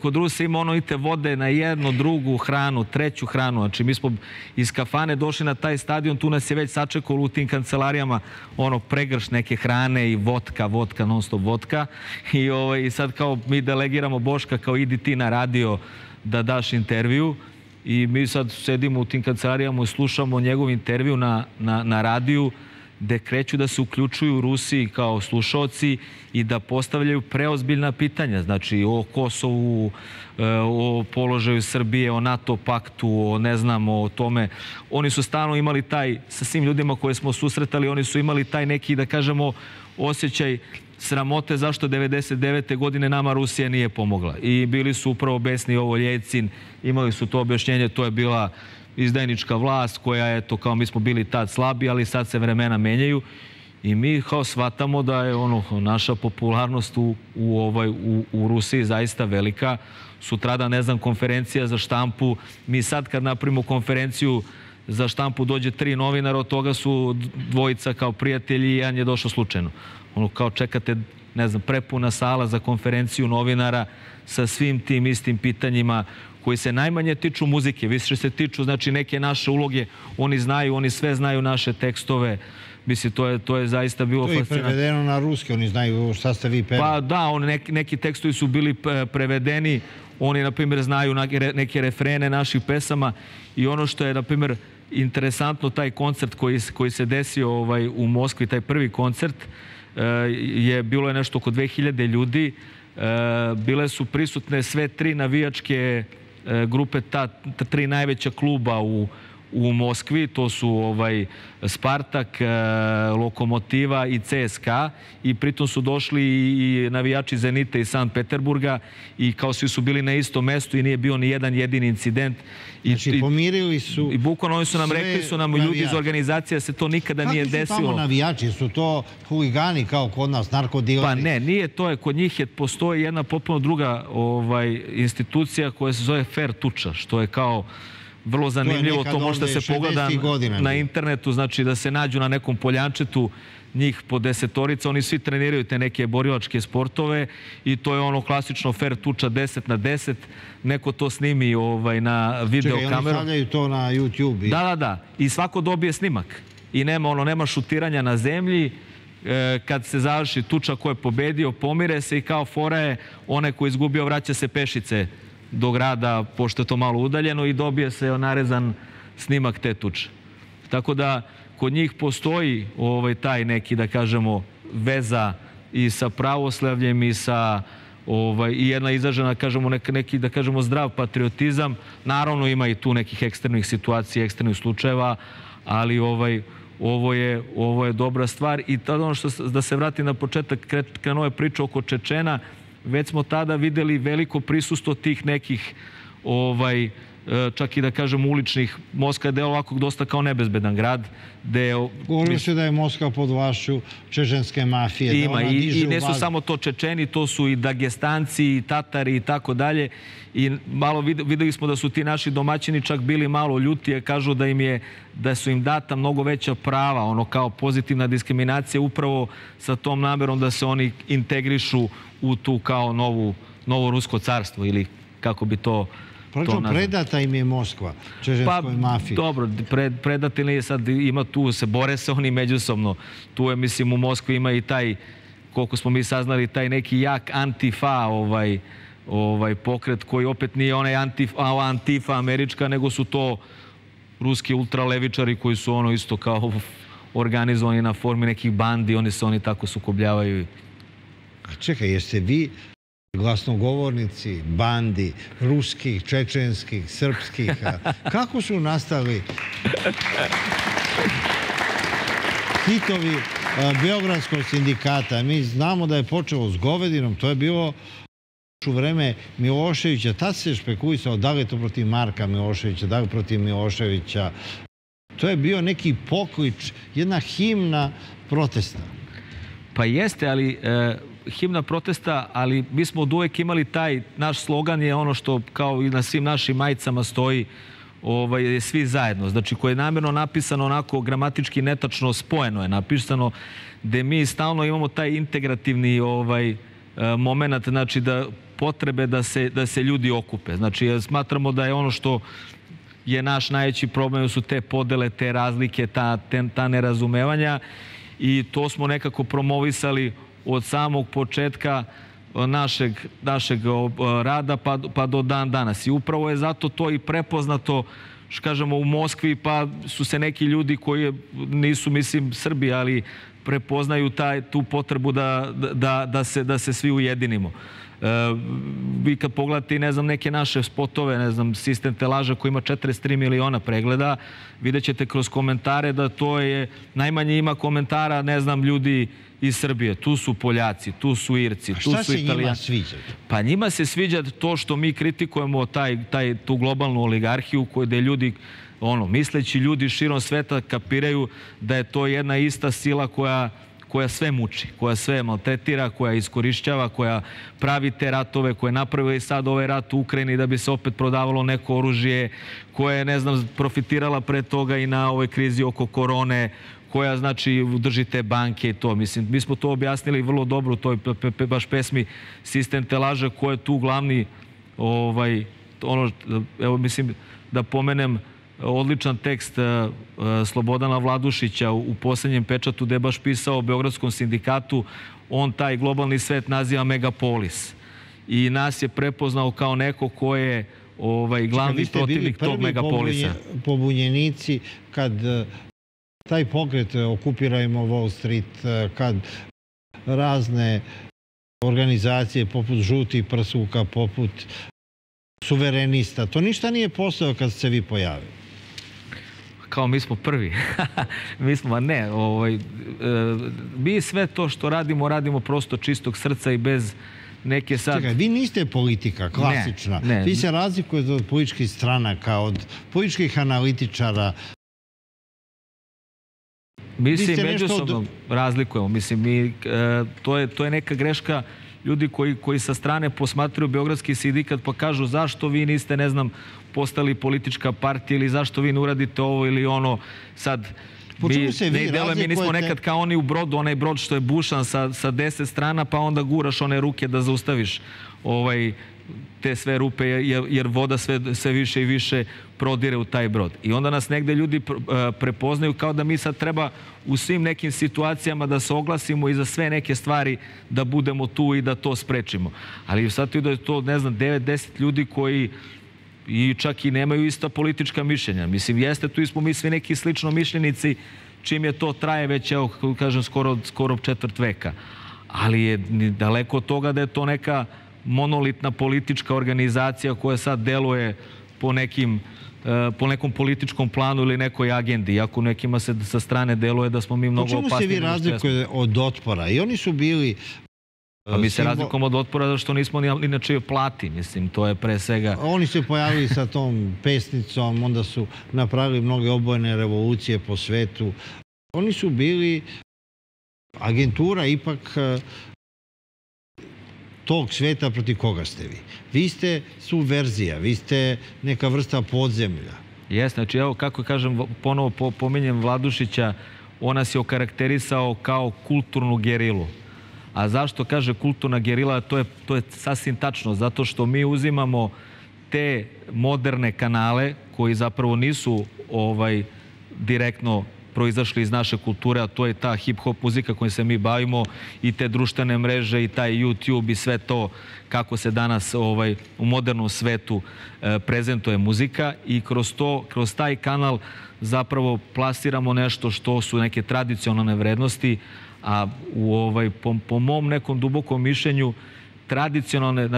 kod Rusa ima ono, idete vode na jednu, drugu hranu, treću hranu, znači mi smo iz kafane došli na taj stadion, tu nas je već sačekalo u tim kancelarijama, ono, pregrš neke hrane i vodka, non stop vodka, i sad kao mi delegiramo Boška, kao idi ti na radio da daš intervju, i mi sad sedimo u tim kancelarijama i slušamo njegov intervju na radiju, gde kreću da se uključuju Rusi kao slušalci i da postavljaju preozbiljna pitanja, znači o Kosovu, o položaju Srbije, o NATO paktu, o ne znam, o tome. Oni su stalno imali taj, sa svim ljudima koje smo susretali, oni su imali taj neki, da kažemo, osjećaj sramote zašto 99. godine nama Rusija nije pomogla. I bili su upravo besni ovo Jeljcin, imali su to objašnjenje, to je bila izdajnička vlast koja je to kao mi smo bili tad slabi, ali sad se vremena menjaju i mi kao shvatamo da je ono naša popularnost u Rusiji zaista velika. Sutradan, ne znam, konferencija za štampu. Mi sad kad napravimo konferenciju za štampu dođe 3 novinara, od toga su 2 kao prijatelji i jedan je došao slučajno. Ono kao čekate, ne znam, prepuna sala za konferenciju novinara sa svim tim istim pitanjima koji se najmanje tiču muzike, više se tiču znači neke naše uloge, oni znaju, oni sve znaju naše tekstove, mislim to je zaista bilo fascinantno. To je prevedeno na ruski, oni znaju šta ste vi pevali. Pa da, neki tekstovi su bili prevedeni, oni na primjer znaju neke refrene naših pesama i ono što je na primjer interesantno, taj koncert koji se desio u Moskvi, taj prvi koncert, je bilo je nešto oko 2000 ljudi, bile su prisutne sve 3 navijačke grupe, ta 3 najveća kluba u Moskvi, to su Spartak, Lokomotiva i CSKA, i pritom su došli i navijači Zenita iz Sankt Peterburga i kao svi su bili na istom mestu i nije bio ni jedan jedini incident. Znači pomirili su... I bukvalno oni su nam rekli, su nam ljudi iz organizacija, se to nikada nije desilo. Kako su tamo navijači? Su to huligani kao kod nas, narkodileri? Pa ne, nije to. Kod njih postoji jedna potpuno druga institucija koja se zove Fair Tuča, što je kao vrlo zanimljivo, to možda se pogleda na internetu, znači da se nađu na nekom poljančetu njih po 10-ica, oni svi treniraju te neke borilačke sportove i to je ono klasično fair tuča 10 na 10, neko to snimi na videokameru. Čekaj, oni stavljaju to na YouTube? Da, i svako dobije snimak i nema šutiranja na zemlji. Kad se završi tuča, ko je pobedio, pomire se i kao fora je onaj ko je izgubio vraća se pešice do grada, pošto je to malo udaljeno, i dobije se narezan snimak te tuče. Tako da kod njih postoji taj neki, da kažemo, veza i sa pravoslavljem i jedna izražena, neki, da kažemo, zdrav patriotizam. Naravno ima i tu nekih ekstremnih situacija, ekstremnih slučajeva, ali ovo je dobra stvar. I tada ono što, da se vrati na početak, krenuo je priča oko Čečena, već smo tada videli veliko prisustvo tih nekih, čak i da kažem, uličnih. Moskva je deo ovako dosta kao nebezbedan grad. Govorili se da je Moskva pod vlašću čečenske mafije. Ima, i ne su samo to Čečeni, to su i Dagestanci, i Tatari i tako dalje. I malo videli smo da su ti naši domaćini čak bili malo ljuti, kažu da su im data mnogo veća prava, ono kao pozitivna diskriminacija, upravo sa tom namerom da se oni integrišu u tu kao novo rusko carstvo ili kako bi to... Pročo predata im je Moskva, čečenskoj mafiji? Pa dobro, predata ili je sad, ima tu, se bore se oni međusobno. Tu je, mislim, u Moskvi ima i taj, koliko smo mi saznali, taj neki jak antifa pokret koji opet nije onaj antifa američka, nego su to ruski ultralevičari koji su ono isto kao organizovani na formi nekih bandi, oni se tako sukobljavaju. Čekaj, jeste vi glasnogovornici bandi ruskih, čečenskih, srpskih, kako su nastali hitovi Beogradskog sindikata? Mi znamo da je počelo s Govedinom, to je bilo u vreme Miloševića, tad se špekulisao da li je to protiv Marka Miloševića, da li protiv Miloševića. To je bio neki poklič, jedna himna protesta. Pa jeste, ali himna protesta, ali mi smo od uvek imali taj, naš slogan je ono što kao i na svim našim majicama stoji, svi zajedno. Znači, koje je namjerno napisano onako gramatički netačno, spojeno je napisano, gde mi stalno imamo taj integrativni moment, znači da potrebe da se ljudi okupe. Znači, smatramo da je ono što je naš najveći problem su te podele, te razlike, ta nerazumevanja, i to smo nekako promovisali od samog početka našeg rada pa do dan danas. I upravo je zato to i prepoznato, što kažemo, u Moskvi, pa su se neki ljudi koji nisu, mislim, Srbi, ali prepoznaju tu potrebu da se svi ujedinimo. Vi kad pogledate, ne znam, neke naše spotove, ne znam, Sistem Telaža koji ima 43 miliona pregleda, vidjet ćete kroz komentare da to je, najmanje ima komentara, ne znam, ljudi iz Srbije. Tu su Poljaci, tu su Irci, tu su Italijani. A šta se njima sviđa? Pa njima se sviđa to što mi kritikujemo tu globalnu oligarhiju gde ljudi, misleći ljudi širom sveta, kapiraju da je to jedna ista sila koja sve muči, koja sve maltretira, koja iskorišćava, koja pravi te ratove, koja je napravila i sad ovaj rat u Ukrajini da bi se opet prodavalo neko oružje, koja je, ne znam, profitirala pre toga i na ovoj krizi oko korone, koja, znači, drži te banke i to. Mislim, mi smo to objasnili vrlo dobro u toj baš pesmi Sistem Telaža, ko je tu glavni, evo, mislim, da pomenem odličan tekst Slobodana Vladušića u poslednjem Pečatu, gde je baš pisao o Beogradskom sindikatu. On taj globalni svet naziva megapolis. I nas je prepoznao kao neko ko je glavni protivnik tog megapolisa. Vi ste bili prvi pobunjenici kad taj pokret Okupirajmo Wall Street, kad razne organizacije poput Žutih prsluka, poput Suverenista. To ništa nije postao kad se vi pojavili. Kao mi smo prvi. Mi smo, ne. Mi sve to što radimo, radimo prosto čistog srca i bez neke sad... Čekaj, vi niste politika klasična. Vi se razlikujete od političkih stranaka, od političkih analitičara. Mi se međusobno razlikujemo. Mislim, to je neka greška ljudi koji sa strane posmatruju Beogradski sindikat pa kažu zašto vi niste, ne znam, postali politička partija ili zašto vi ne uradite ovo ili ono. Sad, mi nismo nekad kao oni u brodu, onaj brod što je bušan sa 10 strana, pa onda guraš one ruke da zaustaviš te sve rupe, jer voda sve više i više prodire u taj brod. I onda nas negde ljudi prepoznaju kao da mi sad treba u svim nekim situacijama da se oglasimo i za sve neke stvari da budemo tu i da to sprečimo. Ali sad tu je to, ne znam, 9-10 ljudi koji i čak i nemaju ista politička mišljenja. Mislim, jeste, tu smo mi svi neki slično mišljenici, čim je to traje već, evo, kažem, skoro 4 veka. Ali je daleko od toga da je to neka monolitna politička organizacija koja sad deluje po nekom političkom planu ili nekoj agendi. Iako nekima se sa strane deluje da smo mi mnogo opasni. Po čemu se vi razlikujete od Otpora? I oni su bili... Pa mi se razlikujemo od Otpora zato što nismo ni na čijoj plati. Mislim, to je pre svega... Oni se pojavili sa tom pesnicom, onda su napravili mnoge obojene revolucije po svetu. Oni su bili agentura ipak... tog sveta protiv koga ste vi. Vi ste subverzija, vi ste neka vrsta podzemlja. Jes, znači evo, kako kažem, ponovo pominjem Vladušića, on nas je okarakterisao kao kulturnu gerilu. A zašto kaže kulturna gerila? To je sasvim tačno, zato što mi uzimamo te moderne kanale koji zapravo nisu direktno proizašli iz naše kulture, a to je ta hip-hop muzika kojom se mi bavimo i te društvene mreže i taj YouTube i sve to kako se danas u modernom svetu prezentuje muzika, i kroz taj kanal zapravo plasiramo nešto što su neke tradicionalne vrednosti, a po mom nekom dubokom mišljenju tradicionalne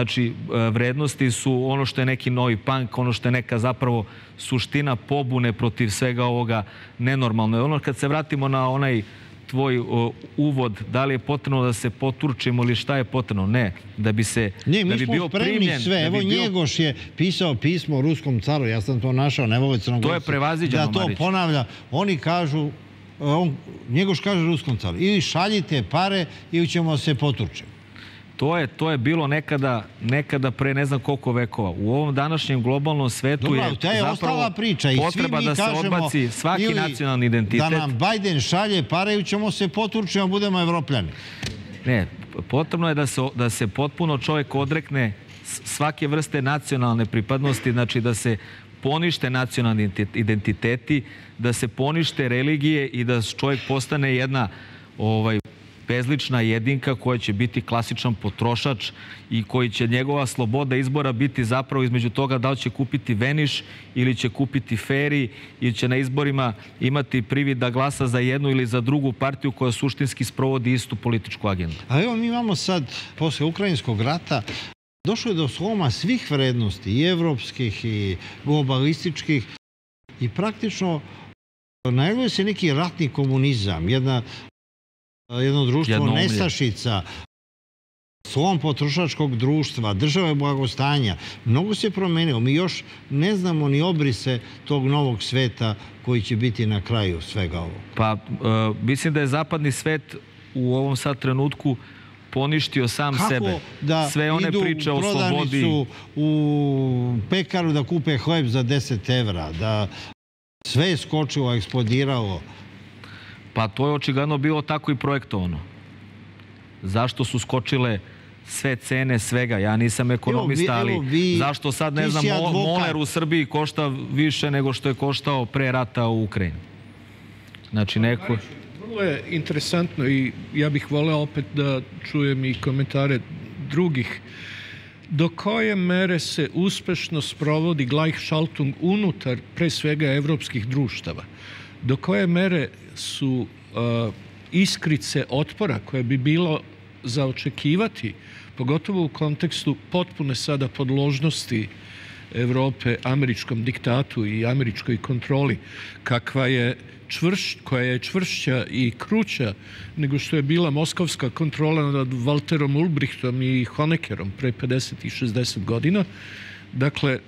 vrednosti su ono što je neki novi punk, ono što je neka zapravo suština pobune protiv svega ovoga nenormalno. Ono, kad se vratimo na onaj tvoj uvod, da li je potrebno da se poturčimo ili šta je potrebno? Ne, da bi bio primljen. Ne, mi smo spremni sve. Evo, Njegoš je pisao pismo ruskom caru, ja sam to našao, ne vole Crnogorci. To je prevaziđeno, Marić. Da to ponavlja. Oni kažu, Njegoš kaže ruskom caru, ili šaljite pare ili ćemo se poturčiti. To je bilo nekada pre ne znam koliko vekova. U ovom današnjem globalnom svetu je zapravo potreba da se odbaci svaki nacionalni identitet. Da nam Biden šalje pare i ćemo se potučiti, budemo Evropljani. Ne, potrebno je da se potpuno čovjek odrekne svake vrste nacionalne pripadnosti, znači da se ponište nacionalni identiteti, da se ponište religije i da čovjek postane jedna bezlična jedinka koja će biti klasičan potrošač i koji će njegova sloboda izbora biti zapravo između toga da li će kupiti veniš ili će kupiti feri ili će na izborima imati privid da glasa za jednu ili za drugu partiju koja suštinski sprovodi istu političku agendu. A evo mi imamo sad, posle Ukrajinskog rata, došlo je do sloma svih vrednosti, i evropskih i globalističkih, i praktično najavljuje se neki ratni komunizam, jedno društvo nestašica, slom potrošačkog društva, države blagostanja. Mnogo se promenilo. Mi još ne znamo ni obrise tog novog sveta koji će biti na kraju svega ovog. Pa, mislim da je zapadni svet u ovom sad trenutku poništio sam sebe. Sve one priče o slobodi. Kako da idu u prodavnicu, u pekaru da kupe hleb za 10 evra, da sve je skočilo, eksplodiralo. Pa to je očigledno bilo tako i projektovano. Zašto su skočile sve cene svega? Ja nisam ekonomista, ali zašto sad, ne znam, moler u Srbiji košta više nego što je koštao pre rata u Ukrajini? Znači neko... Vrlo je interesantno i ja bih voleo opet da čujem i komentare drugih. Do koje mere se uspešno sprovodi Gleichschaltung unutar, pre svega, evropskih društava? Do koje mere su iskrice otpora koje bi bilo zaočekivati, pogotovo u kontekstu potpune sada podložnosti Evrope američkom diktatu i američkoj kontroli, koja je čvršća i kruća nego što je bila moskovska kontrola nad Walterom Ulbrichtom i Honeckerom pre 50 i 60 godina. Dakle,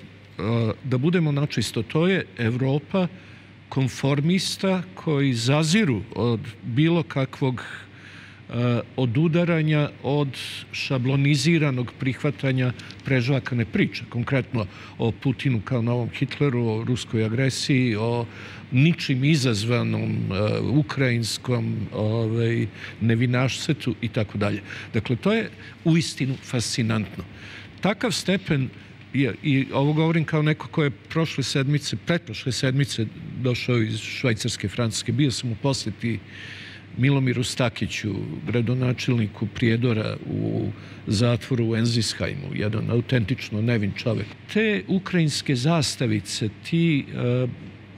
da budemo načisto, to je Evropa konformista koji zaziru od bilo kakvog odudaranja od šabloniziranog prihvatanja prežvakane priče. Konkretno o Putinu kao novom Hitleru, o ruskoj agresiji, o ničim izazvanom ukrajinskom nevinašcetu itd. Dakle, to je uistinu fascinantno. Takav stepen, i ovo govorim kao neko ko je pretprošle sedmice došao iz Švajcarske, Francuske. Bio sam u posjeti Milomiru Stakiću, gradonačelniku Prijedora u zatvoru u Enzishajmu, jedan autentično nevin čovek. Te ukrajinske zastavice, ti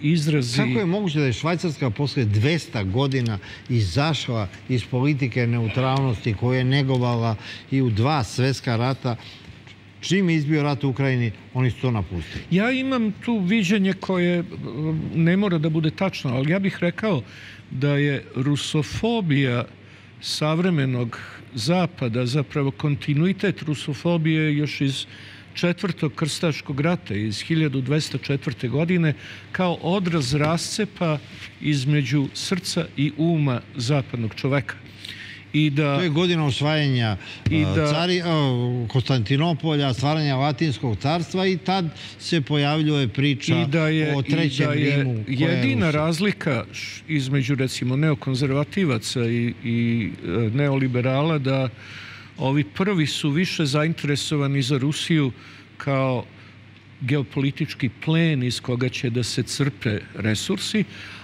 izrazi... Kako je moguće da je Švajcarska posle 200 godina izašla iz politike neutralnosti koju je negovala i u 2 svetska rata? Čim je izbio rat u Ukrajini, oni su to napustili. Ja imam tu viđenje koje ne mora da bude tačno, ali ja bih rekao da je rusofobija savremenog zapada, zapravo kontinuitet rusofobije još iz Četvrtog krstaškog rata, iz 1204. godine, kao odraz rascepa između srca i uma zapadnog čoveka. To je godina osvajanja Konstantinopolja, stvaranja Latinskog carstva, i tad se pojavljuje priča o Trećem Rimu. Jedina razlika između, recimo, neokonzervativaca i neoliberala da ovi prvi su više zainteresovani za Rusiju kao geopolitički plen iz koga će da se crpe resursi,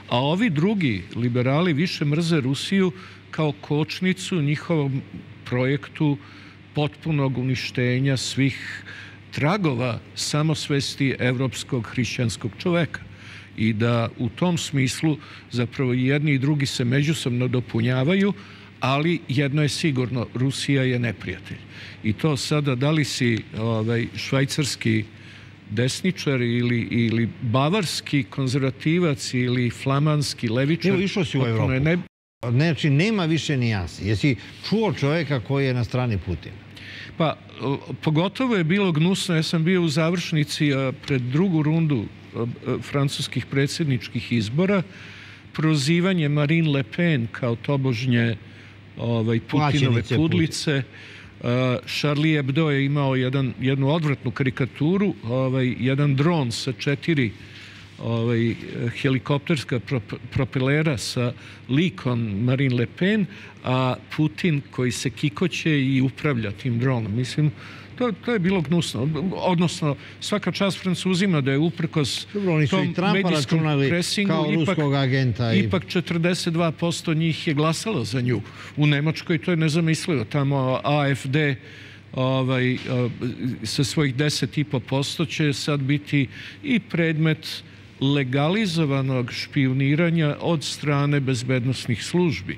a ovi drugi liberali više mrze Rusiju kao kočnicu njihovom projektu potpunog uništenja svih tragova samosvesti evropskog hrišćanskog čoveka. I da u tom smislu zapravo jedni i drugi se međusobno dopunjavaju, ali jedno je sigurno, Rusija je neprijatelj. I to sada, da li si švajcarski desničar ili bavarski konzervativac ili flamanski levičar... Evo, išao si u Evropu. Znači, nema više nijansi. Jesi čuo čoveka koji je na strani Putina? Pa, pogotovo je bilo gnusno. Ja sam bio u završnici pred drugu rundu francuskih predsjedničkih izbora. Prozivanje Marine Le Pen kao tobožnje Putinove pudlice. Charlie Hebdo je imao jednu odvratnu karikaturu, jedan dron sa 4 helikopterska propelera sa likom Marine Le Pen, a Putin koji se kikoće i upravlja tim dronom. Mislim, to je bilo gnusno. Odnosno, svaka čast Francuzima da je uprkos tom medijskom presingu ipak 42% njih je glasalo za nju. U Nemačkoj to je nezamislivo. Tamo AFD sa svojih 10,5% će sad biti i predmet legalizovanog špioniranja od strane bezbednosnih službi,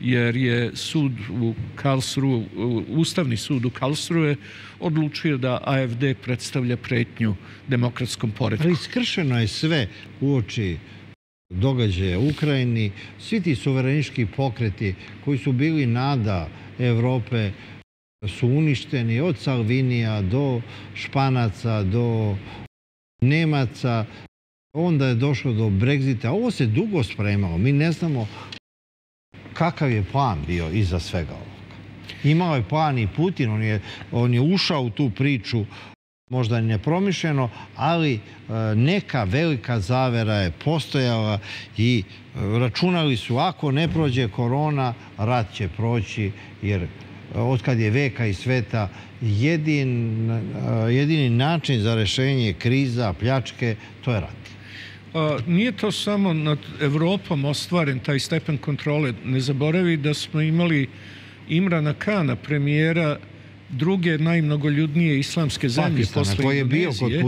jer je sud u Karlsruhe, Ustavni sud u Karlsruhe, odlučio da AFD predstavlja pretnju demokratskom poretku. Ali iskršeno je sve uoči događaja u Ukrajini, svi ti suverenički pokreti koji su bili nada Evrope su uništeni, od Salvinija do Španaca, do Nemaca. Onda je došlo do Brexita. Ovo se dugo spremalo. Mi ne znamo kakav je plan bio iza svega ovoga. Imao je plan i Putin. On je ušao u tu priču, možda nepromišljeno, ali neka velika zavera je postojala i računali su, ako ne prođe korona, rat će proći, jer otkad je veka i sveta, jedini način za rešenje kriza, pljačke, to je rat. Nije to samo nad Evropom ostvaren taj stepen kontrole. Ne zaboravi da smo imali Imrana Kana, premijera druge najmnogoljudnije islamske zemlje posle Indonezije,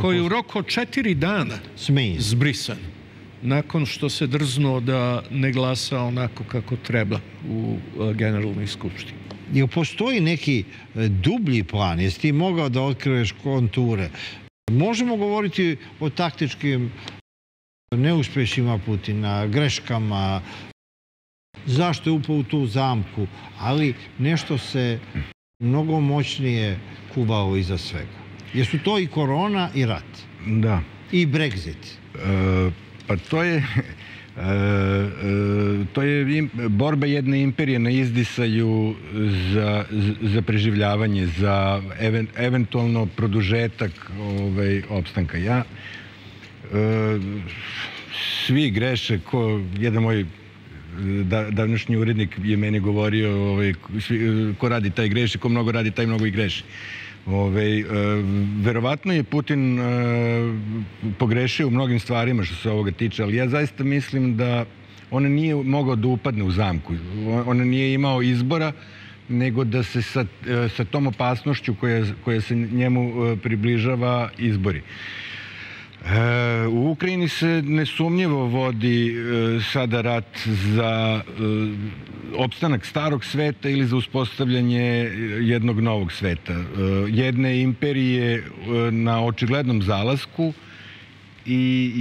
koji je u roku od 4 dana zbrisan, nakon što se drznuo da ne glasa onako kako treba u Generalnoj skupštini. Jel postoji neki dublji plan? Jesi ti mogao da otkriješ konture? Možemo govoriti o taktičkim neuspješima Putina, greškama, zašto je upao u tu zamku, ali nešto se mnogo moćnije kuvalo iza svega. Jesu to i korona i rat? Da. I Brexit? Pa to je borba jedne imperije na izdisaju za preživljavanje, za eventualno produžetak opstanka. Svi greše, ko jedan moj davnašnji urednik je meni govorio, ko radi taj greši, ko mnogo radi taj mnogo i greši. Verovatno je Putin pogrešio u mnogim stvarima što se ovoga tiče, ali ja zaista mislim da on nije mogao da upadne u zamku. On nije imao izbora, nego da se sa tom opasnošću koja se njemu približava izbori. U Ukrajini se nesumnjivo vodi sada rat za opstanak starog sveta ili za uspostavljanje jednog novog sveta. Jedne imperije na očiglednom zalasku i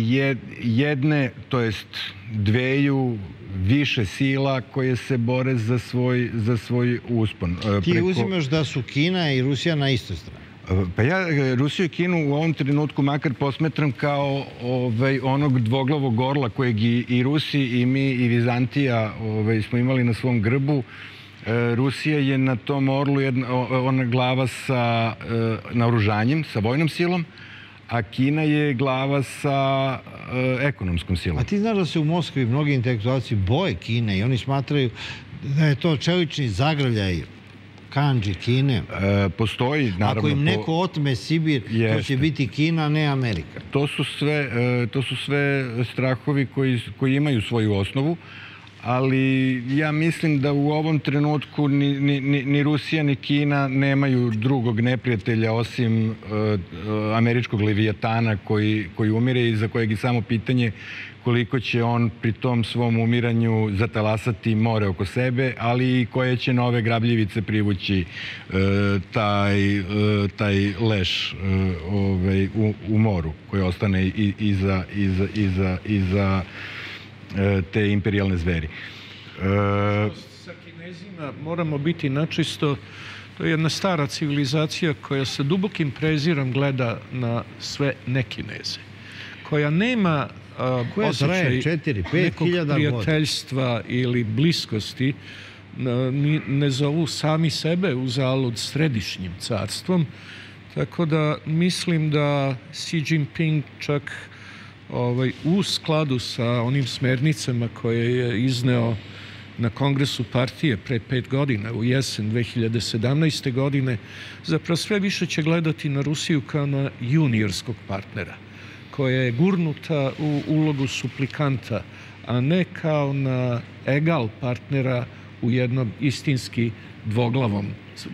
jedne, to jest dveju, više sila koje se bore za svoj uspon. Ti uzimaš da su Kina i Rusija na istoj strani? Pa ja Rusiju i Kinu u ovom trenutku makar posmetram kao onog dvoglavog orla kojeg i Rusi i mi i Vizantija smo imali na svom grbu. Rusija je na tom orlu ona glava sa naoružanjem, sa vojnom silom, a Kina je glava sa ekonomskom silom. A ti znaš da se u Moskvi mnogi intelektualci boje Kine i oni smatraju da je to čelični zagrljaj kanđi Kine. Postoji, naravno. Ako im neko otme Sibir, to će biti Kina, a ne Amerika. To su sve strahovi koji imaju svoju osnovu, ali ja mislim da u ovom trenutku ni Rusija ni Kina nemaju drugog neprijatelja osim američkog levijatana koji umire i za kojeg je samo pitanje koliko će on pri tom svom umiranju zatalasati more oko sebe, ali i koje će nove grabljivice privući taj leš u moru koji ostane iza te imperijalne zveri. Sa Kinezima moramo biti načisto. To je jedna stara civilizacija koja sa dubokim prezirom gleda na sve ne-Kineze, koja nema osjećaj nekog prijateljstva ili bliskosti ni ne zovu sami sebe uzalud središnjim carstvom. Tako da mislim da Xi Jinping čak u skladu sa onim smernicama koje je izneo na Kongresu partije pre 5 godina, u jesen 2017. godine, zapravo sve više će gledati na Rusiju kao na juniorskog partnera, koja je gurnuta u ulogu suplikanta, a ne kao na egal partnera u jednom istinski dvoglavom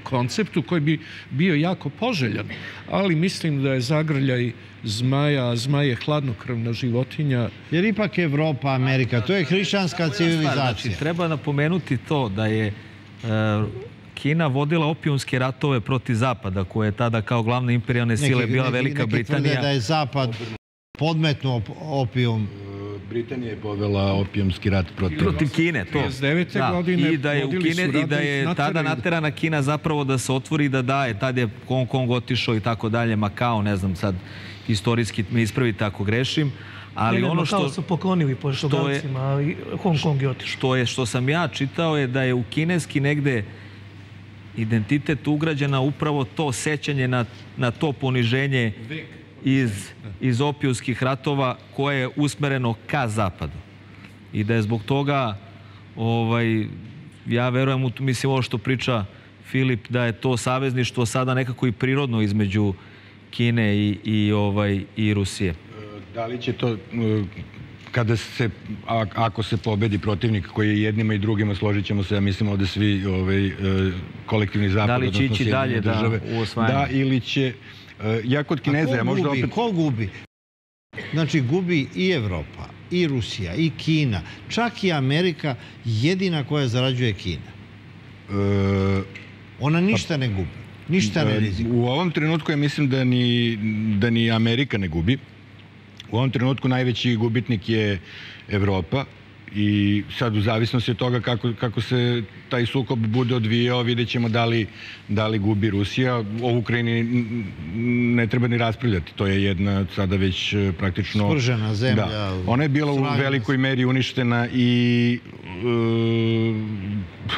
konceptu koji bi bio jako poželjan, ali mislim da je zagrljaj zmaja, a zmaj je hladnokrvna životinja. Jer ipak Evropa, Amerika, to je hrišćanska civilizacija. Treba napomenuti to da je Kina vodila opijumske ratove protiv Zapada, koja je tada kao glavna imperijalne sile bila Velika Britanija. Neki tvrde da je Zapad podmetnuo opijum. Britanija je povela opijumski rat protiv Kine, to. I da je tada naterana Kina zapravo da se otvori i da daje. Tada je Hong Kong otišao i tako dalje, Makao, ne znam sad, istorijski me ispravite ako grešim. Ali ono što su poklonili Portugalcima, ali Hong Kong je otišao. Što sam ja čitao je da je u kineski negde identitet ugrađena upravo to sećanje na to poniženje iz opijumskih ratova koje je usmereno ka Zapadu. I da je zbog toga, ja verujem, mislim ovo što priča Filip, da je to savezništvo sada nekako i prirodno između Kine i Rusije. Da li će to, ako se pobedi protivnik koji je jednima i drugima, složit ćemo se, ja mislim ovde svi kolektivni zapad, da li će ići dalje u osvajanje? Da, ili će... Ko gubi? Znači, gubi i Evropa, i Rusija, i Kina, čak i Amerika, jedina koja zarađuje Kina. Ona ništa ne gubi, ništa ne rizikuje. U ovom trenutku ja mislim da ni Amerika ne gubi. U ovom trenutku najveći gubitnik je Evropa. I sad u zavisnosti od toga kako se taj sukob bude odvijao, vidjet ćemo da li gubi Rusija. O Ukrajini ne treba ni raspravljati. To je jedna sada već praktično... Spržena zemlja. Ona je bila u velikoj meri uništena i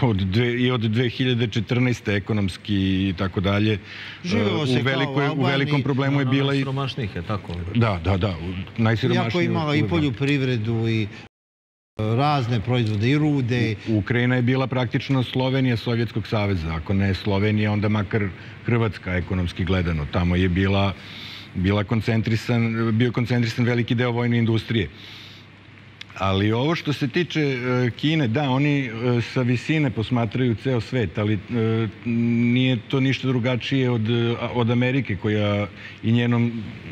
od 2014. ekonomski i tako dalje. U velikom problemu je bila i... Najsiromašnijih je tako. Da. Jako je imala i poljoprivredu i... razne proizvode i rude. Ukrajina je bila praktično Slovenija Sovjetskog saveza. Ako ne Slovenija, onda makar Hrvatska ekonomski gledano. Tamo je bio koncentrisan veliki deo vojne industrije. Ali ovo što se tiče Kine, da, oni sa visine posmatraju ceo svet, ali nije to ništa drugačije od Amerike koja i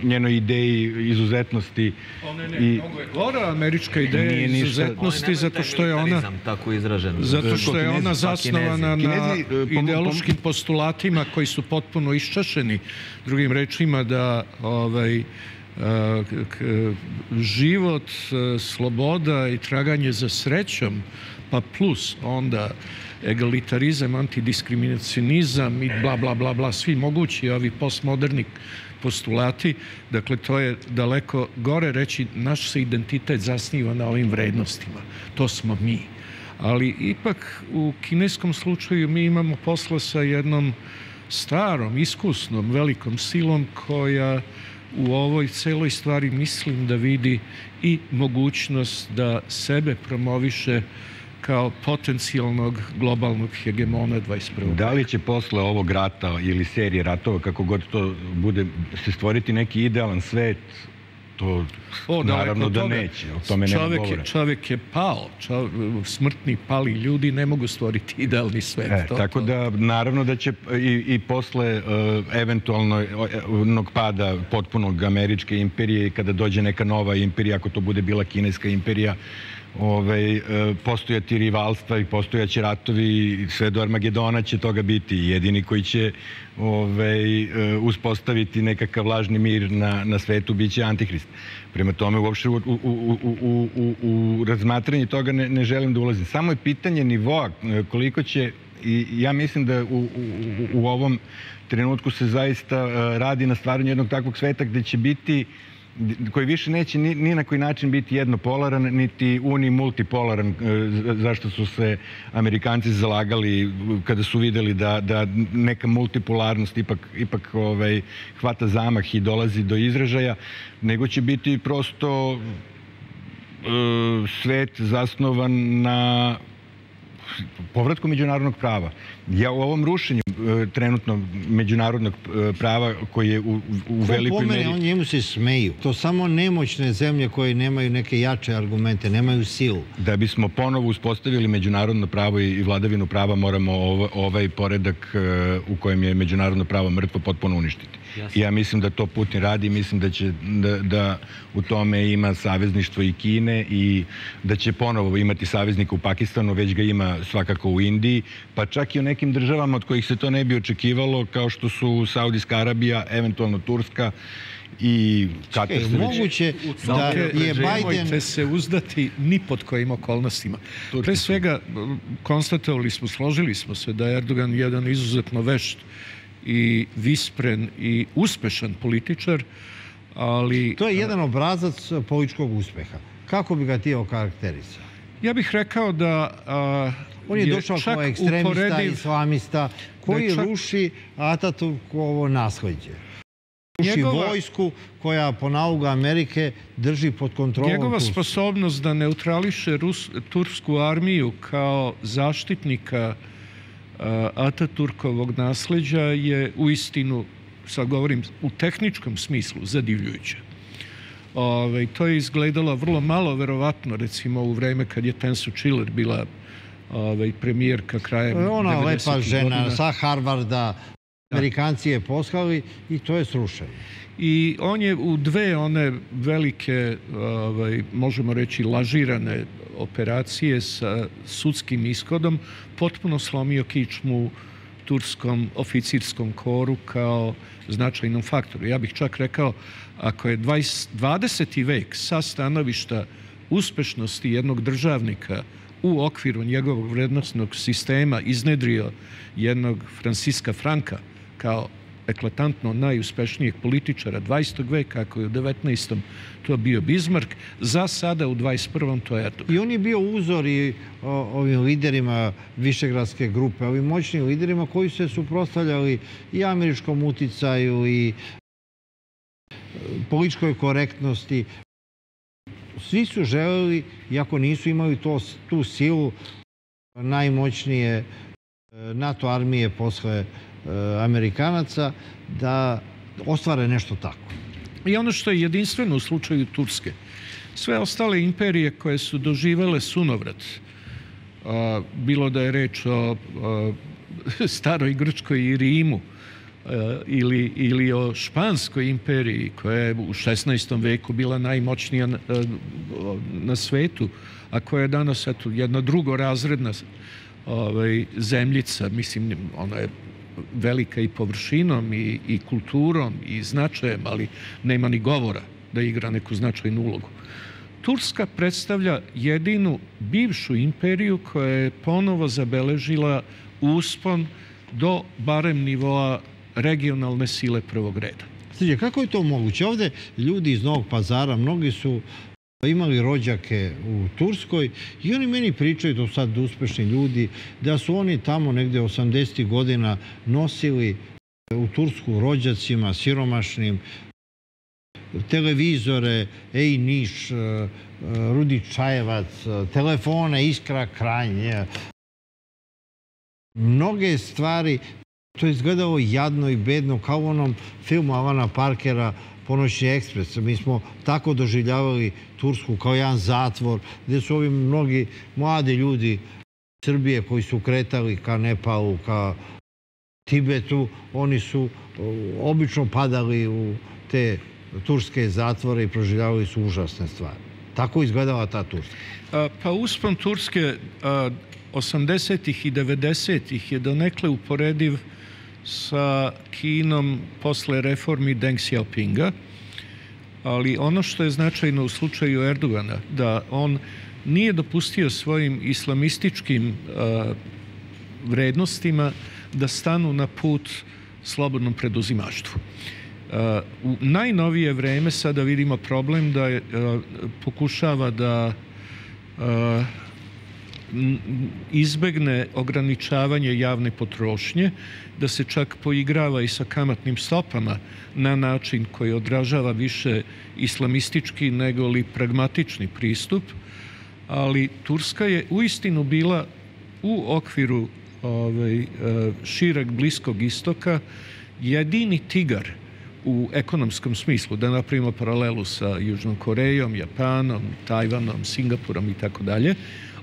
njenoj ideji izuzetnosti... Mnogo je gora američka ideja izuzetnosti zato što je ona zasnovana na ideološkim postulatima koji su potpuno iščašeni. Drugim rečima da... život, sloboda i traganje za srećom, pa plus onda egalitarizam, antidiskriminacionizam i bla, bla, bla, bla, svi mogući ovi postmoderni postulati. Dakle, to je daleko gore reći, naš se identitet zasniva na ovim vrednostima. To smo mi. Ali ipak u kineskom slučaju mi imamo posla sa jednom starom, iskusnom, velikom silom koja u ovoj celoj stvari mislim da vidi i mogućnost da sebe promoviše kao potencijalnog globalnog hegemona 21. Da li će posle ovog rata ili serije ratova, kako god to bude, se stvoriti neki idealan svet? To naravno da neće. O tome nema govora. Čovek je pao. Smrtni pali ljudi ne mogu stvoriti idealni svet. Tako da naravno da će i posle eventualnog pada potpunog američke imperije, kada dođe neka nova imperija, ako to bude bila kineska imperija, postojati rivalstva i postojaće ratovi, sve do Armagedona će toga biti. Jedini koji će uspostaviti nekakav lažni mir na svetu biće Antihrist. Prema tome, uopšte u razmatranje toga ne želim da ulazim. Samo je pitanje nivoa koliko će, i ja mislim da u ovom trenutku se zaista radi na stvaranju jednog takvog sveta gde će biti koji više neće ni na koji način biti jednopolaran, niti unimultipolaran, zašto su se Amerikanci zalagali kada su videli da neka multipolarnost ipak hvata zamah i dolazi do izražaja, nego će biti prosto svet zasnovan na povratku međunarodnog prava. Ja u ovom rušenju trenutno međunarodnog prava koji je u velikoj meri... Oni njemu se smeju. To samo nemoćne zemlje koje nemaju neke jače argumente, nemaju silu. Da bismo ponovo uspostavili međunarodno pravo i vladavinu prava, moramo ovaj poredak u kojem je međunarodno pravo mrtvo potpuno uništiti. Ja mislim da to Putin radi, mislim da u tome ima savezništvo i Kine i da će ponovo imati saveznika u Pakistanu, već ga ima svakako u Indiji, pa čak i u nekim državama od kojih se to ne bi očekivalo, kao što su Saudijska Arabija, eventualno Turska i Katar. Moguće da je Biden... Nemojte se uzdati ni pod kojim okolnostima. Pre svega, konstatovali smo, složili smo se da je Erdogan jedan izuzetno vešt i vispren i uspešan političar, ali... To je jedan obrazac političkog uspeha. Kako bi ga ti okarakterisao? Ja bih rekao da... On je došao kao ekstremista, islamista, koji ruši Ataturkovo nasleđe. Ruši vojsku koja po nalogu Amerike drži pod kontrolom Tursku. Njegova sposobnost da neutrališe tursku armiju kao zaštitnika Ataturkovog nasleđa je u istinu, sad govorim u tehničkom smislu, zadivljujuća. To je izgledalo vrlo malo verovatno, recimo u vreme kad je Tensu Čiller bila premijerka krajem 90. godina. Ona lepa žena sa Harvarda, Amerikanci je poslali i to je srušeno. I on je u dve one velike, možemo reći, lažirane operacije sa sudskim ishodom potpuno slomio kičmu turskom oficirskom koru kao značajnom faktoru. Ja bih čak rekao, ako je 20. vek sa stanovišta uspešnosti jednog državnika u okviru njegovog vrednostnog sistema iznedrio jednog Franciska Franka kao eklatantno najuspešnijeg političara 20. veka, ako je u 19. to bio Bismarck, za sada u 21. to je Erdogan. I on je bio uzor i ovim liderima Višegradske grupe, ovim moćnim liderima koji se suprotstavljali i američkom uticaju i političkoj korektnosti. Svi su želeli, iako nisu imali tu silu, najmoćnije NATO armije posle Amerikanaca, da ostvare nešto tako. I ono što je jedinstveno u slučaju Turske. Sve ostale imperije koje su doživele sunovrat, bilo da je reč o staroj Grčkoj i Rimu, ili o Španskoj imperiji koja je u 16. veku bila najmoćnija na svetu, a koja je danas jedna drugorazredna zemljica. Mislim, ona je velika i površinom i kulturom i značajem, ali nema ni govora da igra neku značajnu ulogu. Turska predstavlja jedinu bivšu imperiju koja je ponovo zabeležila uspon do barem nivoa regionalne sile prvog reda. Srđe, kako je to moguće? Ovde ljudi iz Novog Pazara, mnogi su imali rođake u Turskoj i oni meni pričaju, to sad uspešni ljudi, da su oni tamo negde 80. godina nosili u Tursku rođacima, siromašnim, televizore, Ej Niš, Rudi Čajevac, telefone, Iskra Kranj, mnoge stvari. To je izgledalo jadno i bedno, kao u onom filmu Alana Parkera Ponoćni ekspres. Mi smo tako doživljavali Tursku kao jedan zatvor, gde su ovi mnogi mladi ljudi Srbije koji su kretali ka Nepalu, ka Tibetu, oni su obično padali u te turske zatvore i proživljavali su užasne stvari. Tako izgledala ta Turska. Pa uspon Turske 80-ih i 90-ih je donekle uporediv sa Kinom posle reformi Deng Xiaopinga, ali ono što je značajno u slučaju Erdogana, da on nije dopustio svojim islamističkim vrednostima da stanu na put slobodnom preduzimaštvu. U najnovije vreme sada vidimo problem da pokušava da izbegne ograničavanje javne potrošnje, da se čak poigrava i sa kamatnim stopama na način koji odražava više islamistički nego li pragmatični pristup, ali Turska je uistinu bila u okviru šireg Bliskog istoka jedini tigar u ekonomskom smislu, da napravimo paralelu sa Južnom Korejom, Japanom, Tajvanom, Singapurom i tako dalje.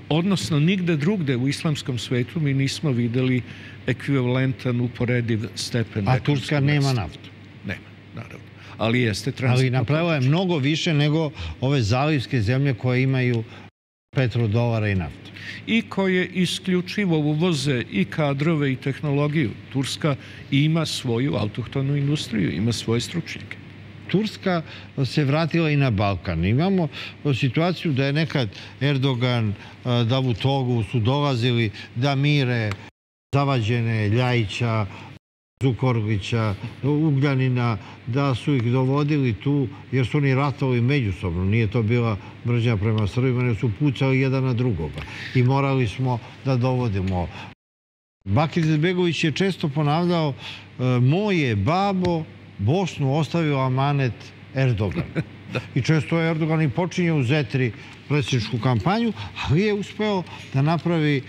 Odnosno, nigde drugde u islamskom svetu mi nismo videli ekvivalentan, uporediv stepen. A Turska nema naftu? Nema, naravno. Ali jeste transportno. Ali napravila je mnogo više nego ove zalivske zemlje koje imaju petrodolara i naftu. I koje isključivo uvoze i kadrove i tehnologiju. Turska ima svoju autohtonu industriju, ima svoje stručnjake. Turska se vratila i na Balkan. Imamo situaciju da je nekad Erdogan, Davutogu su dolazili da mire Zavađene, Ljajića, Zukorlića, Ugljanina, da su ih dovodili tu jer su oni ratovali međusobno. Nije to bila mržnja prema Srbima, nego su pucali jedan na drugoga. I morali smo da dovodimo. Bakir Izetbegović je često ponavljao moje babo Bosnu ostavio amanet Erdogan. I često je Erdogan i počinje u Zetri predsjedničku kampanju, ali je uspeo da napravi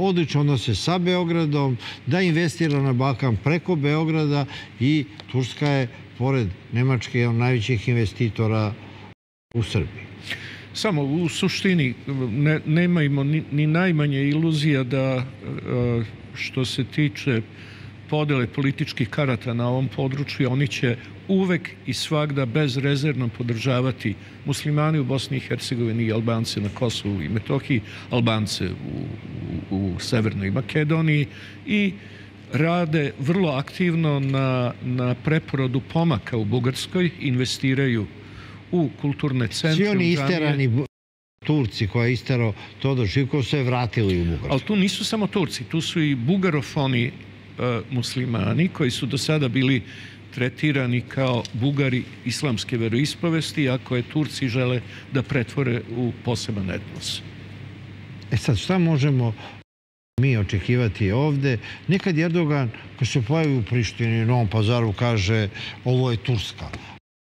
odlično odnose sa Beogradom, da investira na Balkan preko Beograda i Turska je, pored Nemačke, jedan od najvećih investitora u Srbiji. Samo u suštini nemajmo ni najmanje iluzija da što se tiče podele političkih karata na ovom području, oni će uvek i svakda bezrezervno podržavati muslimani u Bosni i Hercegovini i Albance na Kosovu i Metohiji, Albance u Severnoj Makedoniji i rade vrlo aktivno na preporodu pomaka u Bugarskoj, investiraju u kulturne centre. Svi oni isterani Turci koja je isterao Todor Živkov se vratili u Bugarsku. Ali tu nisu samo Turci, tu su i bugarofoni muslimani koji su do sada bili tretirani kao Bugari islamske veroispovesti, ako je Turci žele da pretvore u poseban etnos. E sad, šta možemo mi očekivati ovde? Nekad Erdogan, koji se pojavi u Prištini, u Novom Pazaru, kaže ovo je Turska.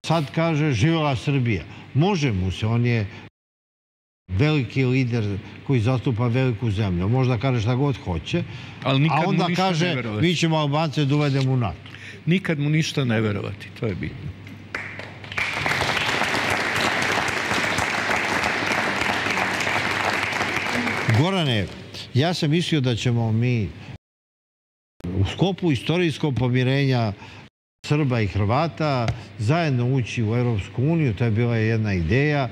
Sad kaže živela Srbija. Može mu se, on je veliki lider koji zastupa veliku zemlju. Možda kaže šta god hoće, a onda kaže mi ćemo Albance da uvedemo u NATO. Nikad mu ništa ne verovati, to je bitno. Gorane, ja sam mislio da ćemo mi u sklopu istorijskog pomirenja Srba i Hrvata zajedno ući u Evropsku uniju, to je bila jedna ideja.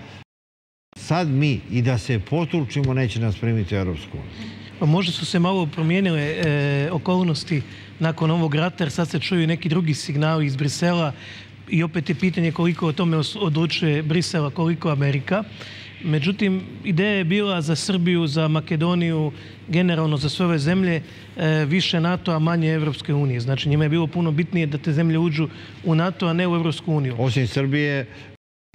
Sad mi i da se potručimo neće nas primiti u Evropsku uniju. Možda su se malo promijenile okolnosti nakon ovog rata, jer sad se čuju neki drugi signali iz Brisela i opet je pitanje koliko o tome odlučuje Brisela, koliko Amerika. Međutim, ideja je bila za Srbiju, za Makedoniju, generalno za sve ove zemlje, više NATO, a manje Evropske unije. Znači, njima je bilo puno bitnije da te zemlje uđu u NATO, a ne u Evropsku uniju. Osim Srbije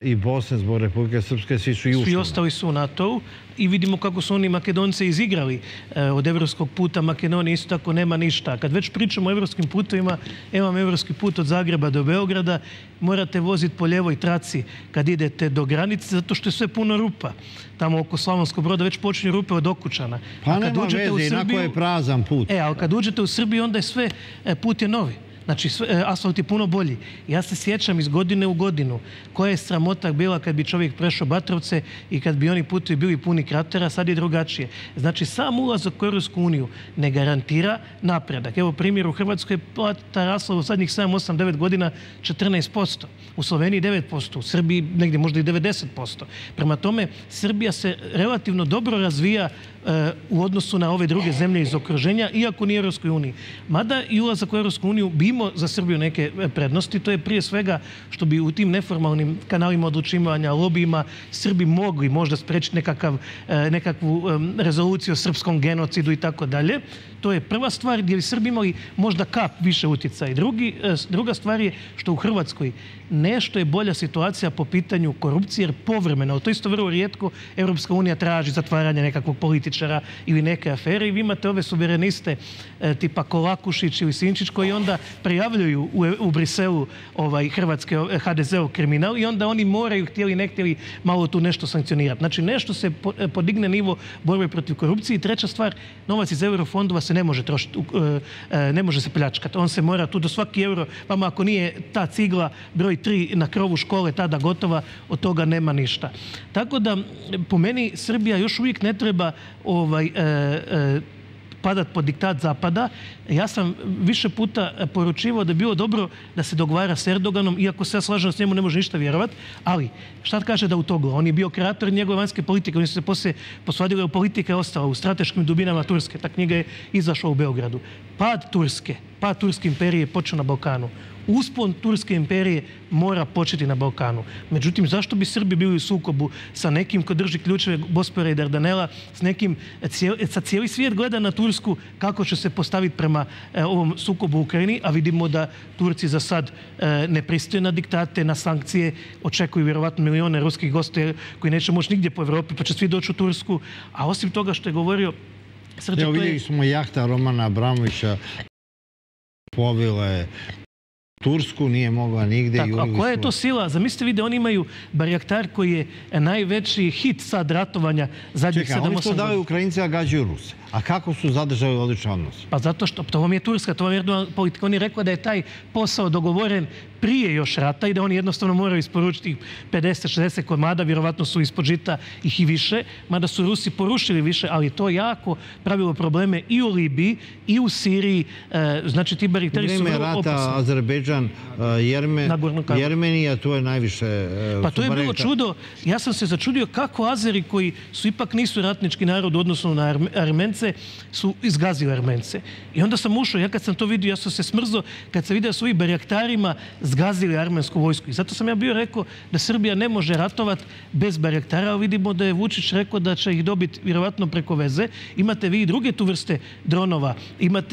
i Bosne zbog Republike Srpske, svi su i ušli. Svi ostali su u NATO-u i vidimo kako su oni Makedonce izigrali od evropskog puta. Makedonija isto tako nema ništa. Kad već pričamo o evropskim putovima, imam evropski put od Zagreba do Beograda, morate voziti po ljevoj traci kad idete do granice, zato što je sve puno rupa. Tamo oko Slavonskog Broda već počinju rupe od Okučana. Pa nema veze, inako je prazan put. E, ali kad uđete u Srbiju, onda je sve, put je novi. Znači, asfalt je puno bolji. Ja se sjećam iz godine u godinu koja je sramota bila kad bi čovjek prešao Batrovce i kad bi oni putovi bili puni kratera, sad je drugačije. Znači, sam ulazak u Europsku uniju ne garantira napredak. Evo primjer, u Hrvatskoj je plata rasla u zadnjih 7, 8, 9 godina 14%, u Sloveniji 9%, u Srbiji negdje možda i 90%. Prema tome, Srbija se relativno dobro razvija u odnosu na ove druge zemlje iz okruženja, iako nije u Europskoj uniji. Mada i ulazak u Europsku uniju bi vidimo za Srbiju neke prednosti, to je prije svega što bi u tim neformalnim kanalima odlučivanja, lobijima, Srbi mogli možda sprečiti nekakvu rezoluciju o srpskom genocidu i tako dalje. To je prva stvar gdje bi Srbi imali možda kap više utjecaj. Druga stvar je što u Hrvatskoj nešto je bolja situacija po pitanju korupcije, jer povremeno, to isto vrlo rijetko, Evropska unija traži zatvaranje nekakvog političara ili neke afere i vi imate ove suvereniste tipa Kolakušić ili Sinčić koji onda prijavljuju u Briselu hrvatske HDZ-ov kriminal i onda oni moraju, htjeli ne htjeli, malo tu nešto sankcionirati. Znači nešto se podigne nivo borbe protiv korupcije. I treća stvar, novac iz eurofondova se ne može trošiti, ne može se pljačkati. On se mora tu do svaki euro, vama ako nije ta cigla broj 3 na krovu škole tada gotova, od toga nema ništa. Tako da, po meni, Srbija još uvijek ne treba padat pod diktat Zapada. Ja sam više puta poručivao da je bilo dobro da se dogovara s Erdoganom, iako se ja slažem s njemu, ne može ništa vjerovat, ali šta kaže Davutoglu? On je bio kreator njegove vanjske politike, oni su se poslije posvadili, politika je ostala u strateškim dubinama Turske. Ta knjiga je izašla u Beogradu. Pad Turske imperije je počeo na Balkanu. Uspon Turske imperije mora početi na Balkanu. Međutim, zašto bi Srbi bili u sukobu sa nekim ko drži ključeve Bospora i Dardanela, sa cijeli svijet gleda na Tursku kako će se postaviti prema ovom sukobu u Ukrajini, a vidimo da Turci za sad ne pristaju na diktate, na sankcije, očekuju vjerovatno milijone ruskih gostiju koji neće moći nigdje po Evropi, pa će svi doći u Tursku. A osim toga što je govorio... Evo vidjeli smo jahta Romana Abramovića povila je Tursku, nije mogla nigde. A koja je to sila? Zamislite, vide, oni imaju Barjaktar koji je najveći hit sad ratovanja zadnjih 7-8 godina. Čekaj, oni su dali Ukrajinci, a gađaju Ruse. A kako su zadržali odličan odnos? Pa zato što, to vam je Turska, to vam je Erdogan politika. On je rekao da je taj posao dogovoren prije još rata i da oni jednostavno moraju isporučiti 50-60 komada, vjerovatno su ispod žita ih i više, mada su Rusi porušili više, ali to jako pravilo probleme i u Libiji, i u Siriji. Znači, ti Barjaktari su vrlo opasni. Jermenija, to je najviše... Pa to je bilo čudo. Ja sam se začudio kako Azeri koji su ipak nisu ratnički narod odnosno na Armence su izgazili Armence. I onda sam ušao, ja kad sam to vidio, ja sam se smrzao kad sam vidio da su ovi barjaktarima zgazili armensku vojsku. I zato sam ja bio rekao da Srbija ne može ratovat bez barjaktara. Vidimo da je Vučić rekao da će ih dobiti vjerovatno preko veze. Imate vi i druge tu vrste dronova.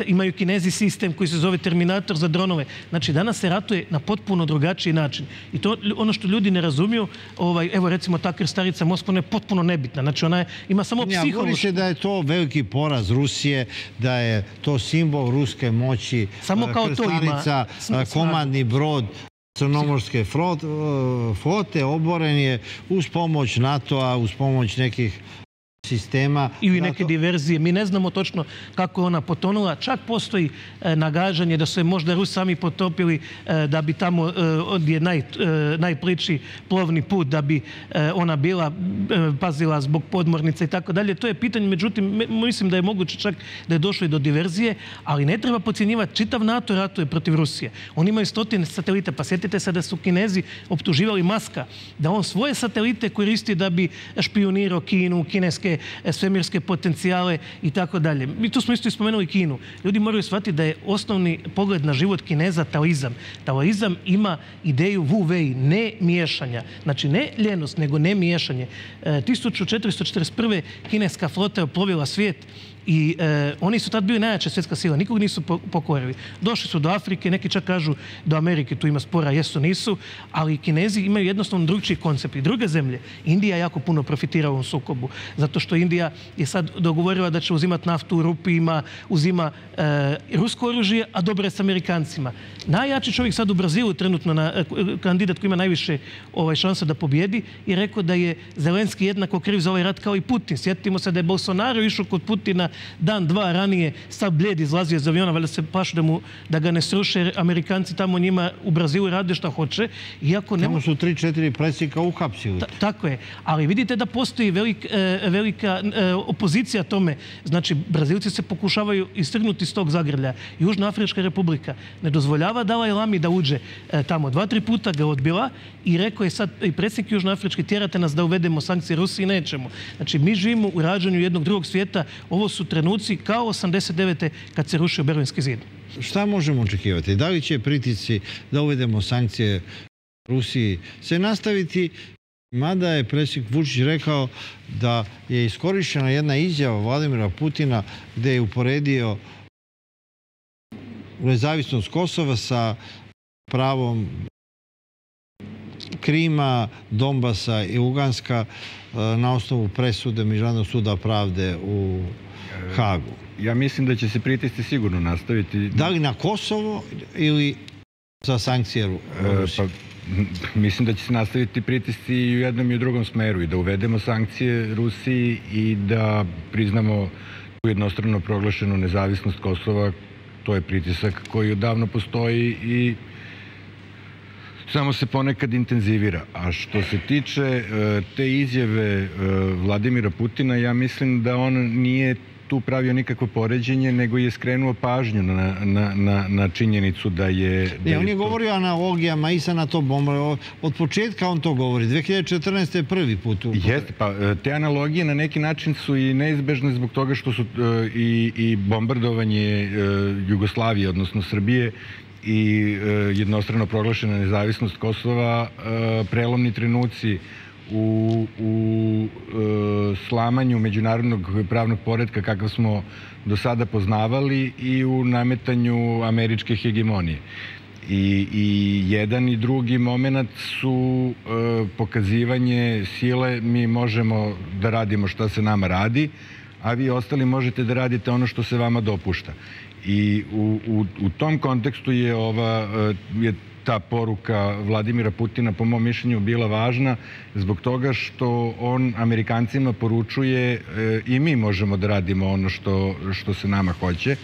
Imaju Kinezi sistem koji se zove Terminator za dronove. Znači, danas se ratuje na potpuno drugačiji način. I to ono što ljudi ne razumiju, evo recimo ta krstarica Moskvona je potpuno nebitna. Znači ona ima samo psihološku... Govori se da je to veliki poraz Rusije, da je to simbol ruske moći, krstarica, komandni brod Crnomorske flote, oboren je uz pomoć NATO-a, uz pomoć nekih sistema. Ili neke diverzije. Mi ne znamo točno kako je ona potonula. Čak postoji nagađanje da su je možda Rusi sami potopili da bi tamo gdje je najpliči plovni put, da bi ona bila pazila zbog podmornica i tako dalje. To je pitanje. Međutim, mislim da je moguće čak da je došlo i do diverzije, ali ne treba podcjenjivati. Čitav NATO ratuje protiv Rusije. Oni imaju stotine satelite. Pa sjetite se da su Kinezi optuživali Maska da on svoje satelite koristi da bi špionirao Kinu, kineske svemirske potencijale i tako dalje. Mi tu smo isto spomenuli Kinu. Ljudi moraju shvatiti da je osnovni pogled na život Kineza taoizam. Taoizam ima ideju Wu-Wei, ne miješanja. Znači ne ljenost, nego ne miješanje. 1441. kineska flota je oplovila svijet i oni su tad bili najjača svjetska sila, nikog nisu pokorili. Došli su do Afrike, neki čak kažu do Amerike, tu ima spora, jesu, nisu, ali Kinezi imaju jednostavno drugčiji koncept. I druge zemlje, Indija jako puno profitira u ovom sukobu, zato što Indija je sad dogovorila da će uzimati naftu u rupijima, uzima rusko oružje, a dobre s Amerikancima. Najjači čovjek sad u Brazilu, trenutno kandidat koji ima najviše šansa da pobjedi, je rekao da je Zelenski jednako kriv za ovaj rat kao i Putin. Sjetimo se da je Bolsonaro išao kod Putina dan, dva ranije, sad bljed izlazio iz aviona, valjda se plaši da ga ne sruše, jer Amerikanci tamo njima u Brazilu rade šta hoće. Tamo su 3-4 predsjednika uhapsili. Tako je, ali vidite da postoji velika opozicija tome. Znači, Brazilci se pokušavaju istrgnuti iz tog zagrlja. Južnoafrička republika ne dozvoljava Dalaj Lami da uđe tamo. 2-3 puta ga odbila i rekao je sad i predsjednik Južnoafrički, tjerate nas da uvedemo sankcije Rusiji, nećemo. Znači, mi živimo u rađanju jednog drugog svijeta. Ovo su trenuci kao 89. kad se rušio Berlinski zid. šta možemo očekivati? Da li će pritisci da uvedemo sankcije Rusiji se nastaviti? Mada je predsjednik Vučić rekao da je iskorištena jedna izjava Vladimira Putina gdje je uporedio nezavisnost Kosova sa pravom Krima, Donbasa i Luganska na osnovu presude Međunarodnog suda pravde u Hagu. Ja mislim da će se pritisci sigurno nastaviti. Da li na Kosovo ili za sankcije Rusije? Mislim da će se nastaviti pritisci i u jednom i u drugom smeru, i da uvedemo sankcije Rusiji i da priznamo tu jednostrano proglašenu nezavisnost Kosova. To je pritisak koji odavno postoji i samo se ponekad intenzivira. A što se tiče te izjave Vladimira Putina, ja mislim da on nije tu pravio nikakvo poređenje, nego je skrenuo pažnju na činjenicu da je... Ne, on je govorio analogijama i sa NATO bombama. Od početka on to govori. 2014. je prvi put. Jeste, pa te analogije na neki način su i neizbežne zbog toga što su i bombardovanje Jugoslavije, odnosno Srbije, i jednostrano proglašena nezavisnost Kosova prelomni trenuci u slamanju međunarodnog pravnog poretka kakav smo do sada poznavali i u nametanju američke hegemonije. I jedan i drugi moment su pokazivanje sile. Mi možemo da radimo šta se nama radi, a vi ostali možete da radite ono što se vama dopušta. I u tom kontekstu je ta poruka Vladimira Putina, po mom mišljenju, bila važna zbog toga što on Amerikancima poručuje i mi možemo da radimo ono što se nama hoće.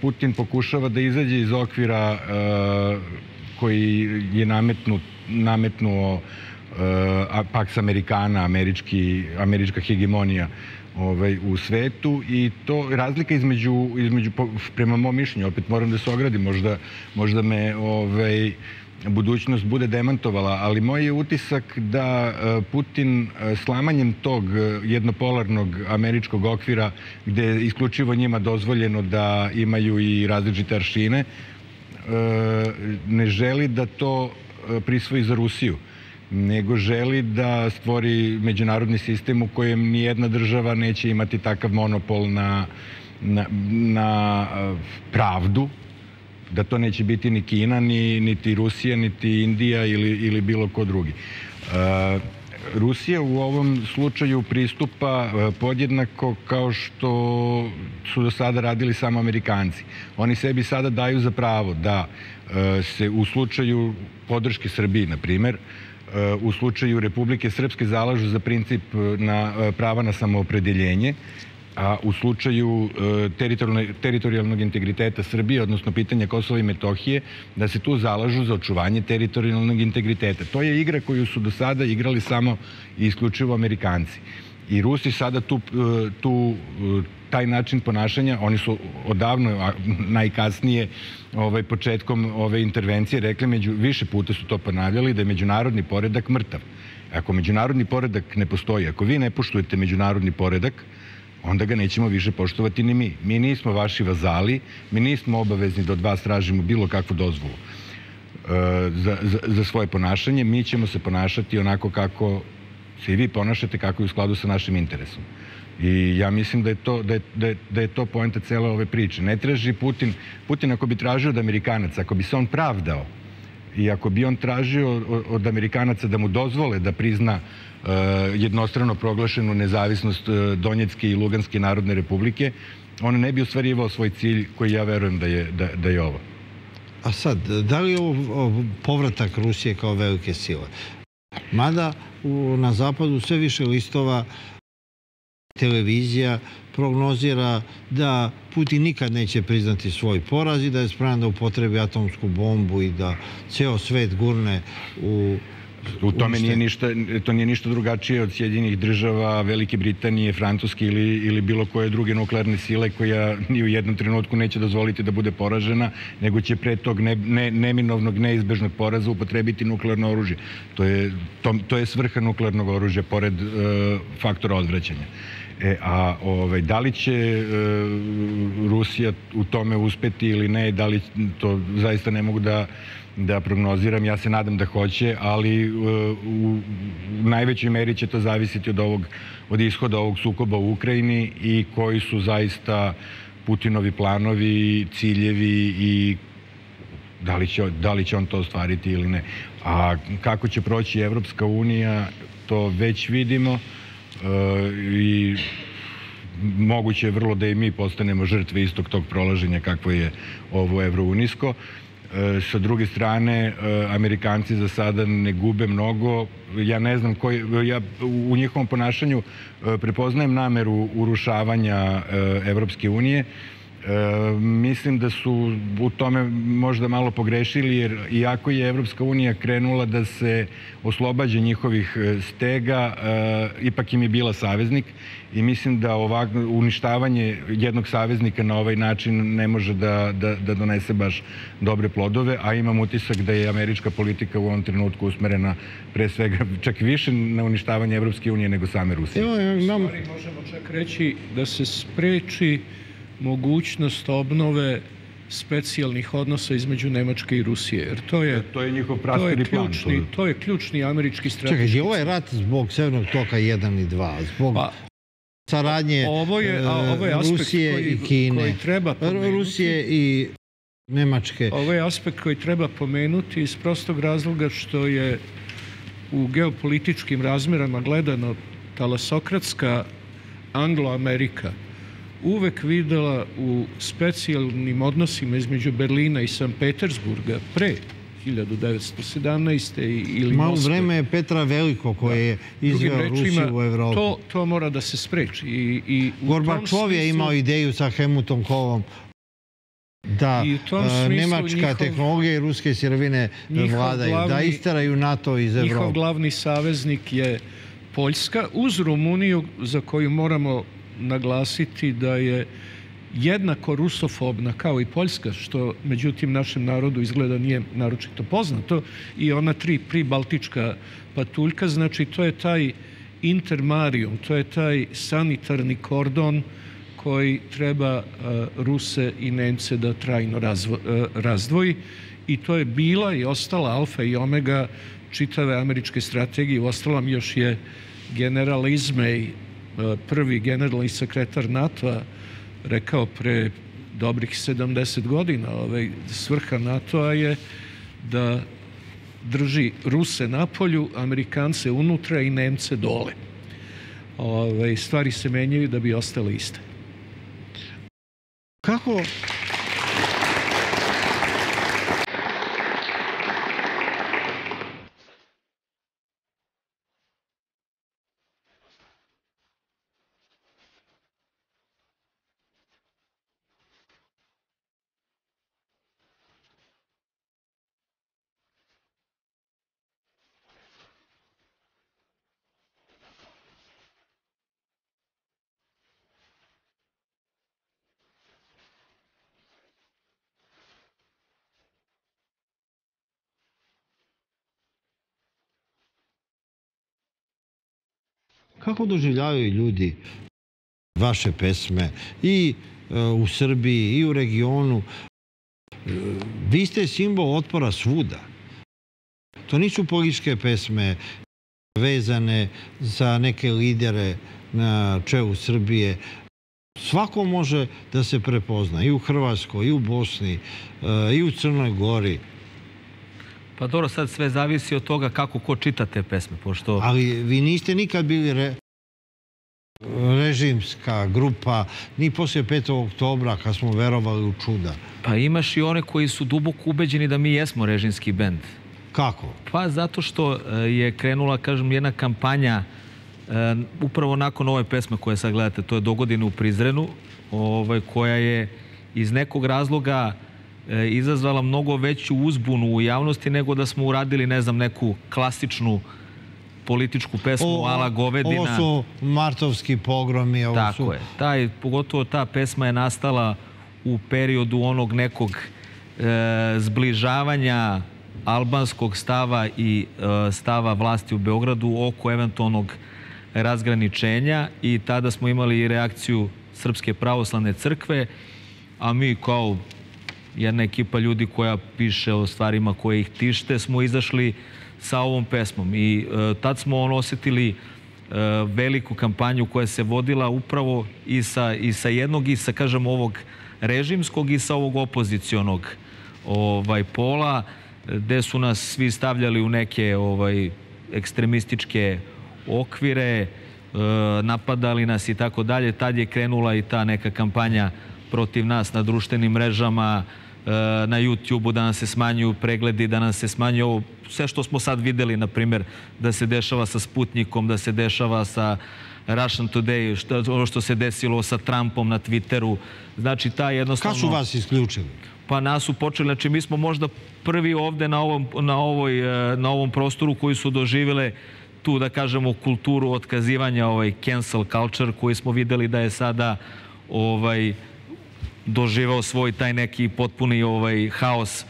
Putin pokušava da izađe iz okvira koji je nametnuo Pax Americana, američka hegemonija u svetu, i to razlika između, prema mom mišljenju, opet moram da se ogradim, možda me budućnost bude demantovala, ali moj je utisak da Putin slamanjem tog jednopolarnog američkog okvira gde je isključivo njima dozvoljeno da imaju i različite aršine, ne želi da to prisvoji za Rusiju, nego želi da stvori međunarodni sistem u kojem nijedna država neće imati takav monopol na pravdu, da to neće biti ni Kina, niti Rusija, niti Indija ili bilo ko drugi. Rusija u ovom slučaju pristupa podjednako kao što su do sada radili samo Amerikanci. Oni sebi sada daju za pravo da se u slučaju podrške Srbiji, na primer, u slučaju Republike Srpske zalažu za princip prava na samoopredeljenje, a u slučaju teritorijalnog integriteta Srbije, odnosno pitanja Kosova i Metohije, da se tu zalažu za očuvanje teritorijalnog integriteta. To je igra koju su do sada igrali samo i isključivo Amerikanci. I Rusi sada taj način ponašanja, oni su odavno, najkasnije početkom ove intervencije rekli, više puta su to ponavljali, da je međunarodni poredak mrtav. Ako međunarodni poredak ne postoji, ako vi ne poštujete međunarodni poredak, onda ga nećemo više poštovati ni mi. Mi nismo vaši vazali, mi nismo obavezni da od vas tražimo bilo kakvu dozvolu za svoje ponašanje. Mi ćemo se ponašati onako kako se i vi ponašate, kako je u skladu sa našim interesom. I ja mislim da je to poenta cele ove priče. Ne traži Putin, ako bi tražio od Amerikanaca, ako bi se on pravdao i ako bi on tražio od Amerikanaca da mu dozvole da prizna jednostrano proglašenu nezavisnost Donjecke i Luganske narodne republike, on ne bi ostvarivao svoj cilj koji ja verujem da je ovo. A sad, da li je ovo povratak Rusije kao velike sile? Mada na zapadu sve više listova, televizija prognozira da Putin nikad neće priznati svoj poraz i da je spreman da upotrebi atomsku bombu i da ceo svet gurne u... To nije ništa drugačije od Sjedinjenih Država, Velike Britanije, Francuske ili bilo koje druge nuklearne sile koja ni u jednom trenutku neće dozvoliti da bude poražena, nego će pre tog neminovnog, neizbežnog poraza upotrebiti nuklearno oružje. To je svrha nuklearnog oružja, pored faktora odvraćanja. A da li će Rusija u tome uspeti ili ne, da li to zaista ne mogu da prognoziram. Ja se nadam da hoće, ali u najvećoj meri će to zavisiti od ishoda ovog sukoba u Ukrajini i koji su zaista Putinovi planovi, ciljevi i da li će on to ostvariti ili ne. A kako će proći Evropska unija, to već vidimo. I moguće je vrlo da i mi postanemo žrtve istog tog prolaženja kakvo je ovo evrounisko. Sa druge strane, Amerikanci za sada ne gube mnogo. Ja ne znam, u njihovom ponašanju prepoznajem nameru urušavanja Evropske unije. Mislim da su u tome možda malo pogrešili, jer iako je Evropska unija krenula da se oslobađa njihovih stega, ipak im je bila saveznik i mislim da uništavanje jednog saveznika na ovaj način ne može da donese baš dobre plodove, a imam utisak da je američka politika u ovom trenutku usmerena pre svega čak više na uništavanje Evropske unije nego same Rusije. Možemo čak reći da se spreči mogućnost obnove specijalnih odnosa između Nemačke i Rusije. Jer to je ključni američki strateški. Čekaj, ovo je rat zbog Severnog toka 1 i 2, zbog saradnje Rusije i Kine, Rusije i Nemačke. Ovo je aspekt koji treba pomenuti iz prostog razloga što je u geopolitičkim razmerama gledano talasokratska Anglo-Amerika uvek videla u specijalnim odnosima između Berlina i Sankt Petersburga pre 1917. ili Moskve. U vreme Petra Veliko koje je izveo Rusiju u Evropu. To mora da se spreči. Gorbačov je imao ideju sa Helmutom Kohlom da nemačka tehnologija i ruske sirovine vladaju, da isteraju NATO iz Evrope. Njihov glavni saveznik je Poljska uz Rumuniju, za koju moramo naglasiti da je jednako rusofobna kao i Poljska, što međutim našem narodu izgleda nije naročito poznato, i ona tri pribaltička patuljka, znači to je taj intermarijum, to je taj sanitarni kordon koji treba Ruse i Nemce da trajno razdvoji i to je bila i ostala alfa i omega čitave američke strategije. U ostalom još je general Izmej, prvi generalni sekretar NATO-a, rekao pre dobrih 70 godina, svrha NATO-a je da drži Ruse napolju, Amerikance unutra i Nemce dole. Stvari se menjaju da bi ostale iste. Kako? Kako doživljavaju ljudi vaše pesme i u Srbiji i u regionu? Vi ste simbol otpora svuda. To nisu političke pesme vezane za neke lidere na čelu Srbije. Svako može da se prepozna i u Hrvatskoj, i u Bosni, i u Crnoj Gori. Pa dobro, sad sve zavisi od toga kako ko čita te pesme, pošto... Ali vi niste nikad bili režimska grupa, ni poslije 5. oktobra kad smo verovali u čuda. Pa imaš i one koji su duboko ubeđeni da mi jesmo režimski bend. Kako? Pa zato što je krenula, kažem, jedna kampanja upravo nakon ove pesme koje sad gledate, to je Dogodine u Prizrenu, koja je iz nekog razloga izazvala mnogo veću uzbunu u javnosti nego da smo uradili, ne znam, neku klasičnu političku pesmu ala govedina. Ovo su martovski pogromi. Tako je. Pogotovo ta pesma je nastala u periodu onog nekog zbližavanja albanskog stava i stava vlasti u Beogradu oko eventualnog razgraničenja i tada smo imali i reakciju Srpske pravoslavne crkve, a mi kao jedna ekipa ljudi koja piše o stvarima koje ih tište smo izašli sa ovom pesmom. I tad smo osetili veliku kampanju koja se vodila upravo i sa jednog i sa, kažem, ovog režimskog i sa ovog opozicionog pola, gde su nas svi stavljali u neke ekstremističke okvire, napadali nas i tako dalje. Tad je krenula i ta neka kampanja protiv nas na društvenim mrežama, na YouTube-u, da nam se smanjuju pregledi, da nam se smanjuje ovo, sve što smo sad videli, na primjer, da se dešava sa Sputnikom, da se dešava sa Russian Today, ono što se desilo sa Trumpom na Twitteru. Znači, ta jednostavno... Kad su vas isključili? Pa nas su počeli, znači mi smo možda prvi ovde na ovom prostoru koji su doživjeli tu, da kažemo, kulturu otkazivanja, cancel culture, koji smo videli da je sada doživao svoj taj neki potpuni haos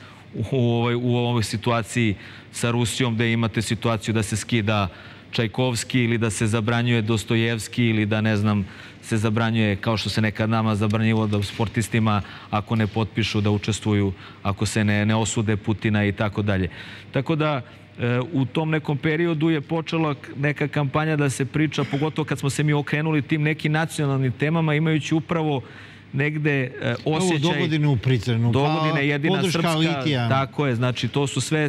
u ovoj situaciji sa Rusijom, gde imate situaciju da se skida Čajkovski ili da se zabranjuje Dostojevski ili da, ne znam, se zabranjuje, kao što se nekad nama zabranjivo da sportistima ako ne potpišu da učestvuju, ako se ne osude Putina i tako dalje. Tako da u tom nekom periodu je počela neka kampanja da se priča, pogotovo kad smo se mi okrenuli tim nekim nacionalnim temama, imajući upravo negde osjećaj... Dogodine u Pritrenu, pa podrška Litija. Tako je, znači to su sve...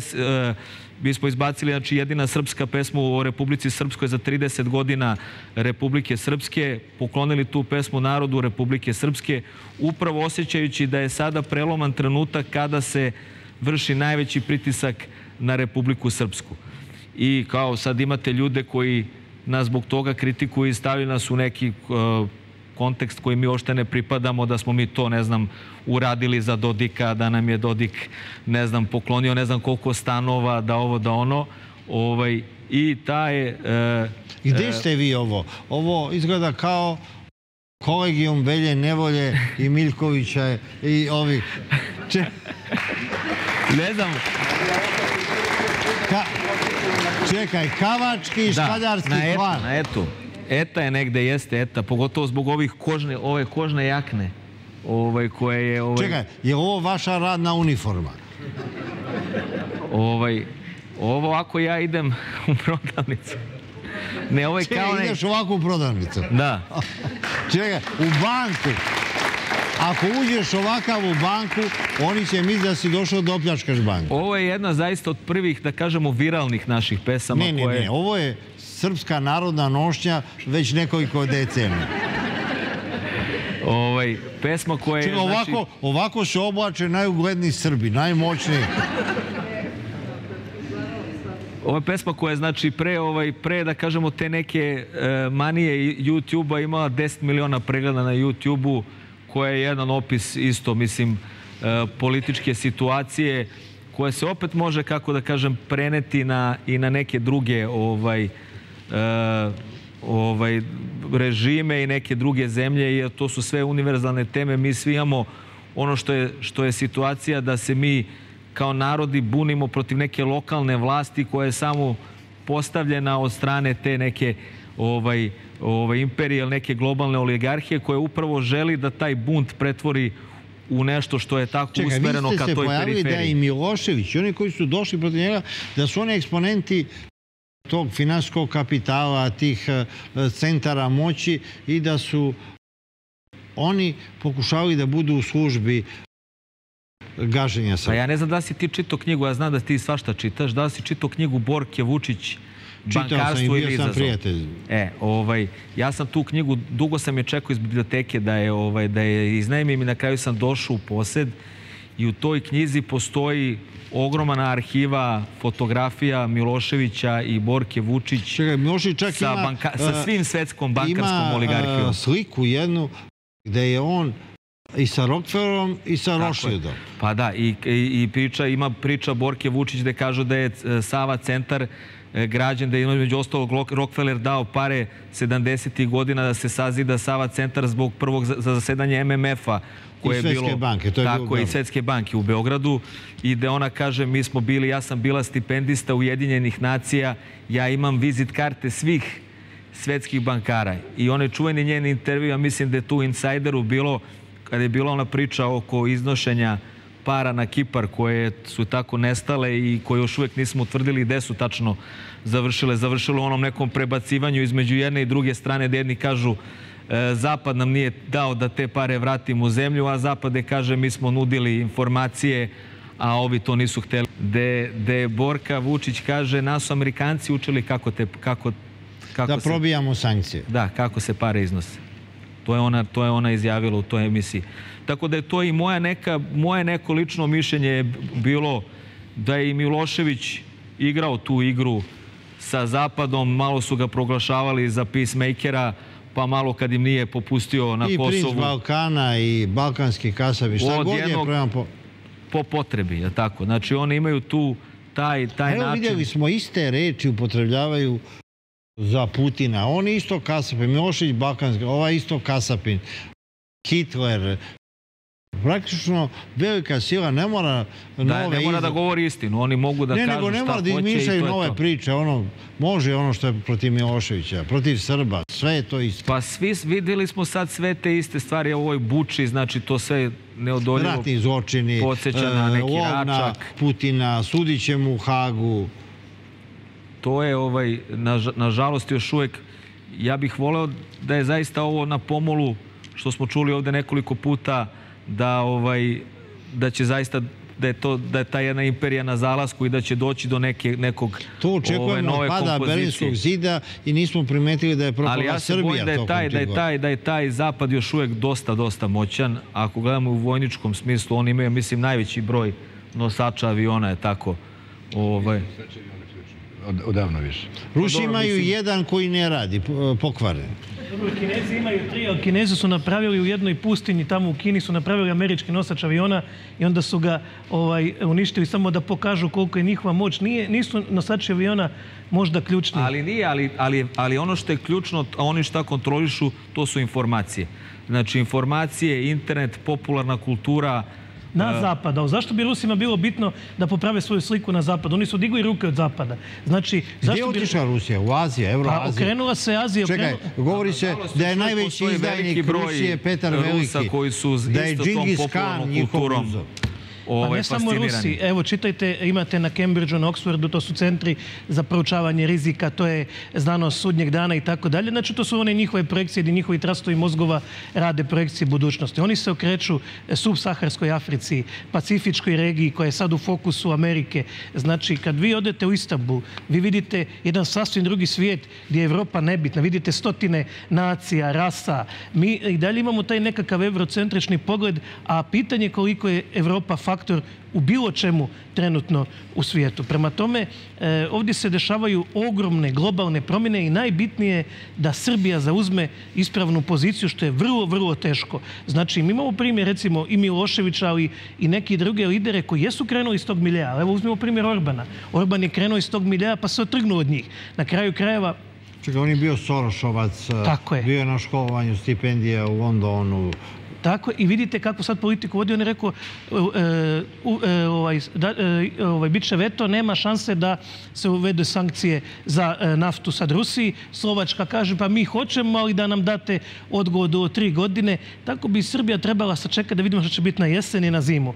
Mi smo izbacili jedina srpska pesma o Republici Srpskoj za 30 godina Republike Srpske, poklonili tu pesmu narodu Republike Srpske, upravo osjećajući da je sada preloman trenutak kada se vrši najveći pritisak na Republiku Srpsku. I kao sad imate ljude koji nas zbog toga kritikuju i stavljaju nas u neki kontekst koji mi ošte ne pripadamo, da smo mi to, ne znam, uradili za Dodika, da nam je Dodik, ne znam, poklonio ne znam koliko stanova, da ovo, da ono. I ta je... Gde ste vi ovo? Ovo izgleda kao kolegijum Velje Nevolje i Miljkovića i ovih... Ne znam... Čekaj, Kavački, Škaljarski kvar. Na etu. Eta je negde, jeste eta, pogotovo zbog ove kožne jakne koje je... Čekaj, je ovo vaša radna uniforma? Ovo ako ja idem u prodavnicu. Čekaj, ideš ovako u prodavnicu? Da. Čekaj, u banku. Ako uđeš ovakav u banku, oni će misliti da si došao da opljačkaš banku. Ovo je jedna zaista od prvih, da kažemo, viralnih naših pesama. Ne, ovo je srpska narodna nošnja već nekoliko decenija. Pesma koja je... Ovako se oblače najugledniji Srbi, najmoćniji. Ovo je pesma koja je, znači, pre, da kažemo, te neke manije YouTube-a imala 10 miliona pregleda na YouTube-u, koja je jedan opis isto, mislim, političke situacije, koja se opet može, kako da kažem, preneti i na neke druge režime i neke druge zemlje, jer to su sve univerzalne teme. Mi svi imamo ono što je situacija da se mi kao narodi bunimo protiv neke lokalne vlasti koja je samo postavljena od strane te neke imperije ili neke globalne oligarhije koja upravo želi da taj bunt pretvori u nešto što je tako usmereno ka toj periferiji. Čekaj, vi ste se pojavili da i Milošević i oni koji su došli protiv njega, da su oni eksponenti tog finansijskog kapitala, tih centara moći i da su oni pokušavali da budu u službi gaženja Srba. Ja ne znam da si ti čitao knjigu, ja znam da ti svašta čitaš, da si čitao knjigu Borke Vučić, Bankarstvo ili izazov. Čitao sam i bio sam prijatelj. Ja sam tu knjigu, dugo sam je čekao iz biblioteke da je iznajmim i na kraju sam došao u posed i u toj knjizi postoji ogromna arhiva fotografija Miloševića i Borke Vučić sa svim svetskom bankarskom oligarhijom. Ima sliku jednu gde je on i sa Rockefellerom i sa Rothschildom. Pa da, i ima priča Borke Vučić gde kažu da je Sava centar građen, da je među ostalog Rockefeller dao pare 70. godina da se sazida Sava centar zbog prvog zasedanja MMF-a i Svetske banke. Tako je, i Svetske banke u Beogradu. I da ona kaže, mi smo bili, ja sam bila stipendista Ujedinjenih nacija, ja imam vizit karte svih svetskih bankara. I one čuveni njeni intervju, ja mislim da je tu Insajderu bilo, kada je bila ona priča oko iznošenja para na Kipar koje su tako nestale i koje još uvek nismo utvrdili gde su tačno završile. Završilo u onom nekom prebacivanju između jedne i druge strane, gde jedni kažu Zapad nam nije dao da te pare vratimo u zemlju, a Zapad je kaže mi smo nudili informacije, a ovi to nisu hteli. Gde Borka Vučić kaže nas su Amerikanci učili kako da probijamo sankcije. Da, kako se pare iznose. To je ona izjavila u toj emisiji. Tako da je to i moje neko lično mišljenje bilo da je i Milošević igrao tu igru sa Zapadom. Malo su ga proglašavali za peacemakera, pa malo kad im nije popustio na Kosovu. I princ Balkana i balkanski kasavi, šta god je prema po potrebi. Znači oni imaju tu taj način. Evo vidjeli smo iste reči upotrebljavaju za Putina. On je isto kasapin, Milošević balkanski, ovaj isto kasapin, Hitler. Praktično velika sila ne mora da govori istinu. Oni mogu da kažu šta hoće i to je to. Ne mora da izmišljaju nove priče. Može ono što je protiv Miloševića, protiv Srba. Sve je to isto. Pa svi vidjeli smo sad sve te iste stvari u ovoj buči. Znači to sve neodoljivo ratni zločini, ovna Putina, sudiće mu u Hagu. To je, nažalost, još uvek, ja bih voleo da je zaista ovo na pomolu, što smo čuli ovde nekoliko puta, da će zaista, da je ta jedna imperija na zalasku i da će doći do nekog nove kompozicije. To očekujemo od pada Berlinskog zida i nismo primetili da je propala Srbija. Ali ja se bojim da je taj Zapad još uvek dosta moćan. Ako gledamo u vojničkom smislu, oni imaju, mislim, najveći broj nosača aviona, je tako. Odavno više. Rusi imaju jedan koji ne radi, pokvare. Kinezi imaju tri, ali Kinezi su napravili u jednoj pustinji, tamo u Kini su napravili američki nosač aviona i onda su ga uništili samo da pokažu koliko je njihova moć. Nisu nosači aviona možda ključni. Ali ono što je ključno, a oni šta kontrolišu, to su informacije. Znači informacije, internet, popularna kultura, na Zapada. Zašto bi Rusima bilo bitno da poprave svoju sliku na Zapadu? Oni su digli ruke od Zapada. Gdje je otišla Rusija? U Aziju, Evroaziju? Okrenula se Azija. Čekaj, govori se da je najveći izdajnik Rusije Petar Veliki. Da je Džingis Khan njihov uzor. Pa ne samo Rusi. Evo, čitajte, imate na Cambridgeu, na Oxfordu, to su centri za proučavanje rizika, to je znanost sudnjeg dana i tako dalje. Znači, to su one njihove projekcije gdje njihovi trastovi mozgova rade projekcije budućnosti. Oni se okreću subsaharskoj Africi, pacifičkoj regiji koja je sad u fokusu Amerike. Znači, kad vi odete u Istanbul, vi vidite jedan sasvim drugi svijet gdje je Evropa nebitna. Vidite stotine nacija, rasa. Mi i dalje imamo taj nekakav evrocentrični pogled, a pitanje koliko je Evropa faktor u bilo čemu trenutno u svijetu. Prema tome, ovdje se dešavaju ogromne globalne promjene i najbitnije je da Srbija zauzme ispravnu poziciju, što je vrlo teško. Znači, mi imamo primjer, recimo, i Miloševića, ali i neki druge lidere koji jesu krenuli iz tog milija. Evo, uzmimo primjer Orbana. Orban je krenuo iz tog milija, pa se otrgnuo od njih. Na kraju krajeva... Čekaj, on je bio Sorošovac, bio je na školovanju stipendija u Londonu. Tako, i vidite kako sad politiku vodi. On je rekao, bit će veto, nema šanse da se uvedu sankcije za naftu sad Rusiji. Slovačka kaže, pa mi hoćemo, ali da nam date odgodu o 3 godine. Tako bi Srbija trebala sačekati da vidimo što će biti na jesen i na zimu.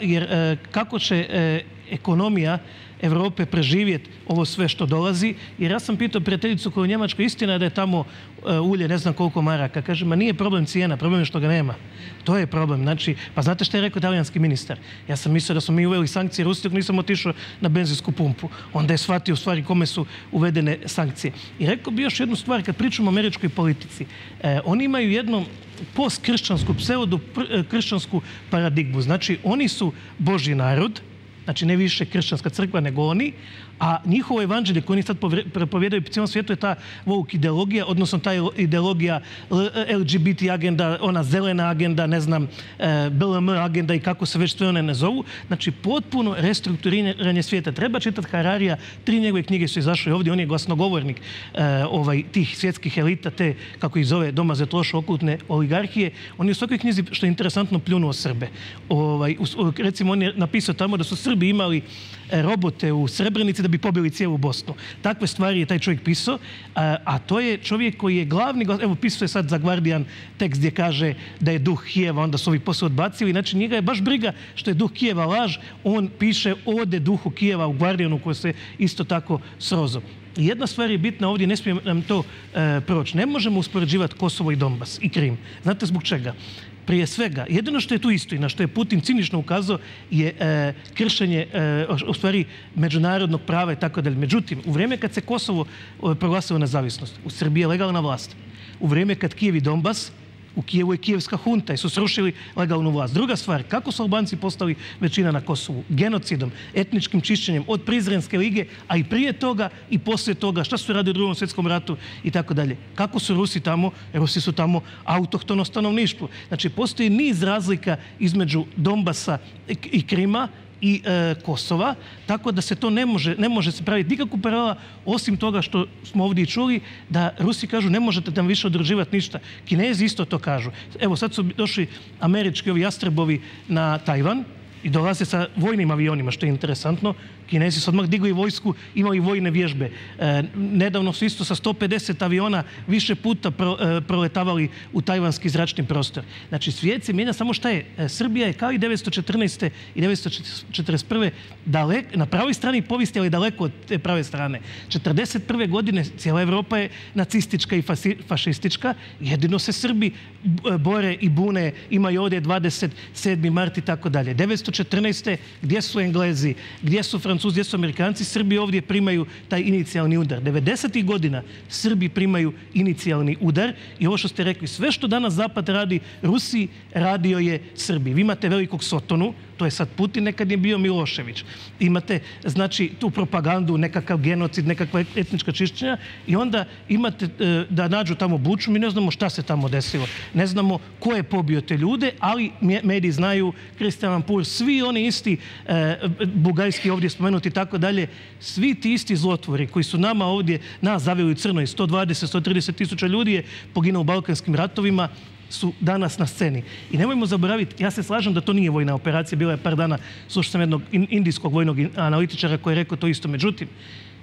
Jer kako će ekonomija Evrope preživjeti ovo sve što dolazi. Jer ja sam pitao prijateljicu koja je u Njemačkoj, istina da je tamo ulje ne znam koliko maraka. Kaže, ma nije problem cijena, problem je što ga nema. To je problem. Znači, pa znate što je rekao italijanski ministar? Ja sam mislio da smo mi uveli sankcije Rusiji, dok nisam otišao na benzinsku pumpu. Onda je shvatio u stvari kome su uvedene sankcije. I rekao bi još jednu stvar, kad pričamo o američkoj politici. Oni imaju jednu postkršćansku, pseudokršćansku paradigmu. Znači, oni su Božji narod. Znači, ne više kršćanska crkva nego oni, a njihovo evanđelje koje oni sad propovjedaju po cijelom svijetu je ta woke ideologija, odnosno ta ideologija LGBT agenda, ona zelena agenda, ne znam, BLM agenda i kako se već sve one ne zovu. Znači, potpuno restrukturiranje svijeta. Treba čitati Hararija, 3 njegove knjige su izašle ovdje, on je glasnogovornik tih svjetskih elita, te, kako ih zove, doma zetlošo okultne oligarhije. On je u svakoj knjizi, što je interesantno, pljunuo Srbe. Recimo, on je napisao tamo da su Srbi Srbi imali robote u Srebrenici da bi pobili cijelu Bosnu. Takve stvari je taj čovjek pisao, a to je čovjek koji je glavni, evo pisao je sad za Guardian tekst gdje kaže da je duh Kijeva, onda su ovi posle odbacili, znači njega je baš briga što je duh Kijeva laž, on piše ode duhu Kijeva u Guardianu koji se isto tako srozao. Jedna stvar je bitna ovdje, ne smijem nam to proći. Ne možemo uspoređivati Kosovo i Donbas i Krim. Znate zbog čega? Prije svega, jedino što je tu istina, što je Putin cinično ukazao, je kršenje, u stvari, međunarodnog prava i tako dalje. Međutim, u vrijeme kad se Kosovo proglasilo nezavisnost, u Srbiji je legalna vlast. U vrijeme kad Kijev i Donbas, u Kijevu je kijevska hunta i su srušili legalnu vlast. Druga stvar, kako su Albanci postali većina na Kosovu? Genocidom, etničkim čišćenjem od Prizrenske lige, a i prije toga i poslije toga, šta su radili u Drugom svjetskom ratu i tako dalje. Kako su Rusi tamo? Rusi su tamo autohtono stanovništvo. Znači, postoji niz razlika između Donbasa i Krima i Kosova, tako da se to ne može se praviti nikakvu paralela, osim toga što smo ovdje i čuli, da Rusi kažu ne možete nam više održivati ništa. Kinezi isto to kažu. Evo, sad su došli američki ovi jastrebovi na Tajvan i dolaze sa vojnim avionima, što je interesantno. Kinezi su odmah digli vojsku, imali vojne vježbe. Nedavno su isto sa 150 aviona više puta proletavali u tajvanski zračni prostor. Znači, svijet se mijenja, samo šta je? Srbija je kao i 1914. i 1941. na pravoj strani povijesti, ali daleko od te prave strane. 1941. godine cijela Evropa je nacistička i fašistička. Jedino se Srbi bore i bune, imaju ovdje 27. mart i tako dalje. 1914. gdje su Englezi, gdje su Francuzi, gdje su Amerikanci, Srbi ovdje primaju taj inicijalni udar. 90. godina Srbi primaju inicijalni udar i ovo što ste rekli, sve što danas Zapad radi Rusiji, radio je Srbiji. Vi imate velikog Sotonu, to je sad Putin, nekad je bio Milošević. Imate, znači, tu propagandu, nekakav genocid, nekakva etnička čišćenja i onda imate da nađu tamo Buču, mi ne znamo šta se tamo desilo. Ne znamo ko je pobio te ljude, ali mediji znaju, Kristijan Pur, svi oni isti, Bugajski ovdje spomenuti i tako dalje, svi ti isti zlotvori koji su nama ovdje, nas zaveli u crnoj, 120–130 tisuća ljudi je poginuo u balkanskim ratovima, su danas na sceni. I nemojmo zaboraviti, ja se slažem da to nije vojna operacija, bila je par dana, slušao sam jednog indijskog vojnog analitičara koji je rekao to isto. Međutim,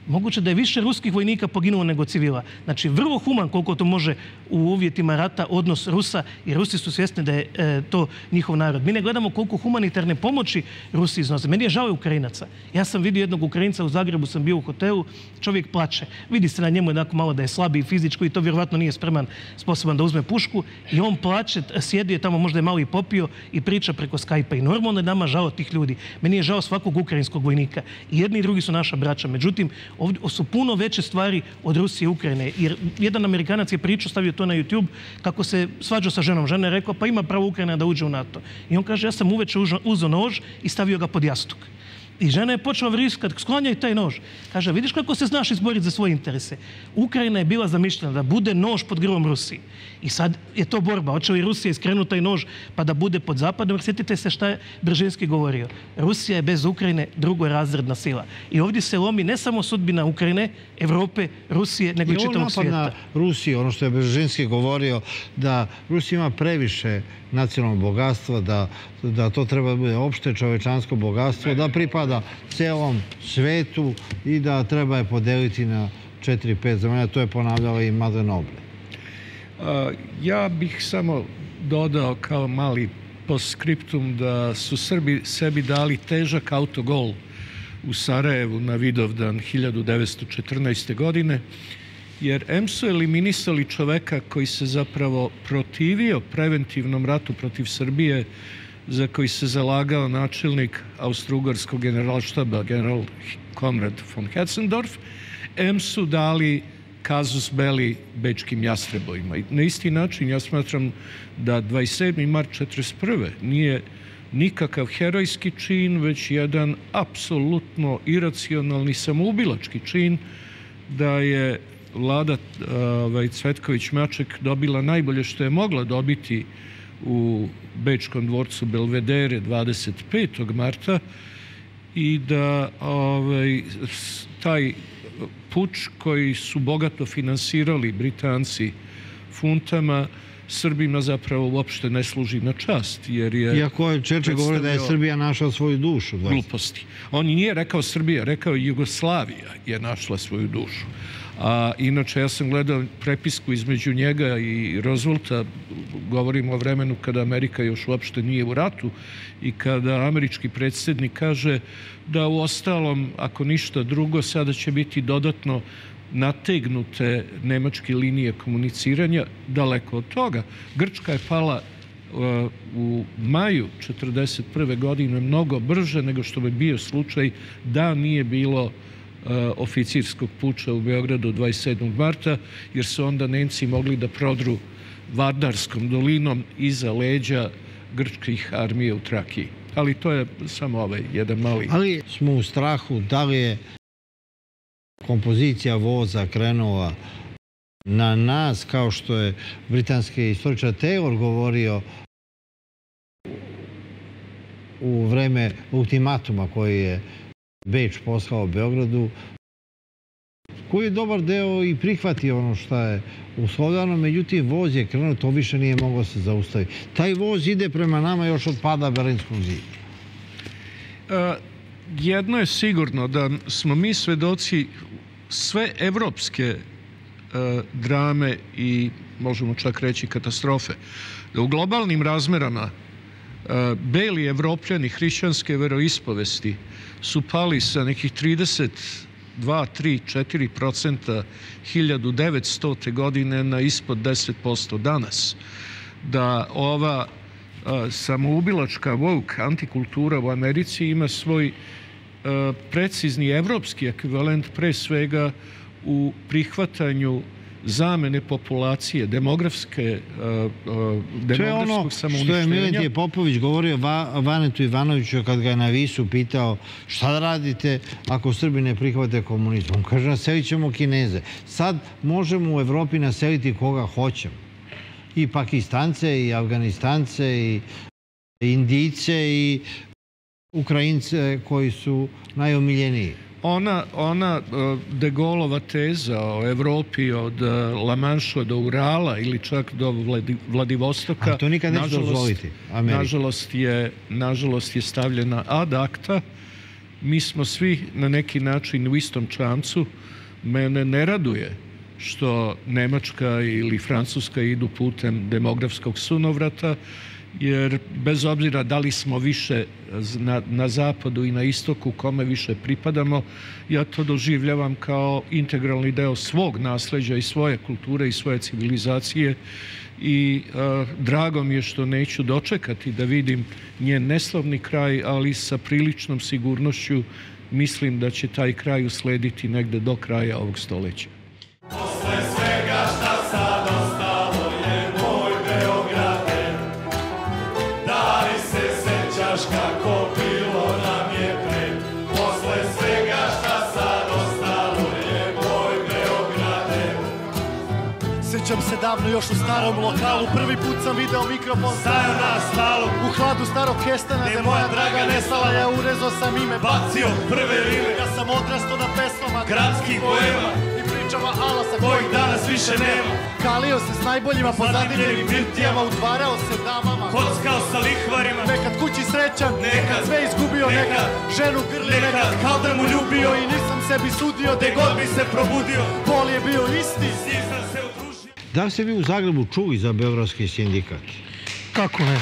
moguće da je više ruskih vojnika poginulo nego civila. Znači, vrlo human koliko to može u uvjetima rata odnos Rusa, jer Rusi su svjesni da je to njihov narod. Mi ne gledamo koliko humanitarne pomoći Rusi iznose. Meni je žao Ukrajinaca. Ja sam vidio jednog Ukrajinca u Zagrebu, sam bio u hotelu, čovjek plače. Vidi se na njemu jednako malo da je slabiji fizičko i to vjerovatno nije sposoban da uzme pušku. I on plače, sjedi je tamo, možda je malo i popio i priča preko Skype-a. I normalno je nama žao tih ljudi. Meni je žao svakog ukrajinskog vojnika. I jedni i drugi su naša braća. Međutim, ovdje su puno veće stvari od Rusije i Ukrajine. Jer jedan Amerikanac je pričao, stavio to na YouTube, kako se svađao sa ženom. Žena je rekao, pa ima pravo Ukrajina da uđe u NATO. I on kaže, ja sam uveče uzeo nož i stavio ga pod jastuk. I žena je počela vriskati, sklonjaj taj nož. Kaže, vidiš kako se znaš izboriti za svoje interese. Ukrajina je bila zamišljena da bude nož pod grlom Rusiji. I sad je to borba. Hoće li Rusija iskrenuti taj nož pa da bude pod Zapadom? Sjetite se šta je Brzezinski govorio. Rusija je bez Ukrajine drugorazredna sila. I ovdje se lomi ne samo sudbina Ukrajine, Evrope, Rusije, nego i čitavog svijeta. I on napad na Rusiju, ono što je Brzezinski govorio, da Rusija ima previše nacionalnog bogatstva, da to treba bude opšte čovečansko bogatstvo, da pripada celom svetu i da treba je podeliti na 4–5 zemalja. To je ponavljala i Madeleine Obre. Ja bih samo dodao kao mali postskriptum da su Srbi sebi dali težak autogol u Sarajevu na Vidovdan 1914. godine, jer em su eliminisali čoveka koji se zapravo protivio preventivnom ratu protiv Srbije za koji se zalagao načelnik Austro-Ugarskog generalštaba, general Konrad von Hetzendorf, em su dali kazus belli bečkim jastrebojima. I na isti način ja smatram da 27. mart 1941. nije nikakav herojski čin, već jedan apsolutno iracionalni samoubilački čin, da je Vlada Cvetković-Maček dobila najbolje što je mogla dobiti u Bečkom dvorcu Belvedere 25. marta i da taj puč koji su bogato finansirali Britanci funtama Srbima zapravo uopšte ne služi na čast, jer je... Iako je Čeček govore da je Srbija našla svoju dušu. Gluposti. On nije rekao Srbija, rekao je Jugoslavija je našla svoju dušu. A inače, ja sam gledao prepisku između njega i Roosevelta, govorimo o vremenu kada Amerika još uopšte nije u ratu i kada američki predsjednik kaže da u ostalom, ako ništa drugo, sada će biti dodatno nategnute nemačke linije komuniciranja, daleko od toga. Grčka je pala u maju 1941. godine mnogo brže nego što bi bio slučaj da nije bilo oficirskog puča u Beogradu 27. marta, jer su onda Nemci mogli da prodru Vardarskom dolinom iza leđa grčkih armije u Trakiji. Ali to je samo ovaj jedan mali... Ali smo u strahu da li je kompozicija voza krenula na nas, kao što je britanski istoričar Taylor govorio u vreme ultimatuma koji je Beč poslao Beogradu, koji je dobar deo i prihvatio ono što je uslovljeno, međutim voz je krenuo, to više nije moglo se zaustaviti. Taj voz ide prema nama još od pada Berlinskog zida. Jedno je sigurno da smo mi svedoci sve evropske drame i možemo čak reći katastrofe. U globalnim razmerama beli evropljani hrišćanske veroispovesti su pali sa nekih 32–34% 1900. godine na ispod 10% danas. Da ova samoubilačka woke antikultura u Americi ima svoj precizni evropski ekvivalent pre svega u prihvatanju zamene populacije, demografskog samouštrenja. Što je Milentije Popović govorio Vanetu Ivanoviću kad ga je na Visu pitao šta da radite ako Srbi ne prihvate komunizam. On kaže, naselit ćemo Kineze. Sad možemo u Evropi naseliti koga hoćemo. I Pakistance, i Afganistance, i Indijice, i Ukrajince koji su najomiljeniji. Ona de Gaulleova teza o Evropi od La Manche do Urala ili čak do Vladivostoka, nažalost je stavljena ad acta. Mi smo svi na neki način u istom čamcu. Mene ne raduje što Nemačka ili Francuska idu putem demografskog sunovrata, jer bez obzira da li smo više na zapadu i na istoku, kome više pripadamo, ja to doživljavam kao integralni deo svog nasleđa i svoje kulture i svoje civilizacije i drago mi je što neću dočekati da vidim njen neslavni kraj, ali sa priličnom sigurnošću mislim da će taj kraj uslediti negde do kraja ovog stoleća. Posle svega šta sad ostalo je moj Beograde, da li se sećaš kako bilo nam je pre? Posle svega šta sad ostalo je moj Beograde. Sećam se davno još u starom lokalu, prvi put sam video mikrofon stajan na stalu, u hladu starog kestana gde moja draga nestala, ja urezo sam ime, bacio prve rime. Ja sam odrastao na pesmama gradskih poema kojih danas više nema. Kalio se s najboljima po zadivljenim birtijama, udvarao se damama, kockao sa lihvarima, nekad kući srećan, nekad sve izgubio, nekad ženu grlio, nekad kao da mu ljubio i nisam sebi sudio, gde god bi se probudio bol je bio isti, nisam se udružio. Da li ste vi u Zagrebu čuli za Beogradski sindikat? Kako ne?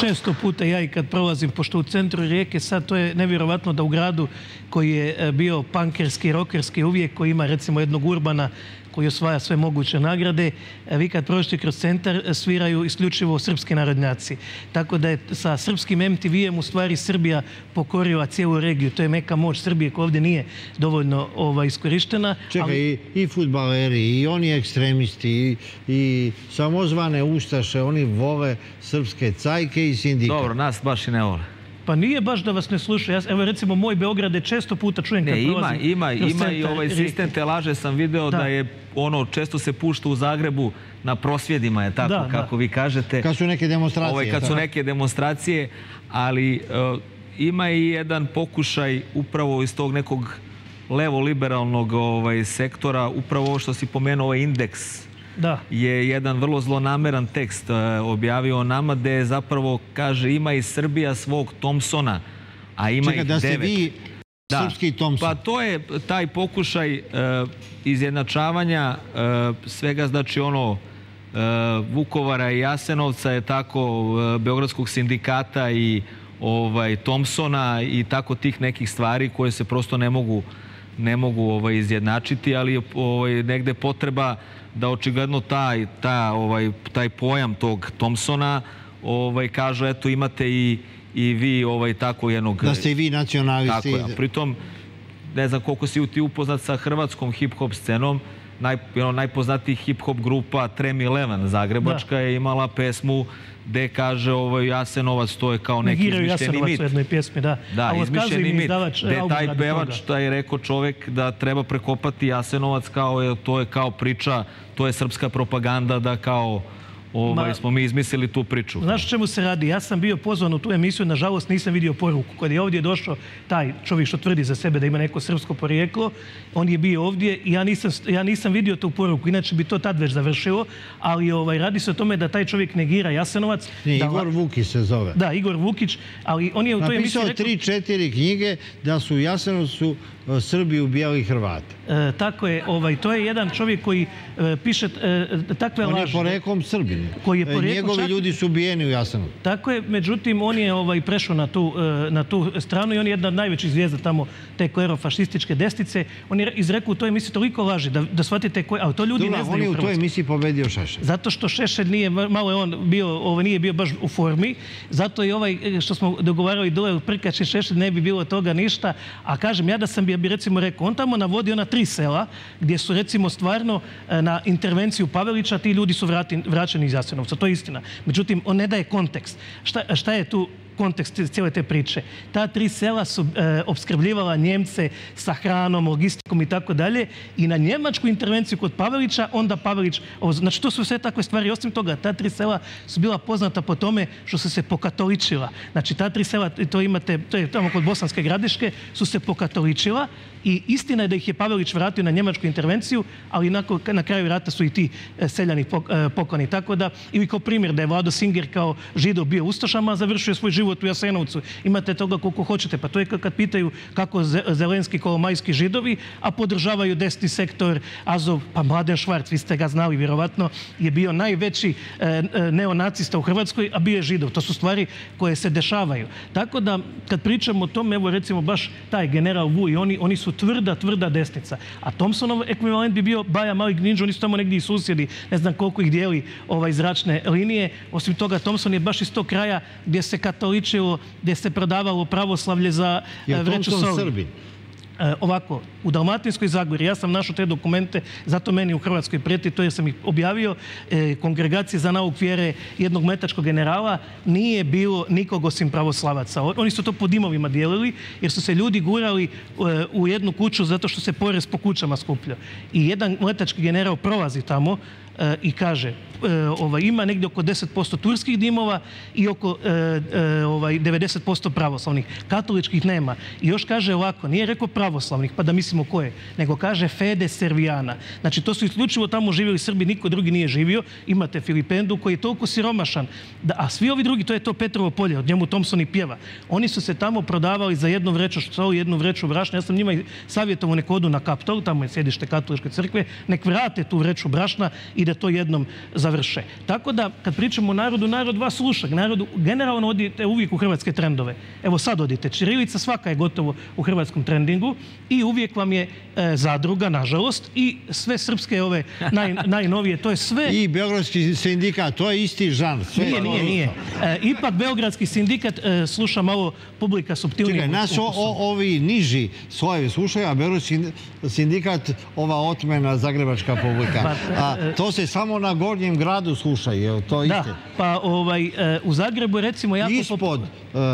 Često puta ja i kad prolazim, pošto u centru Rijeke sad to je nevjerovatno da u gradu koji je bio pankerski, rokerski uvijek, koji ima recimo jednog Urbana koji osvaja sve moguće nagrade, vi kad prođete kroz centar sviraju isključivo srpski narodnjaci. Tako da je sa srpskim MTV-em u stvari Srbija pokorila cijelu regiju. To je meka moć Srbije koja ovdje nije dovoljno iskorištena. Čekaj, i fudbaleri, i oni ekstremisti, i samozvane ustaše, oni vole srpske cajke i sindikat. Dobro, nas baš i ne vole. Pa nije baš da vas ne sluša. Evo recimo moj Beograde često puta čujem kad prolazim. Ima i ovaj sistem te laže sam video da je ono često se pušta u Zagrebu na prosvjedima, je tako kako vi kažete. Kad su neke demonstracije. Kad su neke demonstracije, ali ima i jedan pokušaj upravo iz tog nekog levo-liberalnog sektora, upravo ovo što si pomenuo, ovaj indeks je jedan vrlo zlonameran tekst objavio o nama, gde zapravo kaže ima i Srbija svog Thompsona, a ima ih 9. Čekaj, da ste vi srpski Thompson. Pa to je taj pokušaj izjednačavanja svega, znači ono, Vukovara i Jasenovca je tako, Beogradskog sindikata i Thompsona i tako tih nekih stvari koje se prosto ne mogu izjednačiti, ali negde potreba da očigledno taj pojam tog Thompsona kažu eto imate i vi tako jednog... Da ste i vi nacionalisti. Tako je. Pritom, ne znam koliko si ti upoznat sa hrvatskom hip-hop scenom, najpoznatijih hip-hop grupa Trem Eleven zagrebačka je imala pesmu gde kaže Jasenovac to je kao neki izmišljeni mit. Da, izmišljeni mit. Gde taj pevač, taj rekao čovek da treba prekopati Jasenovac kao to je kao priča, to je srpska propaganda da kao smo mi izmislili tu priču. Znaš o čemu se radi? Ja sam bio pozvan u tu emisiju, nažalost nisam vidio poruku. Kada je ovdje došao taj čovjek što tvrdi za sebe da ima neko srpsko porijeklo, on je bio ovdje i ja nisam vidio tu poruku, inače bi to tad već završilo, ali radi se o tome da taj čovjek negira Jasenovac. Igor Vukić se zove. Da, Igor Vukić, ali on je u toj emisiji rekao... Napisao 3-4 knjige da su u Jasenovcu Srbi ubijali Hrvate. Tako je, to je jedan čovjek koji piše takve laži. On je poreklom Srbin. Njegovi ljudi su ubijeni u Jasenovcu. Tako je, međutim, on je prešao na tu stranu i on je jedna od najvećih zvijezda tamo te klerofašističke desnice. On je izrekao u toj emisiji toliko laži da shvatite koje... Ali to ljudi ne znaju u Hrvatskoj. On je u toj emisiji pobedio Šešelj. Zato što Šešelj nije, malo je on bio, nije bio baš u formi. Zato je što smo dogovarali duel Prkač i Šešelj, ne bi bilo toga ništa. A kažem, ja da sam bi recimo rekao, on tamo navodi ona 3 sela gdje su recimo stvarno na intervenciju Pavelića ti ljudi su vraćeni iz Jasenovca. To je istina. Međutim, on ne daje kontekst. Šta je tu kontekst cijele te priče? Ta 3 sela su opskrbljivala Njemce sa hranom, logistikom i tako dalje i na njemačku intervenciju kod Pavelića, onda Pavelić... Znači, to su sve takve stvari. Osim toga, ta 3 sela su bila poznata po tome što su se pokatoličila. Znači, ta 3 sela, to imate, to je tamo kod Bosanske Gradiške, su se pokatoličila i istina je da ih je Pavelić vratio na njemačku intervenciju, ali na kraju rata su i ti seljani poklani. Tako da, ili kao primjer da je Vlado Singer kao Židov bio u Ustašama, završio svoj život u Jasenovcu. Imate toga koliko hoćete. Pa to je kad pitaju kako Zelenski kolomajski Židovi, a podržavaju desni sektor, Azov, pa Mladen Švarc, vi ste ga znali vjerovatno, je bio najveći neonacista u Hrvatskoj, a bio je Židov. To su stvari koje se dešavaju. Tako da, kad pričamo o tom, evo recimo baš taj general Vuj, oni su tvrda desnica. A Thompsonov ekvivalent bi bio Baja Malik Ninđa, oni su tamo negdje i susjedi, ne znam koliko ih dijeli zračne linije. Osim toga, Thompson je baš iz tog kraja gdje se katoličilo, gdje se prodavalo pravoslavlje za vreću soli. Ovako, u Dalmatinskoj Zagori, ja sam našao te dokumente, zato meni u Hrvatskoj prijeti, to jer sam ih objavio, Kongregacije za nauk vjere jednog metačkog generala, nije bilo nikog osim pravoslavaca. Oni su to po dimovima dijelili, jer su se ljudi gurali u jednu kuću zato što se porez po kućama skupljao. I jedan metački general prolazi tamo i kaže, ima negdje oko 10% turskih dimova i oko 90% pravoslavnih. Katoličkih nema. I još kaže ovako, nije rekao pravoslavnih, pa da mislimo ko je, nego kaže Fede Servijana. Znači, to su isključivo tamo živjeli Srbi, niko drugi nije živio. Imate Filipendu koji je toliko siromašan, a svi ovi drugi, to je to Petrovo polje, od njemu Thompson i pjeva. Oni su se tamo prodavali za jednu vreću soli, jednu vreću brašna. Ja sam njima savjetovao nek odu na Kaptol, tamo je sjedište Katoličke crkve, nek vrate tu vreću brašna i da to jednom završe. Tako da, kad pričamo o narodu, narod vas sluša. Generalno odite uvijek u hrvatske trendove. Evo sad odite. Čirilica svaka je gotovo u hrvatskom trendingu i uvijek vam je zadruga, nažalost, i sve srpske ove najnovije. To je sve... I Beogradski sindikat, to je isti žanr. Nije. Ipak Beogradski sindikat sluša malo publika suptilnije. Čekaj, nas ovi niži slojevi slušaju, a Beogradski sindikat ova otmena zagrebačka publika. To se samo na Gornjem gradu slušaju, je li to isto? Da, pa u Zagrebu je recimo jako... Ispod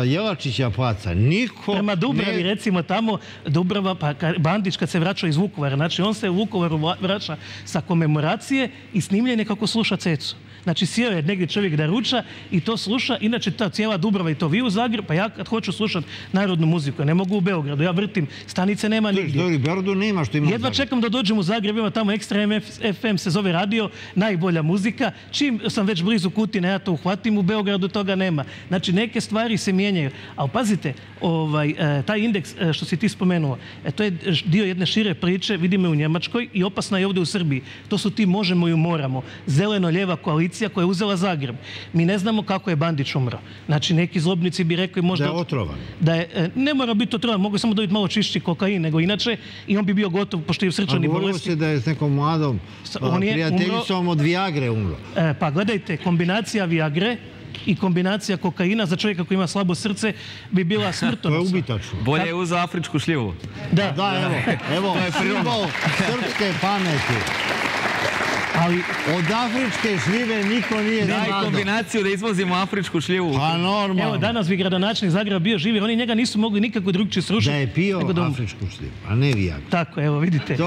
Jelačića placa, niko... Prema Dubravi recimo tamo, Dubrava, pa Bandić kad se vraća iz Vukovara, znači on se u Vukovaru vraća sa komemoracije i snimljene kako sluša Cecu. Znači sjeo je negdje čovjek da ruča i to sluša. Inače ta cijela Dubrava i to vi u Zagreb, pa ja kad hoću slušat narodnu muziku, ja ne mogu u Beogradu, ja vrtim, stanice nema nigdje. U Beogradu nema što ima. Jedva čekam da dođem u Zagreb, ima tamo Ekstra FM se zove radio, najbolja muzika. Čim sam već blizu Kutine, ja to uhvatim, u Beogradu toga nema. Znači neke stvari se mijenjaju. Ali pazite, taj indeks što si ti spomenuo, to je dio jedne šire priče, vidimo je u Njemačkoj i opasna je ovdje u Srbiji. To su ti možemo i moramo. Zeleno-ljeva koalicija koja je uzela Zagreb. Mi ne znamo kako je Bandić umro. Znači neki zlobnici bi rekli možda... Da je otrovan. Ne mora biti otrovan, mogu samo dobiti malo čišći kokain nego inače i on bi bio gotov pošto je u srčani bolesti. A govorilo se da je s nekom mladom prijateljicom od Viagre umro. Pa gledajte, kombinacija Viagre i kombinacija kokaina za čovjeka koji ima slabo srce bi bila smrtonosna. To je ubitačno. Bolje je uzao afričku šljivu. Da, evo, simbol srpske pameti. Ali od afričke šljive niko nije znao. Daj kombinaciju da izvozimo afričku šljivu. Pa normalno. Evo, danas bi gradonačelnik Zagreba bio živ, oni njega nisu mogli nikako drugčije srušiti. Da je pio afričku šljivu, a ne Viagra. Tako, evo, vidite.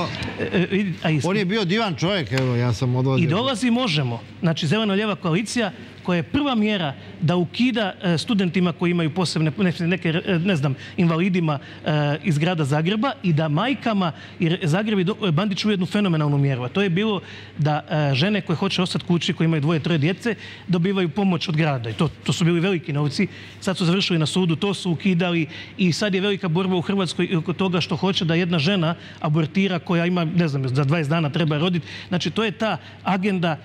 On je bio divan čovjek, evo, ja sam odlazio. I dolazi možemo. Znači, zeleno-ljeva koalicija koja je prva mjera da ukida studentima koji imaju posebne, ne znam, invalidima iz grada Zagreba i da majkama, jer Zagreb je Bandić u jednu fenomenalnu mjeru, a to je bilo da žene koje hoće ostati kući, koje imaju 2-3 djece, dobivaju pomoć od grada. I to su bili veliki novci, sad su završili na sudu, to su ukidali i sad je velika borba u Hrvatskoj oko toga što hoće da jedna žena abortira koja ima, ne znam, za 20 dana treba roditi. Znači, to je ta agenda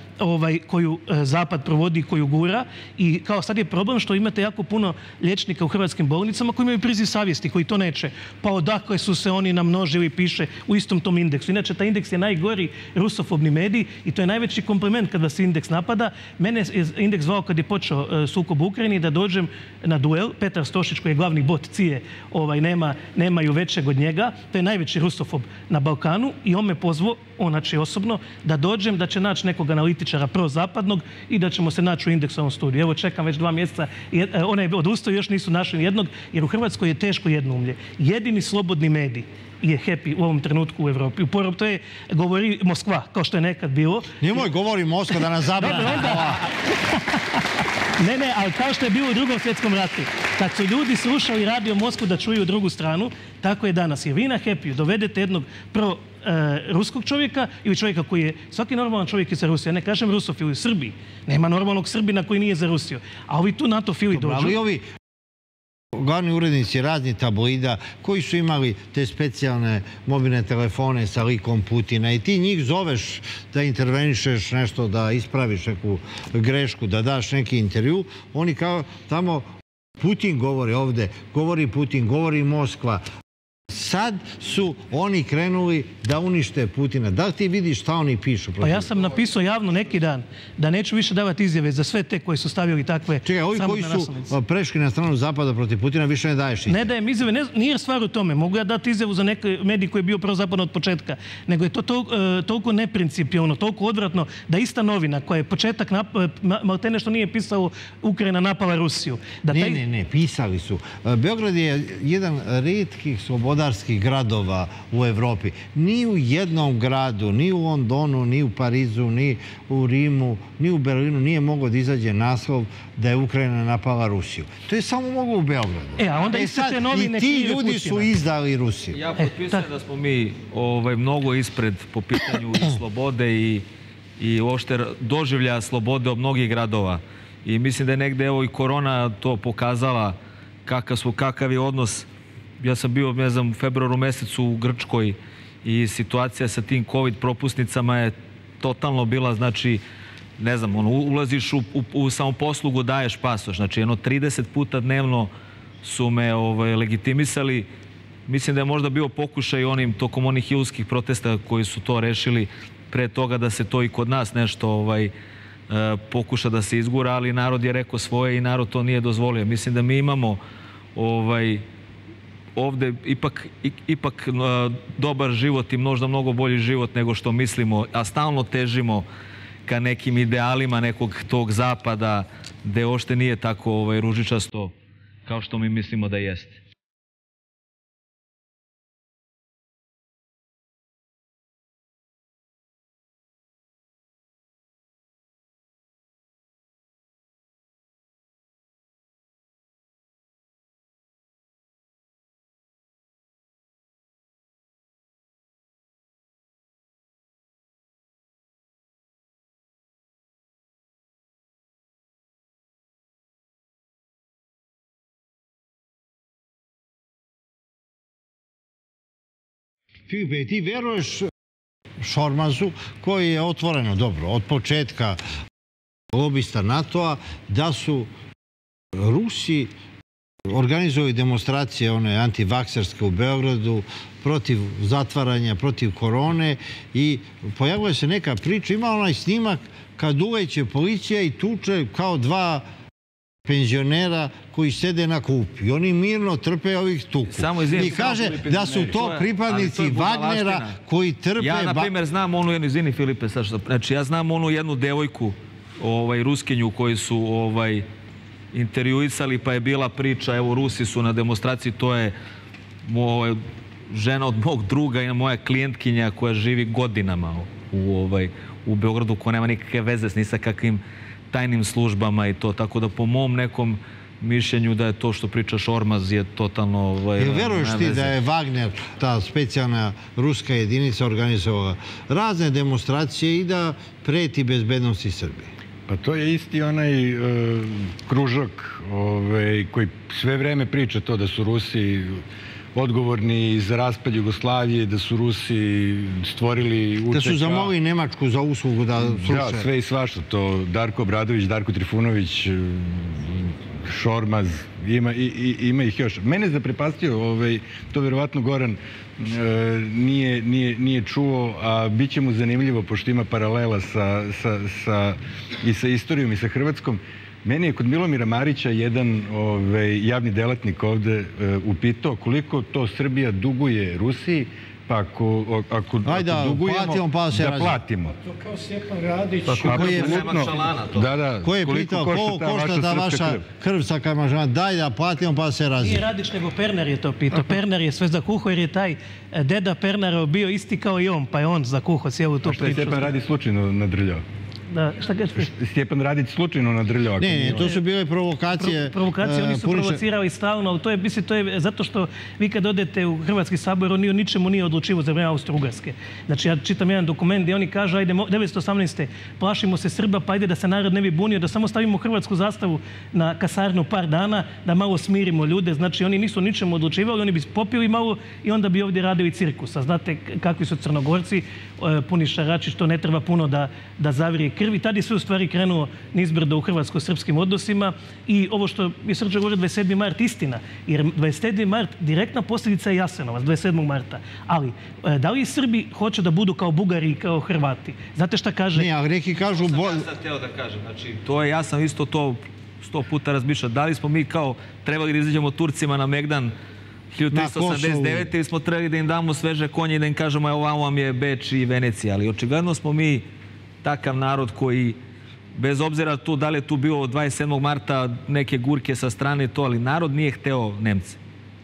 koju Zapad provodi, koju gura i kao sad je problem što imate jako puno liječnika u hrvatskim bolnicama koji imaju priziv savjesti, koji to neće. Pa odakle su se oni namnožili, piše u istom tom indeksu. Inače, taj indeks je najgori rusofobni medij i to je najveći kompliment kada se indeks napada. Mene je indeks zvao kad je počeo sukob u Ukrajini da dođem na duel. Petar Stošić koji je glavni bot CIE, nemaju većeg od njega. To je najveći rusofob na Balkanu i on me pozvao, onače osobno, da dođem, da će naći nekog analitičara prozapadnog i da ćemo se naći u indeksovom studiju. Evo, čekam već 2 mjeseca. Ona je odustao i još nisu našli nijednog, jer u Hrvatskoj je teško jednoumlje. Jedini slobodni medij je happy u ovom trenutku u Evropi. U porob to je govori Moskva, kao što je nekad bilo. Nemoj govori Moskva da nas zabrane. Ne, ali kao što je bilo u Drugom svjetskom ratu. Kad su ljudi slušali radio Moskvu da čuju drugu stranu, tako je danas. Jer vi na happy dovedete jednog ruskog čovjeka ili čovjeka koji je, svaki normalan čovjek je za Rusiju, ja ne kažem rusofil u Srbiji, nema normalnog Srbina koji nije za Rusiju, a ovi tu natofili dođu. Ali ovi glavni urednici razni tabloida koji su imali te specijalne mobilne telefone sa likom Putina i ti njih zoveš da intervenišeš nešto, da ispraviš neku grešku, da daš neki intervju, oni kao tamo Putin govori ovde, govori Putin, govori Moskva. Sad su oni krenuli da unište Putina. Da li ti vidiš šta oni pišu? Pa ja sam napisao javno neki dan da neću više davati izjave za sve te koji su stavili takve... Čekaj, ovi koji su prešli na stranu Zapada protiv Putina više ne daješ izjave. Ne dajem izjave, nije stvar u tome. Mogu ja dati izjavu za neki medij koji je bio prozapadno od početka. Nego je to toliko neprincipijalno, toliko odvratno da ista novina koja je početak, malte nešto nije pisao Ukrajina napala Rusiju. Ne, pisali su. Beograd je jedan rijetkih sloboda gospodarskih gradova u Evropi. Ni u jednom gradu, ni u Londonu, ni u Parizu, ni u Rimu, ni u Berlinu nije mogao da izađe naslov da je Ukrajina napala Rusiju. To je samo moglo u Beogradu. I ti ljudi su izdali Rusiju. Ja potpisujem da smo mi mnogo ispred po pitanju slobode i uopšte doživlja slobode od mnogih gradova. I mislim da je negde i korona to pokazala kakav je odnos. Ja sam bio, ne znam, u februaru mesecu u Grčkoj i situacija sa tim COVID propusnicama je totalno bila, znači, ne znam, ulaziš u samoposlugu, daješ pasoš. Znači, jedno 30 puta dnevno su me legitimisali. Mislim da je možda bio pokušaj onim tokom onih julskih protesta koji su to rešili pre toga da se to i kod nas nešto pokuša da se izgura, ali narod je rekao svoje i narod to nije dozvolio. Mislim da mi imamo ovde ipak dobar život i možda mnogo bolji život nego što mislimo, a stalno težimo ka nekim idealima nekog tog zapada gde ošte nije tako ružičasto kao što mi mislimo da jeste. I veruješ Šormazu koji je otvoreno dobro od početka lobista NATO-a da su Rusi organizovali demonstracije one antivakserske u Beogradu protiv zatvaranja, protiv korone i pojavila se neka priča. Ima onaj snimak kad uveće policija i tuče kao dva penzionera koji sede na kupi. Oni mirno trpe ovih tuku. I kaže da su to pripadnici Wagnera koji trpe... Ja, na primjer, znam onu jednu, izvini Filipe, znači ja znam onu jednu devojku, Ruskinju, koju su intervjuisali, pa je bila priča, evo, Rusi su na demonstraciji, to je žena od mog druga i moja klijentkinja koja živi godinama u Beogradu, koja nema nikakve veze ni sa kakvim tajnim službama i to, tako da po mom nekom mišljenju da je to što pričaš Ormaz je totalno... Veruješ ti da je Wagner, ta specijalna ruska jedinica, organizovala razne demonstracije i da preti bezbednosti Srbije? Pa to je isti onaj kružak koji sve vreme priča to da su Rusi odgovorni za raspad Jugoslavije, da su Rusi stvorili UČK. Da su zamolili Nemačku za uslugu da sluče. Da, sve i svašta to. Darko Obradović, Darko Trifunović, Šormaz, ima ih još. Mene je zaprepastio, to verovatno Goran nije čuo, a bit će mu zanimljivo, pošto ima paralela i sa istorijom i sa Hrvatskom. Meni je kod Milomira Marića jedan javni delatnik ovde upitao koliko to Srbija duguje Rusiji, pa ako dugujemo, da platimo. To kao Stjepan Radić. Koji je pitao, koliko košta ta vaša krv sa kamažana, daj da platimo pa se razimo. Nije Radić, nego Pernar je to pitao. Pernar je sve zakuhao jer je taj deda Pernarov bio isti kao i on, pa je on zakuhao sjevu tu priču. A što je Stjepan Radić slučajno nadrljao? Stjepan Radić slučajno nadrljao. Ne, to su bile provokacije. Provokacije, oni su provocirali stalno. To je zato što vi kad odete u Hrvatski sabor, on ničemu nije odlučivo za vreme Austro-Ugarske. Znači, ja čitam jedan dokument gdje oni kažu, ajde, 1918. plašimo se Srba, pa ajde da se narod ne bi bunio, da samo stavimo hrvatsku zastavu na kasarnu par dana, da malo smirimo ljude. Znači, oni nisu ničemu odlučivali, oni bi popili malo i onda bi ovdje radili cirkusa. Znate kakvi su Crnogorci, puni šarači, što ne treba puno da zaviri krvi. Tad je sve u stvari krenuo nizbrdo u hrvatsko-srpskim odnosima i ovo što je Srđan govorio, 27. mart istina, jer 27. mart direktna posljedica je Jasenovac, 27. marta. Ali, da li Srbi hoće da budu kao Bugari i kao Hrvati? Znate šta kaže? Ne, ali neki kažu... To je jasno, isto to 100 puta razmišljao. Da li smo mi kao trebali da izađemo Turcima na Megdan 1389. ili smo trebali da im damo sveže konje i da im kažemo ovamo vam je Beč i Venecija, ali očigledno smo mi takav narod koji, bez obzira tu da li je tu bio 27. marta neke gurke sa strane to, ali narod nije hteo Nemce.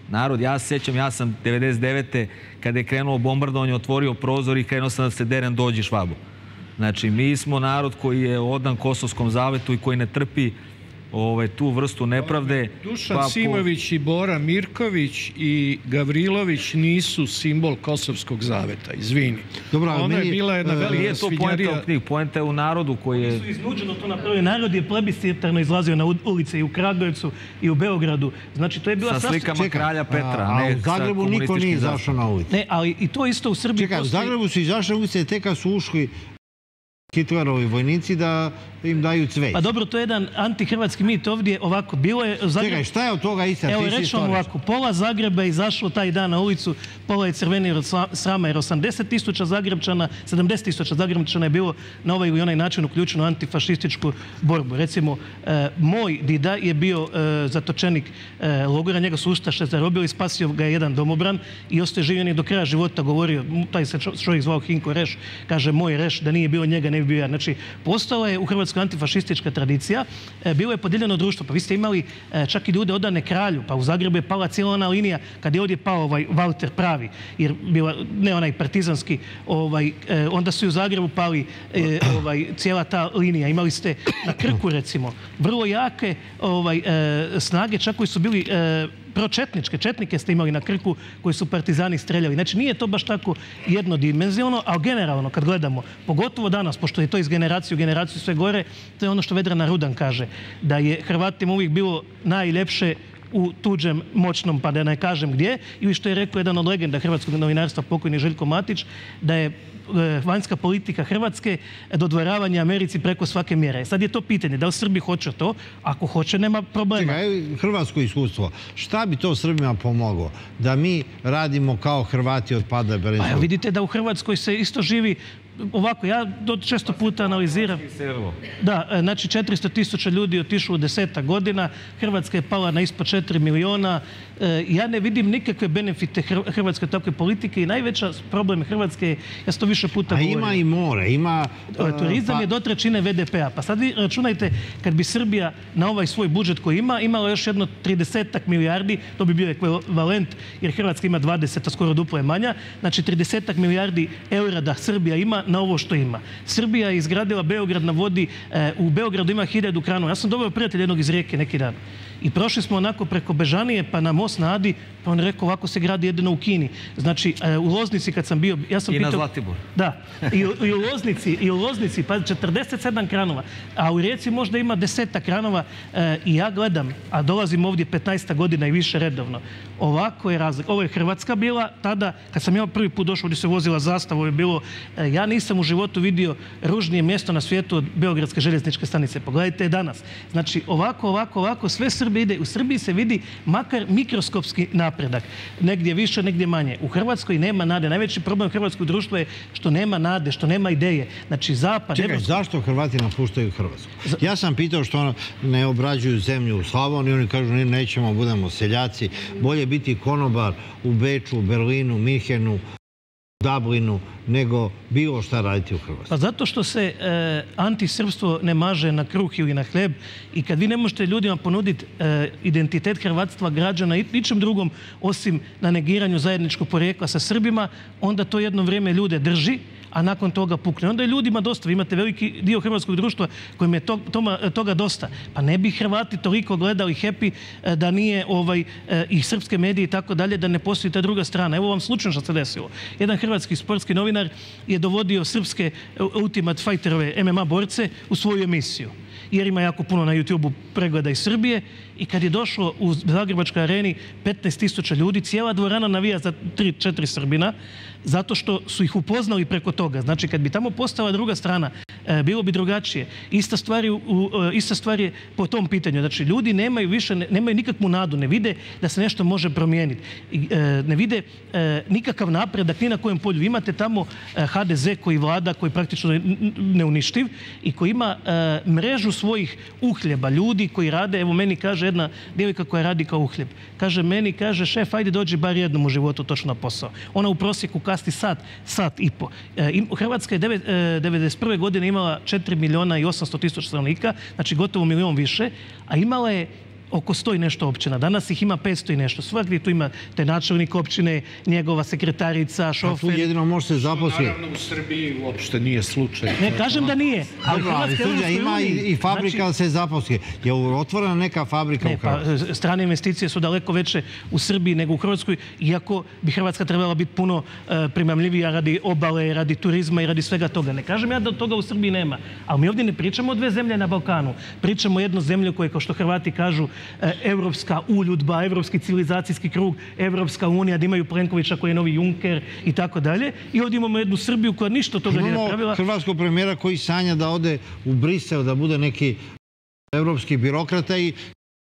Narod, ja se sjećam, ja sam 99. kada je krenuo bombardovanje, otvorio prozor i krenuo sam da se derem, dođi Švabo. Znači, mi smo narod koji je odan Kosovskom zavetu i koji ne trpi tu vrstu nepravde. Dušan Simović i Bora Mirković i Gavrilović nisu simbol Kosovskog zaveta, izvini. Ona je bila jedna velika svinjarija. Poenta je u narodu koji je... Oni su iznuđeno to napravili. Narod je plebiscitarno izlazio na ulice i u Kragujevcu i u Beogradu. Znači, to je bila... Sa slikama kralja Petra. A u Zagrebu niko nije izašao na ulice. Ne, ali i to isto u Srbiji... Čekaj, u Zagrebu su izašao na ulice tek kad su ušli Hitlerovi vojnici da im daju cveć. Pa dobro, to je jedan antihrvatski mit ovdje, ovako, bilo je... Čekaj, šta je od toga istina? Evo, reći vam ovako, pola Zagreba je izašlo taj dan na ulicu, pola je crveni od srama, jer 80.000 Zagrebčana, 70.000 Zagrebčana je bilo na ovaj ili onaj način uključeno antifašističku borbu. Recimo, moj dida je bio zatočenik logora, njega su ustaše zarobili, spasio ga je jedan domobran i ostaje živjeni do kraja života, govorio, taj se čovjek zvao Hinko Reš, kaže, moj Reš, da nije bilo njega ne bi bio ja. Znači, postala je u Hrvatskoj antifašistička tradicija, bilo je podijeljeno društvo, pa vi ste imali čak i ljude odane kralju, pa u Zagrebu je pala cijela ona linija kada je ovdje pao Valter Pravi, jer bila ne onaj partizanski, onda su i u Zagrebu pali cijela ta linija. Imali ste na Krku, recimo, vrlo jake snage, čak koji su bili... pročetničke, četnike ste imali na Krku koji su partizani streljali. Znači, nije to baš tako jednodimenzionalno, ali generalno kad gledamo, pogotovo danas, pošto je to iz generacije u generaciju sve gore, to je ono što Vedrana Rudan kaže, da je Hrvatima uvijek bilo najljepše u tuđem moćnom, pa da ne kažem gdje, ili što je rekao jedan od legenda hrvatskog novinarstva, pokojni Željko Matić, da je vanjska politika Hrvatske dodvoravanje Americi preko svake mjere. Sad je to pitanje, da li Srbi hoće to? Ako hoće, nema problema. Čekaj, hrvatsko iskustvo, šta bi to Srbima pomoglo? Da mi radimo kao Hrvati od pada Berlinskog? Pa vidite da u Hrvatskoj se isto živi ovako, ja često puta analiziram. Da, znači 400.000 ljudi otišlo u 10 godina, Hrvatska je pala na ispod 4 miliona. Ja ne vidim nikakve benefite hrvatske takve politike i najveći problem Hrvatske, ja sam to više puta govorio. A ima i more, ima... Turizam je do 3% BDP-a. Pa sad vi računajte, kad bi Srbija na ovaj svoj budžet koji ima, imala još jedno 30 milijardi, to bi bio ekvivalent, jer Hrvatska ima 20, a skoro duplo je manja, znači 30 milijardi eura da Srbija ima na ovo što ima. Srbija je izgradila Beograd na vodi, u Beogradu ima 1000 kranova. Ja sam doveo prijatelj jednog iz Rijeke neki dan. I prošli smo onako preko Bežanije, pa na most na Adi, pa on rekao ovako se gradi jedino u Kini. Znači, u Loznici kad sam bio... I na Zlatibor. Da. I u Loznici, pa 47 kranova. A u Rijeci možda ima 10 kranova. I ja gledam, a dolazim ovdje 15 godina i više redovno. Ovako je razlika. Ovo je Hrvatska bila tada, kad sam ja prvi put došao, gdje se vozila Zastava, ovo je bilo... Ja nisam u životu vidio ružnije mjesto na svijetu od Beogradske željezničke stanice. Pogledajte je danas. Znači, ovako, sve Srbije ide. U Srbiji se vidi makar mikroskopski napredak. Negdje više, negdje manje. U Hrvatskoj nema nade. Najveći problem hrvatskog društva je što nema nade, što nema ideje. Znači, zapad... Čekaj, zašto Hrvati napuštaju Hrvatsku? Ja sam pitao što ne obrađuju zemlju u Slavoniji. Oni kažu, nećemo, budemo seljaci. Bolje biti konobar u Beču, Berlinu, Minhenu, Dublinu, nego bilo šta raditi u Hrvatskoj. Pa zato što se antisrpstvo ne maže na kruh ili na hleb i kad vi ne možete ljudima ponuditi identitet hrvatstva građana i ničem drugom osim na negiranju zajedničkog porijekla sa Srbima, onda to jedno vrijeme ljude drži, a nakon toga pukne. Onda je ljudima dosta. Vi imate veliki dio hrvatskog društva kojim je toga dosta. Pa ne bi Hrvati toliko gledali Happy da nije i srpske medije i tako dalje, da ne postoji ta druga strana. Evo vam slučajno što se desilo. Jedan hrvatski sportski novinar je dovodio srpske Ultimate Fighterove MMA borce u svoju emisiju, jer ima jako puno na YouTube-u pregleda iz Srbije. I kad je došlo u Zagrebačkoj areni 15.000 ljudi, cijela dvorana navija za 3-4 Srbina, zato što su ih upoznali preko toga. Znači, kad bi tamo postala druga strana, bilo bi drugačije. Ista stvar je po tom pitanju. Znači, ljudi nemaju više, nemaju nikakvu nadu, ne vide da se nešto može promijeniti. Ne vide nikakav napredak, ni na kojem polju. Imate tamo HDZ koji vlada, koji praktično neuništiv i koji ima mrežu svojih uhljeba, ljudi koji rade, evo meni kaže jedna djevojka koja radi kao uhljeb. Kaže meni, kaže šef, ajde dođi bar jednom u životu točno na posao. Ona u prosjeku kasni sat i po. Hrvatska je 1991. godine imala 4.800.000 stanovnika, znači gotovo milion više, a imala je oko 100 i nešto općina. Danas ih ima 500 i nešto. Svakdje tu ima te načelnik općine, njegova sekretarica, šofer. A tu jedino može se zaposliti. Naravno u Srbiji uopšte nije slučaj. Ne, kažem da nije. Ali Hrvatska ima i fabrika da se zaposli. Je otvorena neka fabrika u Hrvatskoj? Strane investicije su daleko veće u Srbiji nego u Hrvatskoj, iako bi Hrvatska trebala biti puno primamljivija radi obale, radi turizma i radi svega toga. Ne kažem ja da toga u Srbiji nema. Ali mi ovdje ne pričamo o dve zemlje na Balkanu. Pričamo o jednu zemlju koja, kao što Hrvati kažu, evropska uljudba, evropski civilizacijski krug, Evropska unija, da imaju Plenkovića koji je novi Juncker i tako dalje. I ovdje imamo jednu Srbiju koja ništa toga nije napravila. Imamo hrvatskog premijera koji sanja da ode u Brisel, da bude neki evropski birokrata i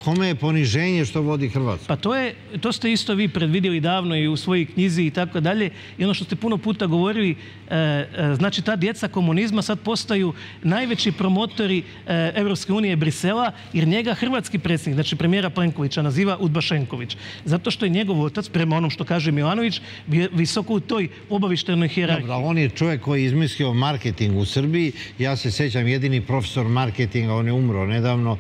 kome je poniženje što vodi Hrvatsku? Pa to ste isto vi predvidjeli davno i u svojoj knjizi i tako dalje. I ono što ste puno puta govorili, znači ta djeca komunizma sad postaju najveći promotori Evropske unije i Brisela, jer njega hrvatski predsjednik, znači premijera Plenkovića, naziva Udbašenković. Zato što je njegov otac, prema onom što kaže Milanović, visoko u toj obavještajnoj hijerarhiji. On je čovjek koji je izmislio marketing u Srbiji. Ja se sjećam, jedini profesor marketinga, on je umro nedavno,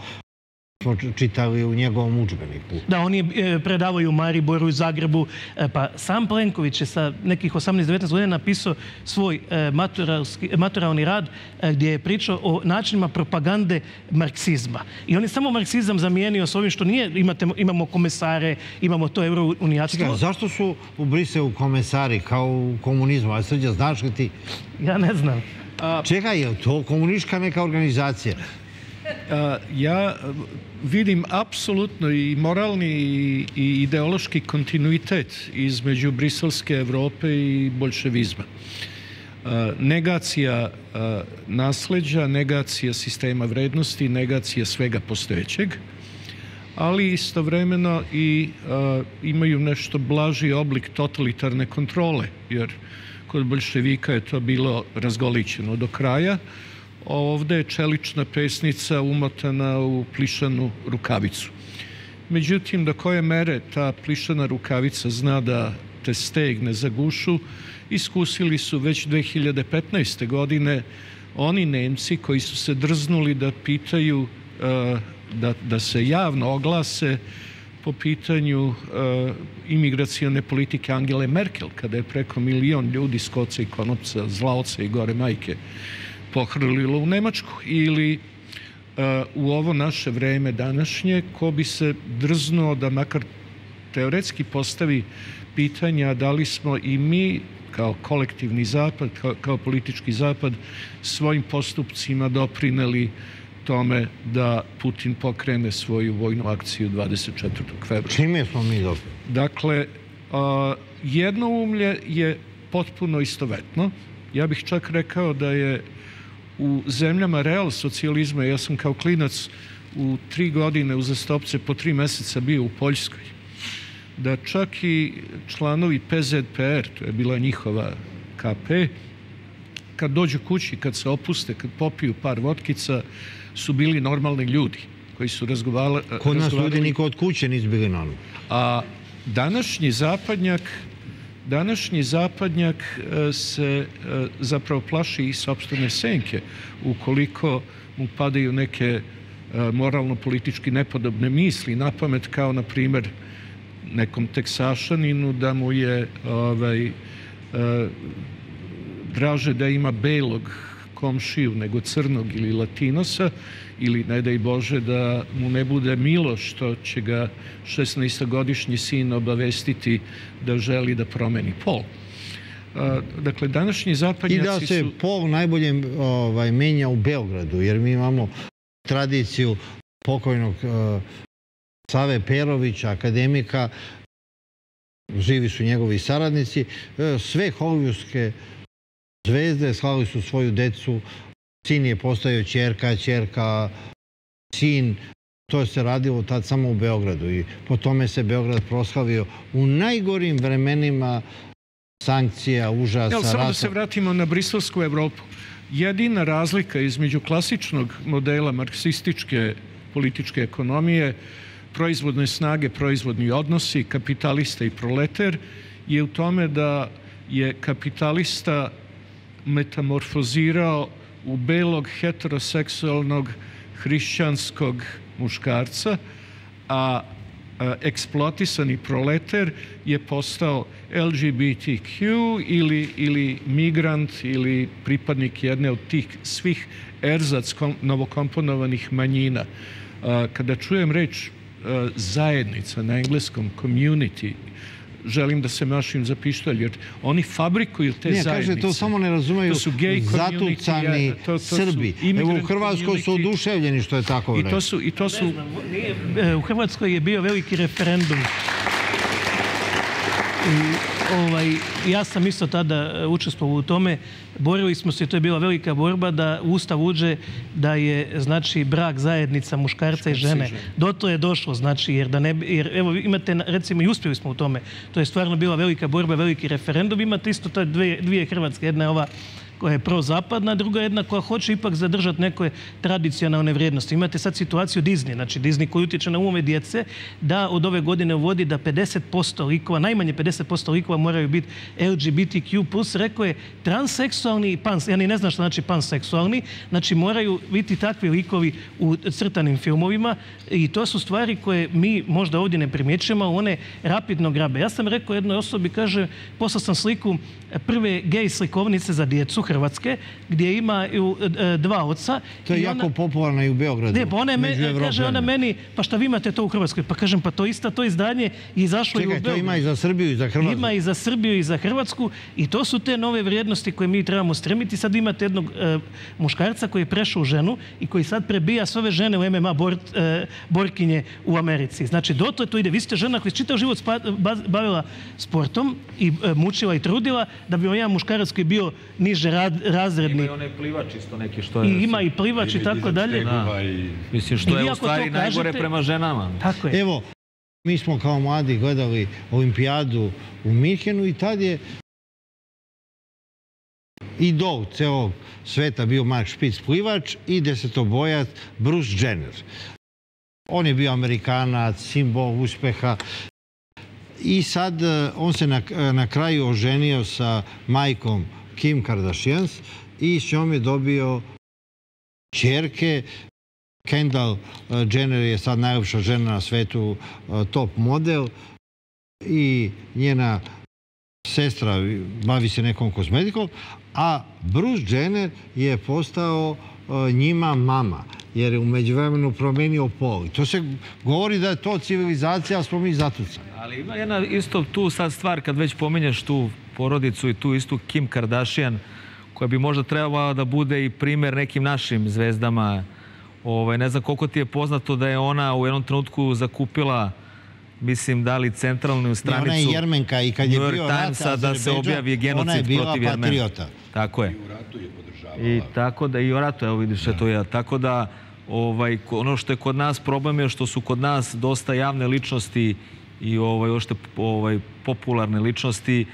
smo čitali u njegovom udžbeniku. Da, on je predavao i u Mariboru, u Zagrebu. Pa sam Plenković je sa nekih 18-19 godina napisao svoj maturalni rad gdje je pričao o načinima propagande marksizma. I on je samo marksizam zamijenio s ovim što nije, imamo komesare, imamo to eurounijatstvo. Zašto su u Briselu komesari kao u komunizmu? A Srđa, znaš li ti? Ja ne znam. Čekaj, je to komunistička neka organizacija? Ja vidim apsolutno i moralni i ideološki kontinuitet između briselske Evrope i bolševizma. Negacija nasleđa, negacija sistema vrednosti, negacija svega postojećeg, ali istovremeno i imaju nešto blaži oblik totalitarne kontrole, jer kod bolševika je to bilo razgolićeno do kraja. Ovde je čelična pesnica umotana u plišanu rukavicu. Međutim, do koje mere ta plišana rukavica zna da te stegne za gušu, iskusili su već 2015. godine oni Nemci koji su se drznuli da pitaju, da se javno oglase po pitanju imigracione politike Angele Merkel, kada je preko milion ljudi s koca i konopca, zlaoca i gore majke pohrlilo u Nemačku, ili u ovo naše vreme današnje, ko bi se drznuo da makar teoretski postavi pitanja da li smo i mi kao kolektivni zapad, kao politički zapad, svojim postupcima doprineli tome da Putin pokrene svoju vojnu akciju 24. februara. Čime smo mi doprineli? Dakle, jednoumlje je potpuno istovetno. Ja bih čak rekao da je u zemljama real socijalizma, ja sam kao klinac u 3 godine uzastopce po 3 meseca bio u Poljskoj, da čak i članovi PZPR, to je bila njihova KP, kad dođu kući, kad se opuste, kad popiju par vodkica, su bili normalni ljudi koji su razgovarali. Kod nas ljudi niko od kuće nisu bili normalni. A današnji zapadnjak se zapravo plaši i sopstvene senke ukoliko mu padaju neke moralno-politički nepodobne misli na pamet, kao na primer nekom Teksašaninu da mu je draže da ima belog komšiju nego crnog ili Latinosa, ili ne daj Bože da mu ne bude milo što će ga 16-godišnji sin obavestiti da želi da promeni pol. Dakle, današnji zapadnjaci su... I da se pol najbolje menja u Beogradu, jer mi imamo tradiciju pokojnog Save Perovića, akademika, živi su njegovi saradnici, sve holivudske zvezde slali su svoju decu, sin je postao ćerka, ćerka, sin. To se radilo tad samo u Beogradu i po tome se Beograd proslavio u najgorim vremenima sankcija, užasa, rata. Samo da se vratimo na briselsku Evropu. Jedina razlika između klasičnog modela marksističke političke ekonomije, proizvodne snage, proizvodni odnosi, kapitalista i proleter, je u tome da je kapitalista metamorfozirao u belog, heteroseksualnog, hrišćanskog muškarca, a eksploatisani proleter je postao LGBTQ ili migrant ili pripadnik jedne od tih svih erzac novokomponovanih manjina. Kada čujem reč zajednica na engleskom community, želim da se mašim za pištolj, jer oni fabrikuju te zajednice. Ne, kaže, to samo ne razumeju zatucani Srbi. Evo, u Hrvatskoj su oduševljeni što je tako vreme. U Hrvatskoj je bio veliki referendum. Ja sam isto tada učestvovao u tome. Borili smo se, to je bila velika borba, da u Ustav uđe da je, znači, brak zajednica muškarca i žene. Do to je došlo, znači, jer evo imate, recimo, i uspjeli smo u tome. To je stvarno bila velika borba, veliki referendum. Imate isto to dvije Hrvatske, jedna je ova koja je prozapadna, druga jedna koja hoće ipak zadržati neke tradicionalne vrijednosti. Imate sad situaciju Disney, znači Disney koji utječe na umove djece, da od ove godine uvodi da 50% likova, najmanje 50% likova moraju biti LGBTQ+, rekao je transseksualni i panseksualni, ja ne znam što znači panseksualni, znači moraju biti takvi likovi u crtanim filmovima i to su stvari koje mi možda ovdje ne primjećujemo, one rapidno grabe. Ja sam rekao jednoj osobi, kaže, poslao sam sliku prve gej slikovnice za djecu, Hrvatske, gdje imaju dva oca. To je jako popularno i u Beogradu. Ne, pa ona meni, pa šta vi imate to u Hrvatskoj? Pa kažem, pa to isto, to izdanje izašlo i u Beogradu. To ima i za Srbiju i za Hrvatsku. Ima i za Srbiju i za Hrvatsku i to su te nove vrijednosti koje mi trebamo stremiti. Sad imate jednog muškarca koji je prešao ženu i koji sad prebija s ove žene u MMA borkinje u Americi. Znači, dotle to ide. Vi ste žena koja je čitav život bavila sportom i mučila i trudila da bi on jedan muškarac koji je bio niže razredni. Ima i onaj plivač isto neki što je... Ima i plivač i tako dalje. Mislim, što je u stvari najgore prema ženama. Tako je. Evo, mi smo kao mladi gledali olimpijadu u Minhenu i tad je idol celog sveta bio Mark Spitz, plivač, i desetobojac Bruce Jenner. On je bio Amerikanac, simbol uspeha. I sad on se na kraju oženio sa majkom Kim Kardashian i s njom je dobio ćerke. Kendall Jenner je sad najljepša žena na svetu, top model, i njena sestra bavi se nekom kozmetikom, a Bruce Jenner je postao njima mama, jer je u međuvremenu promenio pol. To se govori da je to civilizacija, a smo mi zatucani. Ali ima jedna isto tu sad stvar, kad već pominješ tu porodicu i tu istu Kim Kardashian, koja bi možda trebala da bude i primer nekim našim zvezdama. Ne znam koliko ti je poznato da je ona u jednom trenutku zakupila, mislim, da li centralnu stranicu... Ona je Jermenka i kad je bio rata da se objavi genocid protiv Jermena. Ona je bila patriota. Tako je. I u ratu je podržavala. I tako da, i u ratu, evo vidiš, eto je. Tako da, ono što je kod nas problem je što su kod nas dosta javne ličnosti i ošte popularne ličnosti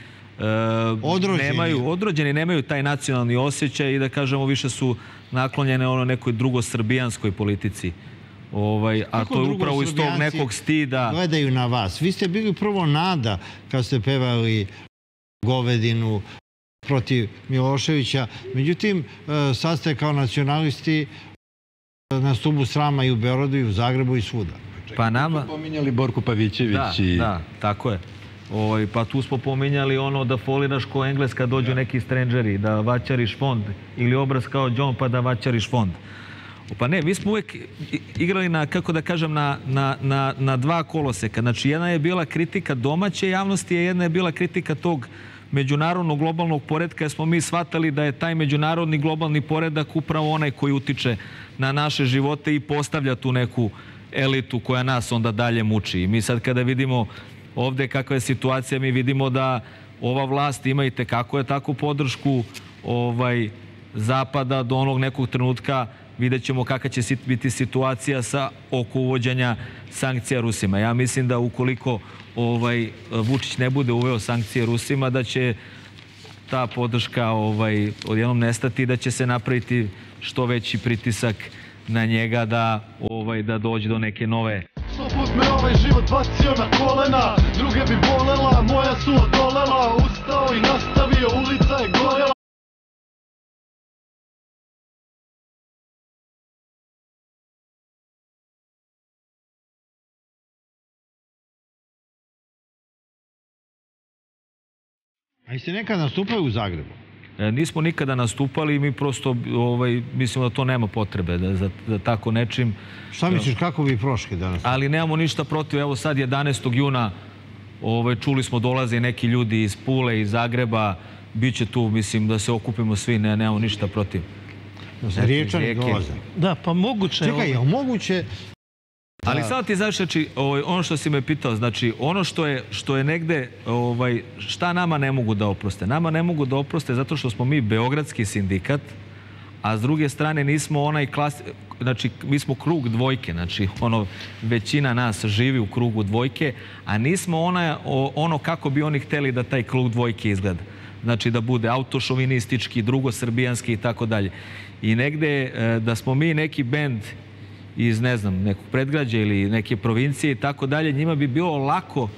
odrođeni, nemaju taj nacionalni osjećaj i da kažemo više su naklonjene ono nekoj drugosrbijanskoj politici. A to je upravo iz tog nekog stida. Gledaju na vas. Vi ste bili prvo nada kad ste pevali Govedinu protiv Miloševića. Međutim, sad ste kao nacionalisti na stubu srama i u Beogradu, i u Zagrebu, i svuda. Pa nama... Tu smo pominjali Borku Pavićević i... Da, tako je. Pa tu smo pominjali ono da foliraš ko Engleska, dođu neki stranđeri, da vaćariš fond, ili obraz kao John pa da vaćariš fond. Pa ne, mi smo uvek igrali na, kako da kažem, na dva koloseka. Znači, jedna je bila kritika domaće javnosti, a jedna je bila kritika tog međunarodnog globalnog poretka, jer smo mi shvatali da je taj međunarodni globalni poredak upravo onaj koji utiče na naše živote i postavlja tu neku elitu koja nas onda dalje muči. I mi sad kada vidimo ovde kakva je situacija, mi vidimo da ova vlast ima i tekako je takvu podršku Zapada do onog nekog trenutka. Vidjet ćemo kakva će biti situacija oko uvođenja sankcija Rusima. Ja mislim da ukoliko Vučić ne bude uveo sankcije Rusima, da će ta podrška odjednom nestati i da će se napraviti što veći pritisak na njega da dođe do neke nove. Put me ovaj život bacio na kolena, druge bi bolela, moja su odolela, ustao i nastavio, ulica je gorela. A jeste nekad nastupali u Zagrebu? Nismo nikada nastupali i mi prosto mislimo da to nema potrebe za tako nečim. Šta misliš, kako bi prošli danas? Ali nemamo ništa protiv. Evo sad 11. juna čuli smo dolaze neki ljudi iz Pule, iz Zagreba. Biće tu, mislim, da se okupimo svi, nemamo ništa protiv. Riječani dolaze. Da, pa moguće... Čekaj, je moguće... Ali sad ti znaš, znači, ono što si me pitao, znači, ono što je negde, šta nama ne mogu da oproste? Nama ne mogu da oproste zato što smo mi beogradski sindikat, a s druge strane nismo onaj klas... Znači, mi smo krug dvojke, znači, ono, većina nas živi u krugu dvojke, a nismo ono kako bi oni hteli da taj krug dvojke izgleda. Znači, da bude autošovinistički, drugosrbijanski i tako dalje. I negde, da smo mi neki bend iz, ne znam, nekog predgrađa ili neke provincije i tako dalje, njima bi bilo lako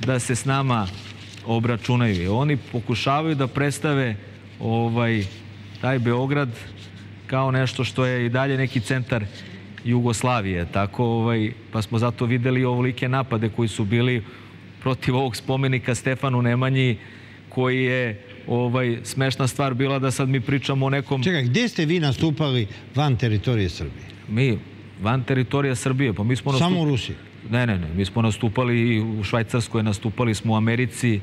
da se s nama obračunaju. Oni pokušavaju da predstave taj Beograd kao nešto što je i dalje neki centar Jugoslavije. Tako, pa smo zato videli ovolike napade koji su bili protiv ovog spomenika Stefanu Nemanji, koji je smešna stvar bila da sad mi pričamo o nekom... Čekaj, gdje ste vi nastupali van teritorije Srbije? Mi, van teritorija Srbije, pa mi smo... Samo u Rusiji? Ne, ne, ne. Mi smo nastupali i u Švajcarskoj, nastupali smo u Americi,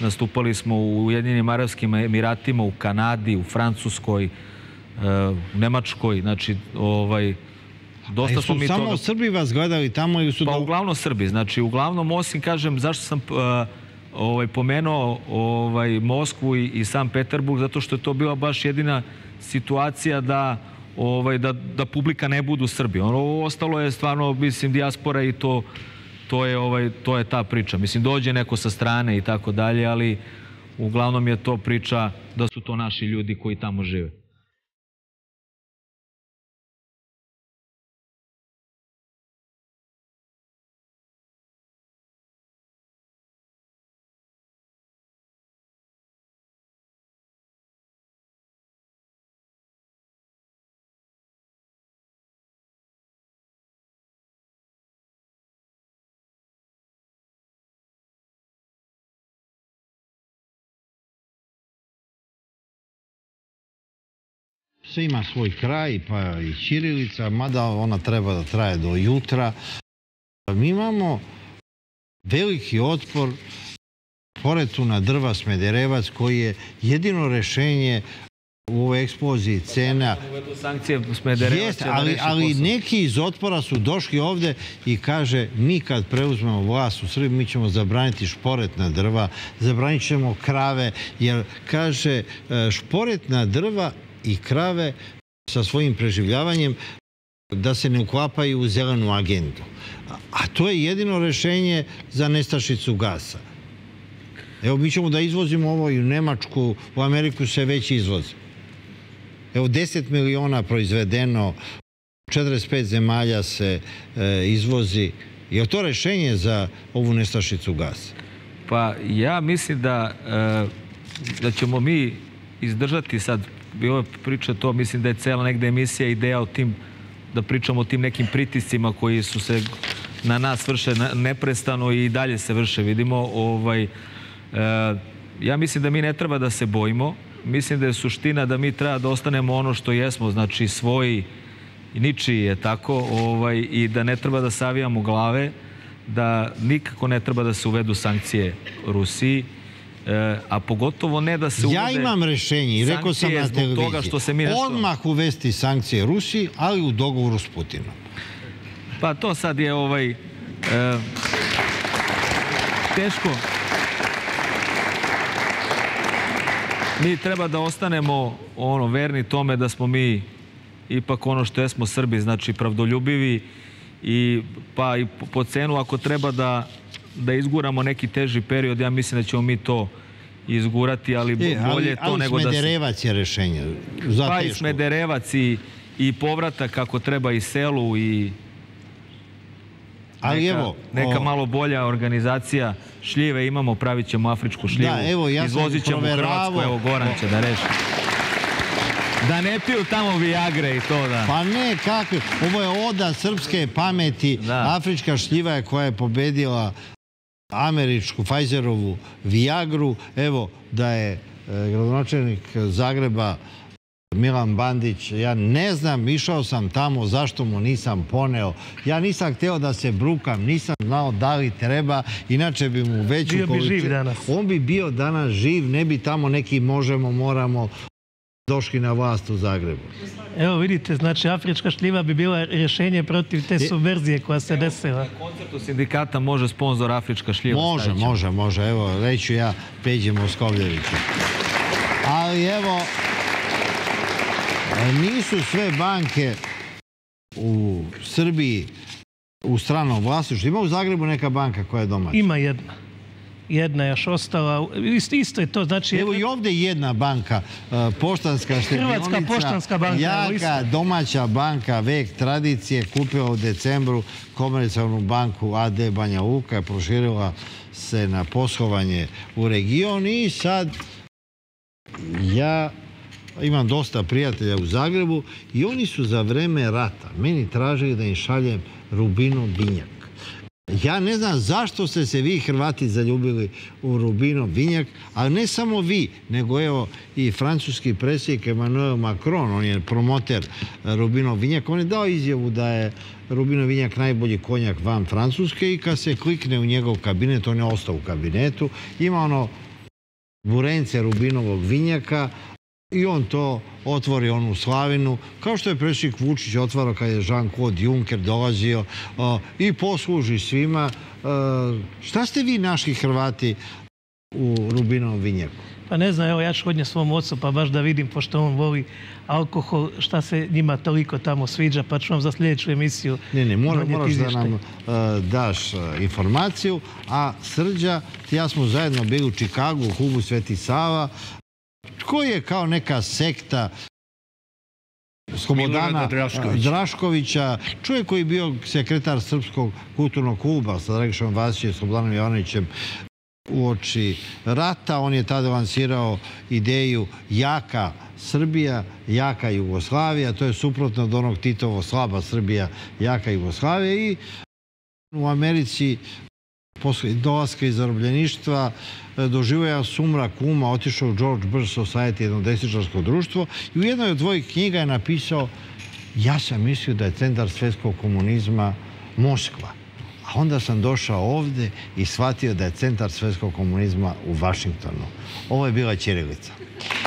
nastupali smo u Ujedinjenim Arapskim Emiratima, u Kanadi, u Francuskoj, u Nemačkoj, znači, dosta smo mi toga... Samo Srbi vas gledali tamo ili su... Pa uglavnom Srbi, znači, uglavnom, osim, kažem, zašto sam pomenuo Moskvu i Sankt Peterburg, zato što je to bila baš jedina situacija da publika ne budu Srbi. Ostalo je stvarno, mislim, dijaspora i to je ta priča. Mislim, dođe neko sa strane i tako dalje, ali uglavnom je to priča da su to naši ljudi koji tamo žive. Sve ima svoj kraj, pa i ćirilica, mada ona treba da traje do jutra. Mi imamo veliki otpor poretuna drva Smederevac, koji je jedino rešenje u ovoj eksploziji cena. Ali neki iz otpora su došli ovde i kaže, mi kad preuzmemo vlast u Srbiji, mi ćemo zabraniti šporetna drva, zabranit ćemo krave, jer kaže, šporetna drva i krave sa svojim preživljavanjem da se ne uklapaju u zelenu agendu. A to je jedino rešenje za nestašicu gasa. Evo, mi ćemo da izvozimo ovo i u Nemačku, u Ameriku se već izvozi. Evo, 10 miliona proizvedeno, 45 zemalja se izvozi. Je to rešenje za ovu nestašicu gasa? Pa ja mislim da ćemo mi izdržati sad. Bilo je priča to, mislim da je cela negde emisija ideja o tim, da pričamo o tim nekim pritiscima koji su se na nas vrše neprestano i dalje se vrše, vidimo. Ja mislim da mi ne treba da se bojimo, mislim da je suština da mi treba da ostanemo ono što jesmo, znači svoji, ničiji je tako, i da ne treba da savijamo glave, da nikako ne treba da se uvedu sankcije Rusiji, a pogotovo ne da se uvede... Ja imam rešenje i rekao sam na televiziji. Odmah uvesti sankcije Rusiji, ali u dogovoru s Putinom. Pa to sad je teško. Mi treba da ostanemo verni tome da smo mi ipak ono što jesmo, Srbi, znači pravdoljubivi, pa i po cenu ako treba da izguramo neki teži period, ja mislim da ćemo mi to izgurati, ali bolje to nego da se... Ali Smederevac je rešenje za teško. Pa i Smederevac i povratak kako treba i selu i neka malo bolja organizacija. Šljive imamo, pravit ćemo afričku šljivu, izvozit ćemo u Hrvatsku, evo Goran će da reši. Da ne piju tamo Viagre i to da... Pa ne, kako? Ovo je oda srpske pameti. Afrička šljiva je koja je pobedila američku, Pfizerovu Viagru. Evo, da je gradonačelnik Zagreba Milan Bandić, ja ne znam, išao sam tamo, zašto mu nisam poneo. Ja nisam hteo da se brukam, nisam znao da li treba, inače bi mu veću količinu... Bio bi živ danas. On bi bio danas živ, ne bi tamo neki možemo, moramo... došli na vlast u Zagrebu. Evo vidite, znači afrička šljiva bi bila rješenje protiv te subverzije koja se desila. Na koncertu sindikata može sponzor afrička šljiva. Može. Evo, reću ja Peđe Moskovljevića. Ali evo, nisu sve banke u Srbiji u stranom vlasništvu. Ima u Zagrebu neka banka koja je domaća? Ima jedna. Jedna je još ostala, isto je to, znači... Evo i ovde jedna banka, Poštanska štedionica, Hrvatska Poštanska banka, jaka domaća banka, vek tradicije, kupila u decembru Komercijalnu banku AD Banja Luka, proširila se na poslovanje u region i sad ja imam dosta prijatelja u Zagrebu i oni su za vreme rata meni tražili da im šaljem Rubinov vinjak. Ja ne znam zašto ste se vi Hrvati zaljubili u Rubinov vinjak, ali ne samo vi, nego evo i francuski predsjednik Emmanuel Macron, on je promoter Rubinov vinjak, on je dao izjavu da je Rubinov vinjak najbolji konjak van Francuske i kad se klikne u njegov kabinet, on je ostao u kabinetu, ima ono burence Rubinovog vinjaka i on to otvori onu slavinu, kao što je predsjednik Vučić otvarao kad je Jean-Claude Juncker dolazio i posluži svima. Šta ste vi našli Hrvati u Rubinovom vinjaku? Pa ne znam, evo ja ću odnijeti svom ocu pa baš da vidim, pošto on voli alkohol, šta se njima toliko tamo sviđa, pa ću vam za sljedeću emisiju. Ne, moraš da nam daš informaciju, a Srđa, ja smo zajedno bili u Čikagu, u klubu Sveti Sava, koji je kao neka sekta Slobodana Draškovića, čovjek koji je bio sekretar Srpskog kulturnog kluba sa Dragišom Vasićem, Slobodanom Jovanovićem u oči rata. On je tada lansirao ideju jaka Srbija, jaka Jugoslavija. To je suprotno od onog Titovo slaba Srbija, jaka Jugoslavija. I u Americi posle dolaska iz zarobljeništva doživio sumrak uma, otišao u George Bush Society, jedno desničarsko društvo, i u jednoj od tvojih knjiga je napisao: ja sam mislio da je centar svjetskog komunizma Moskva, a onda sam došao ovdje i shvatio da je centar svjetskog komunizma u Vašingtonu. Ovo je bila ćirilica.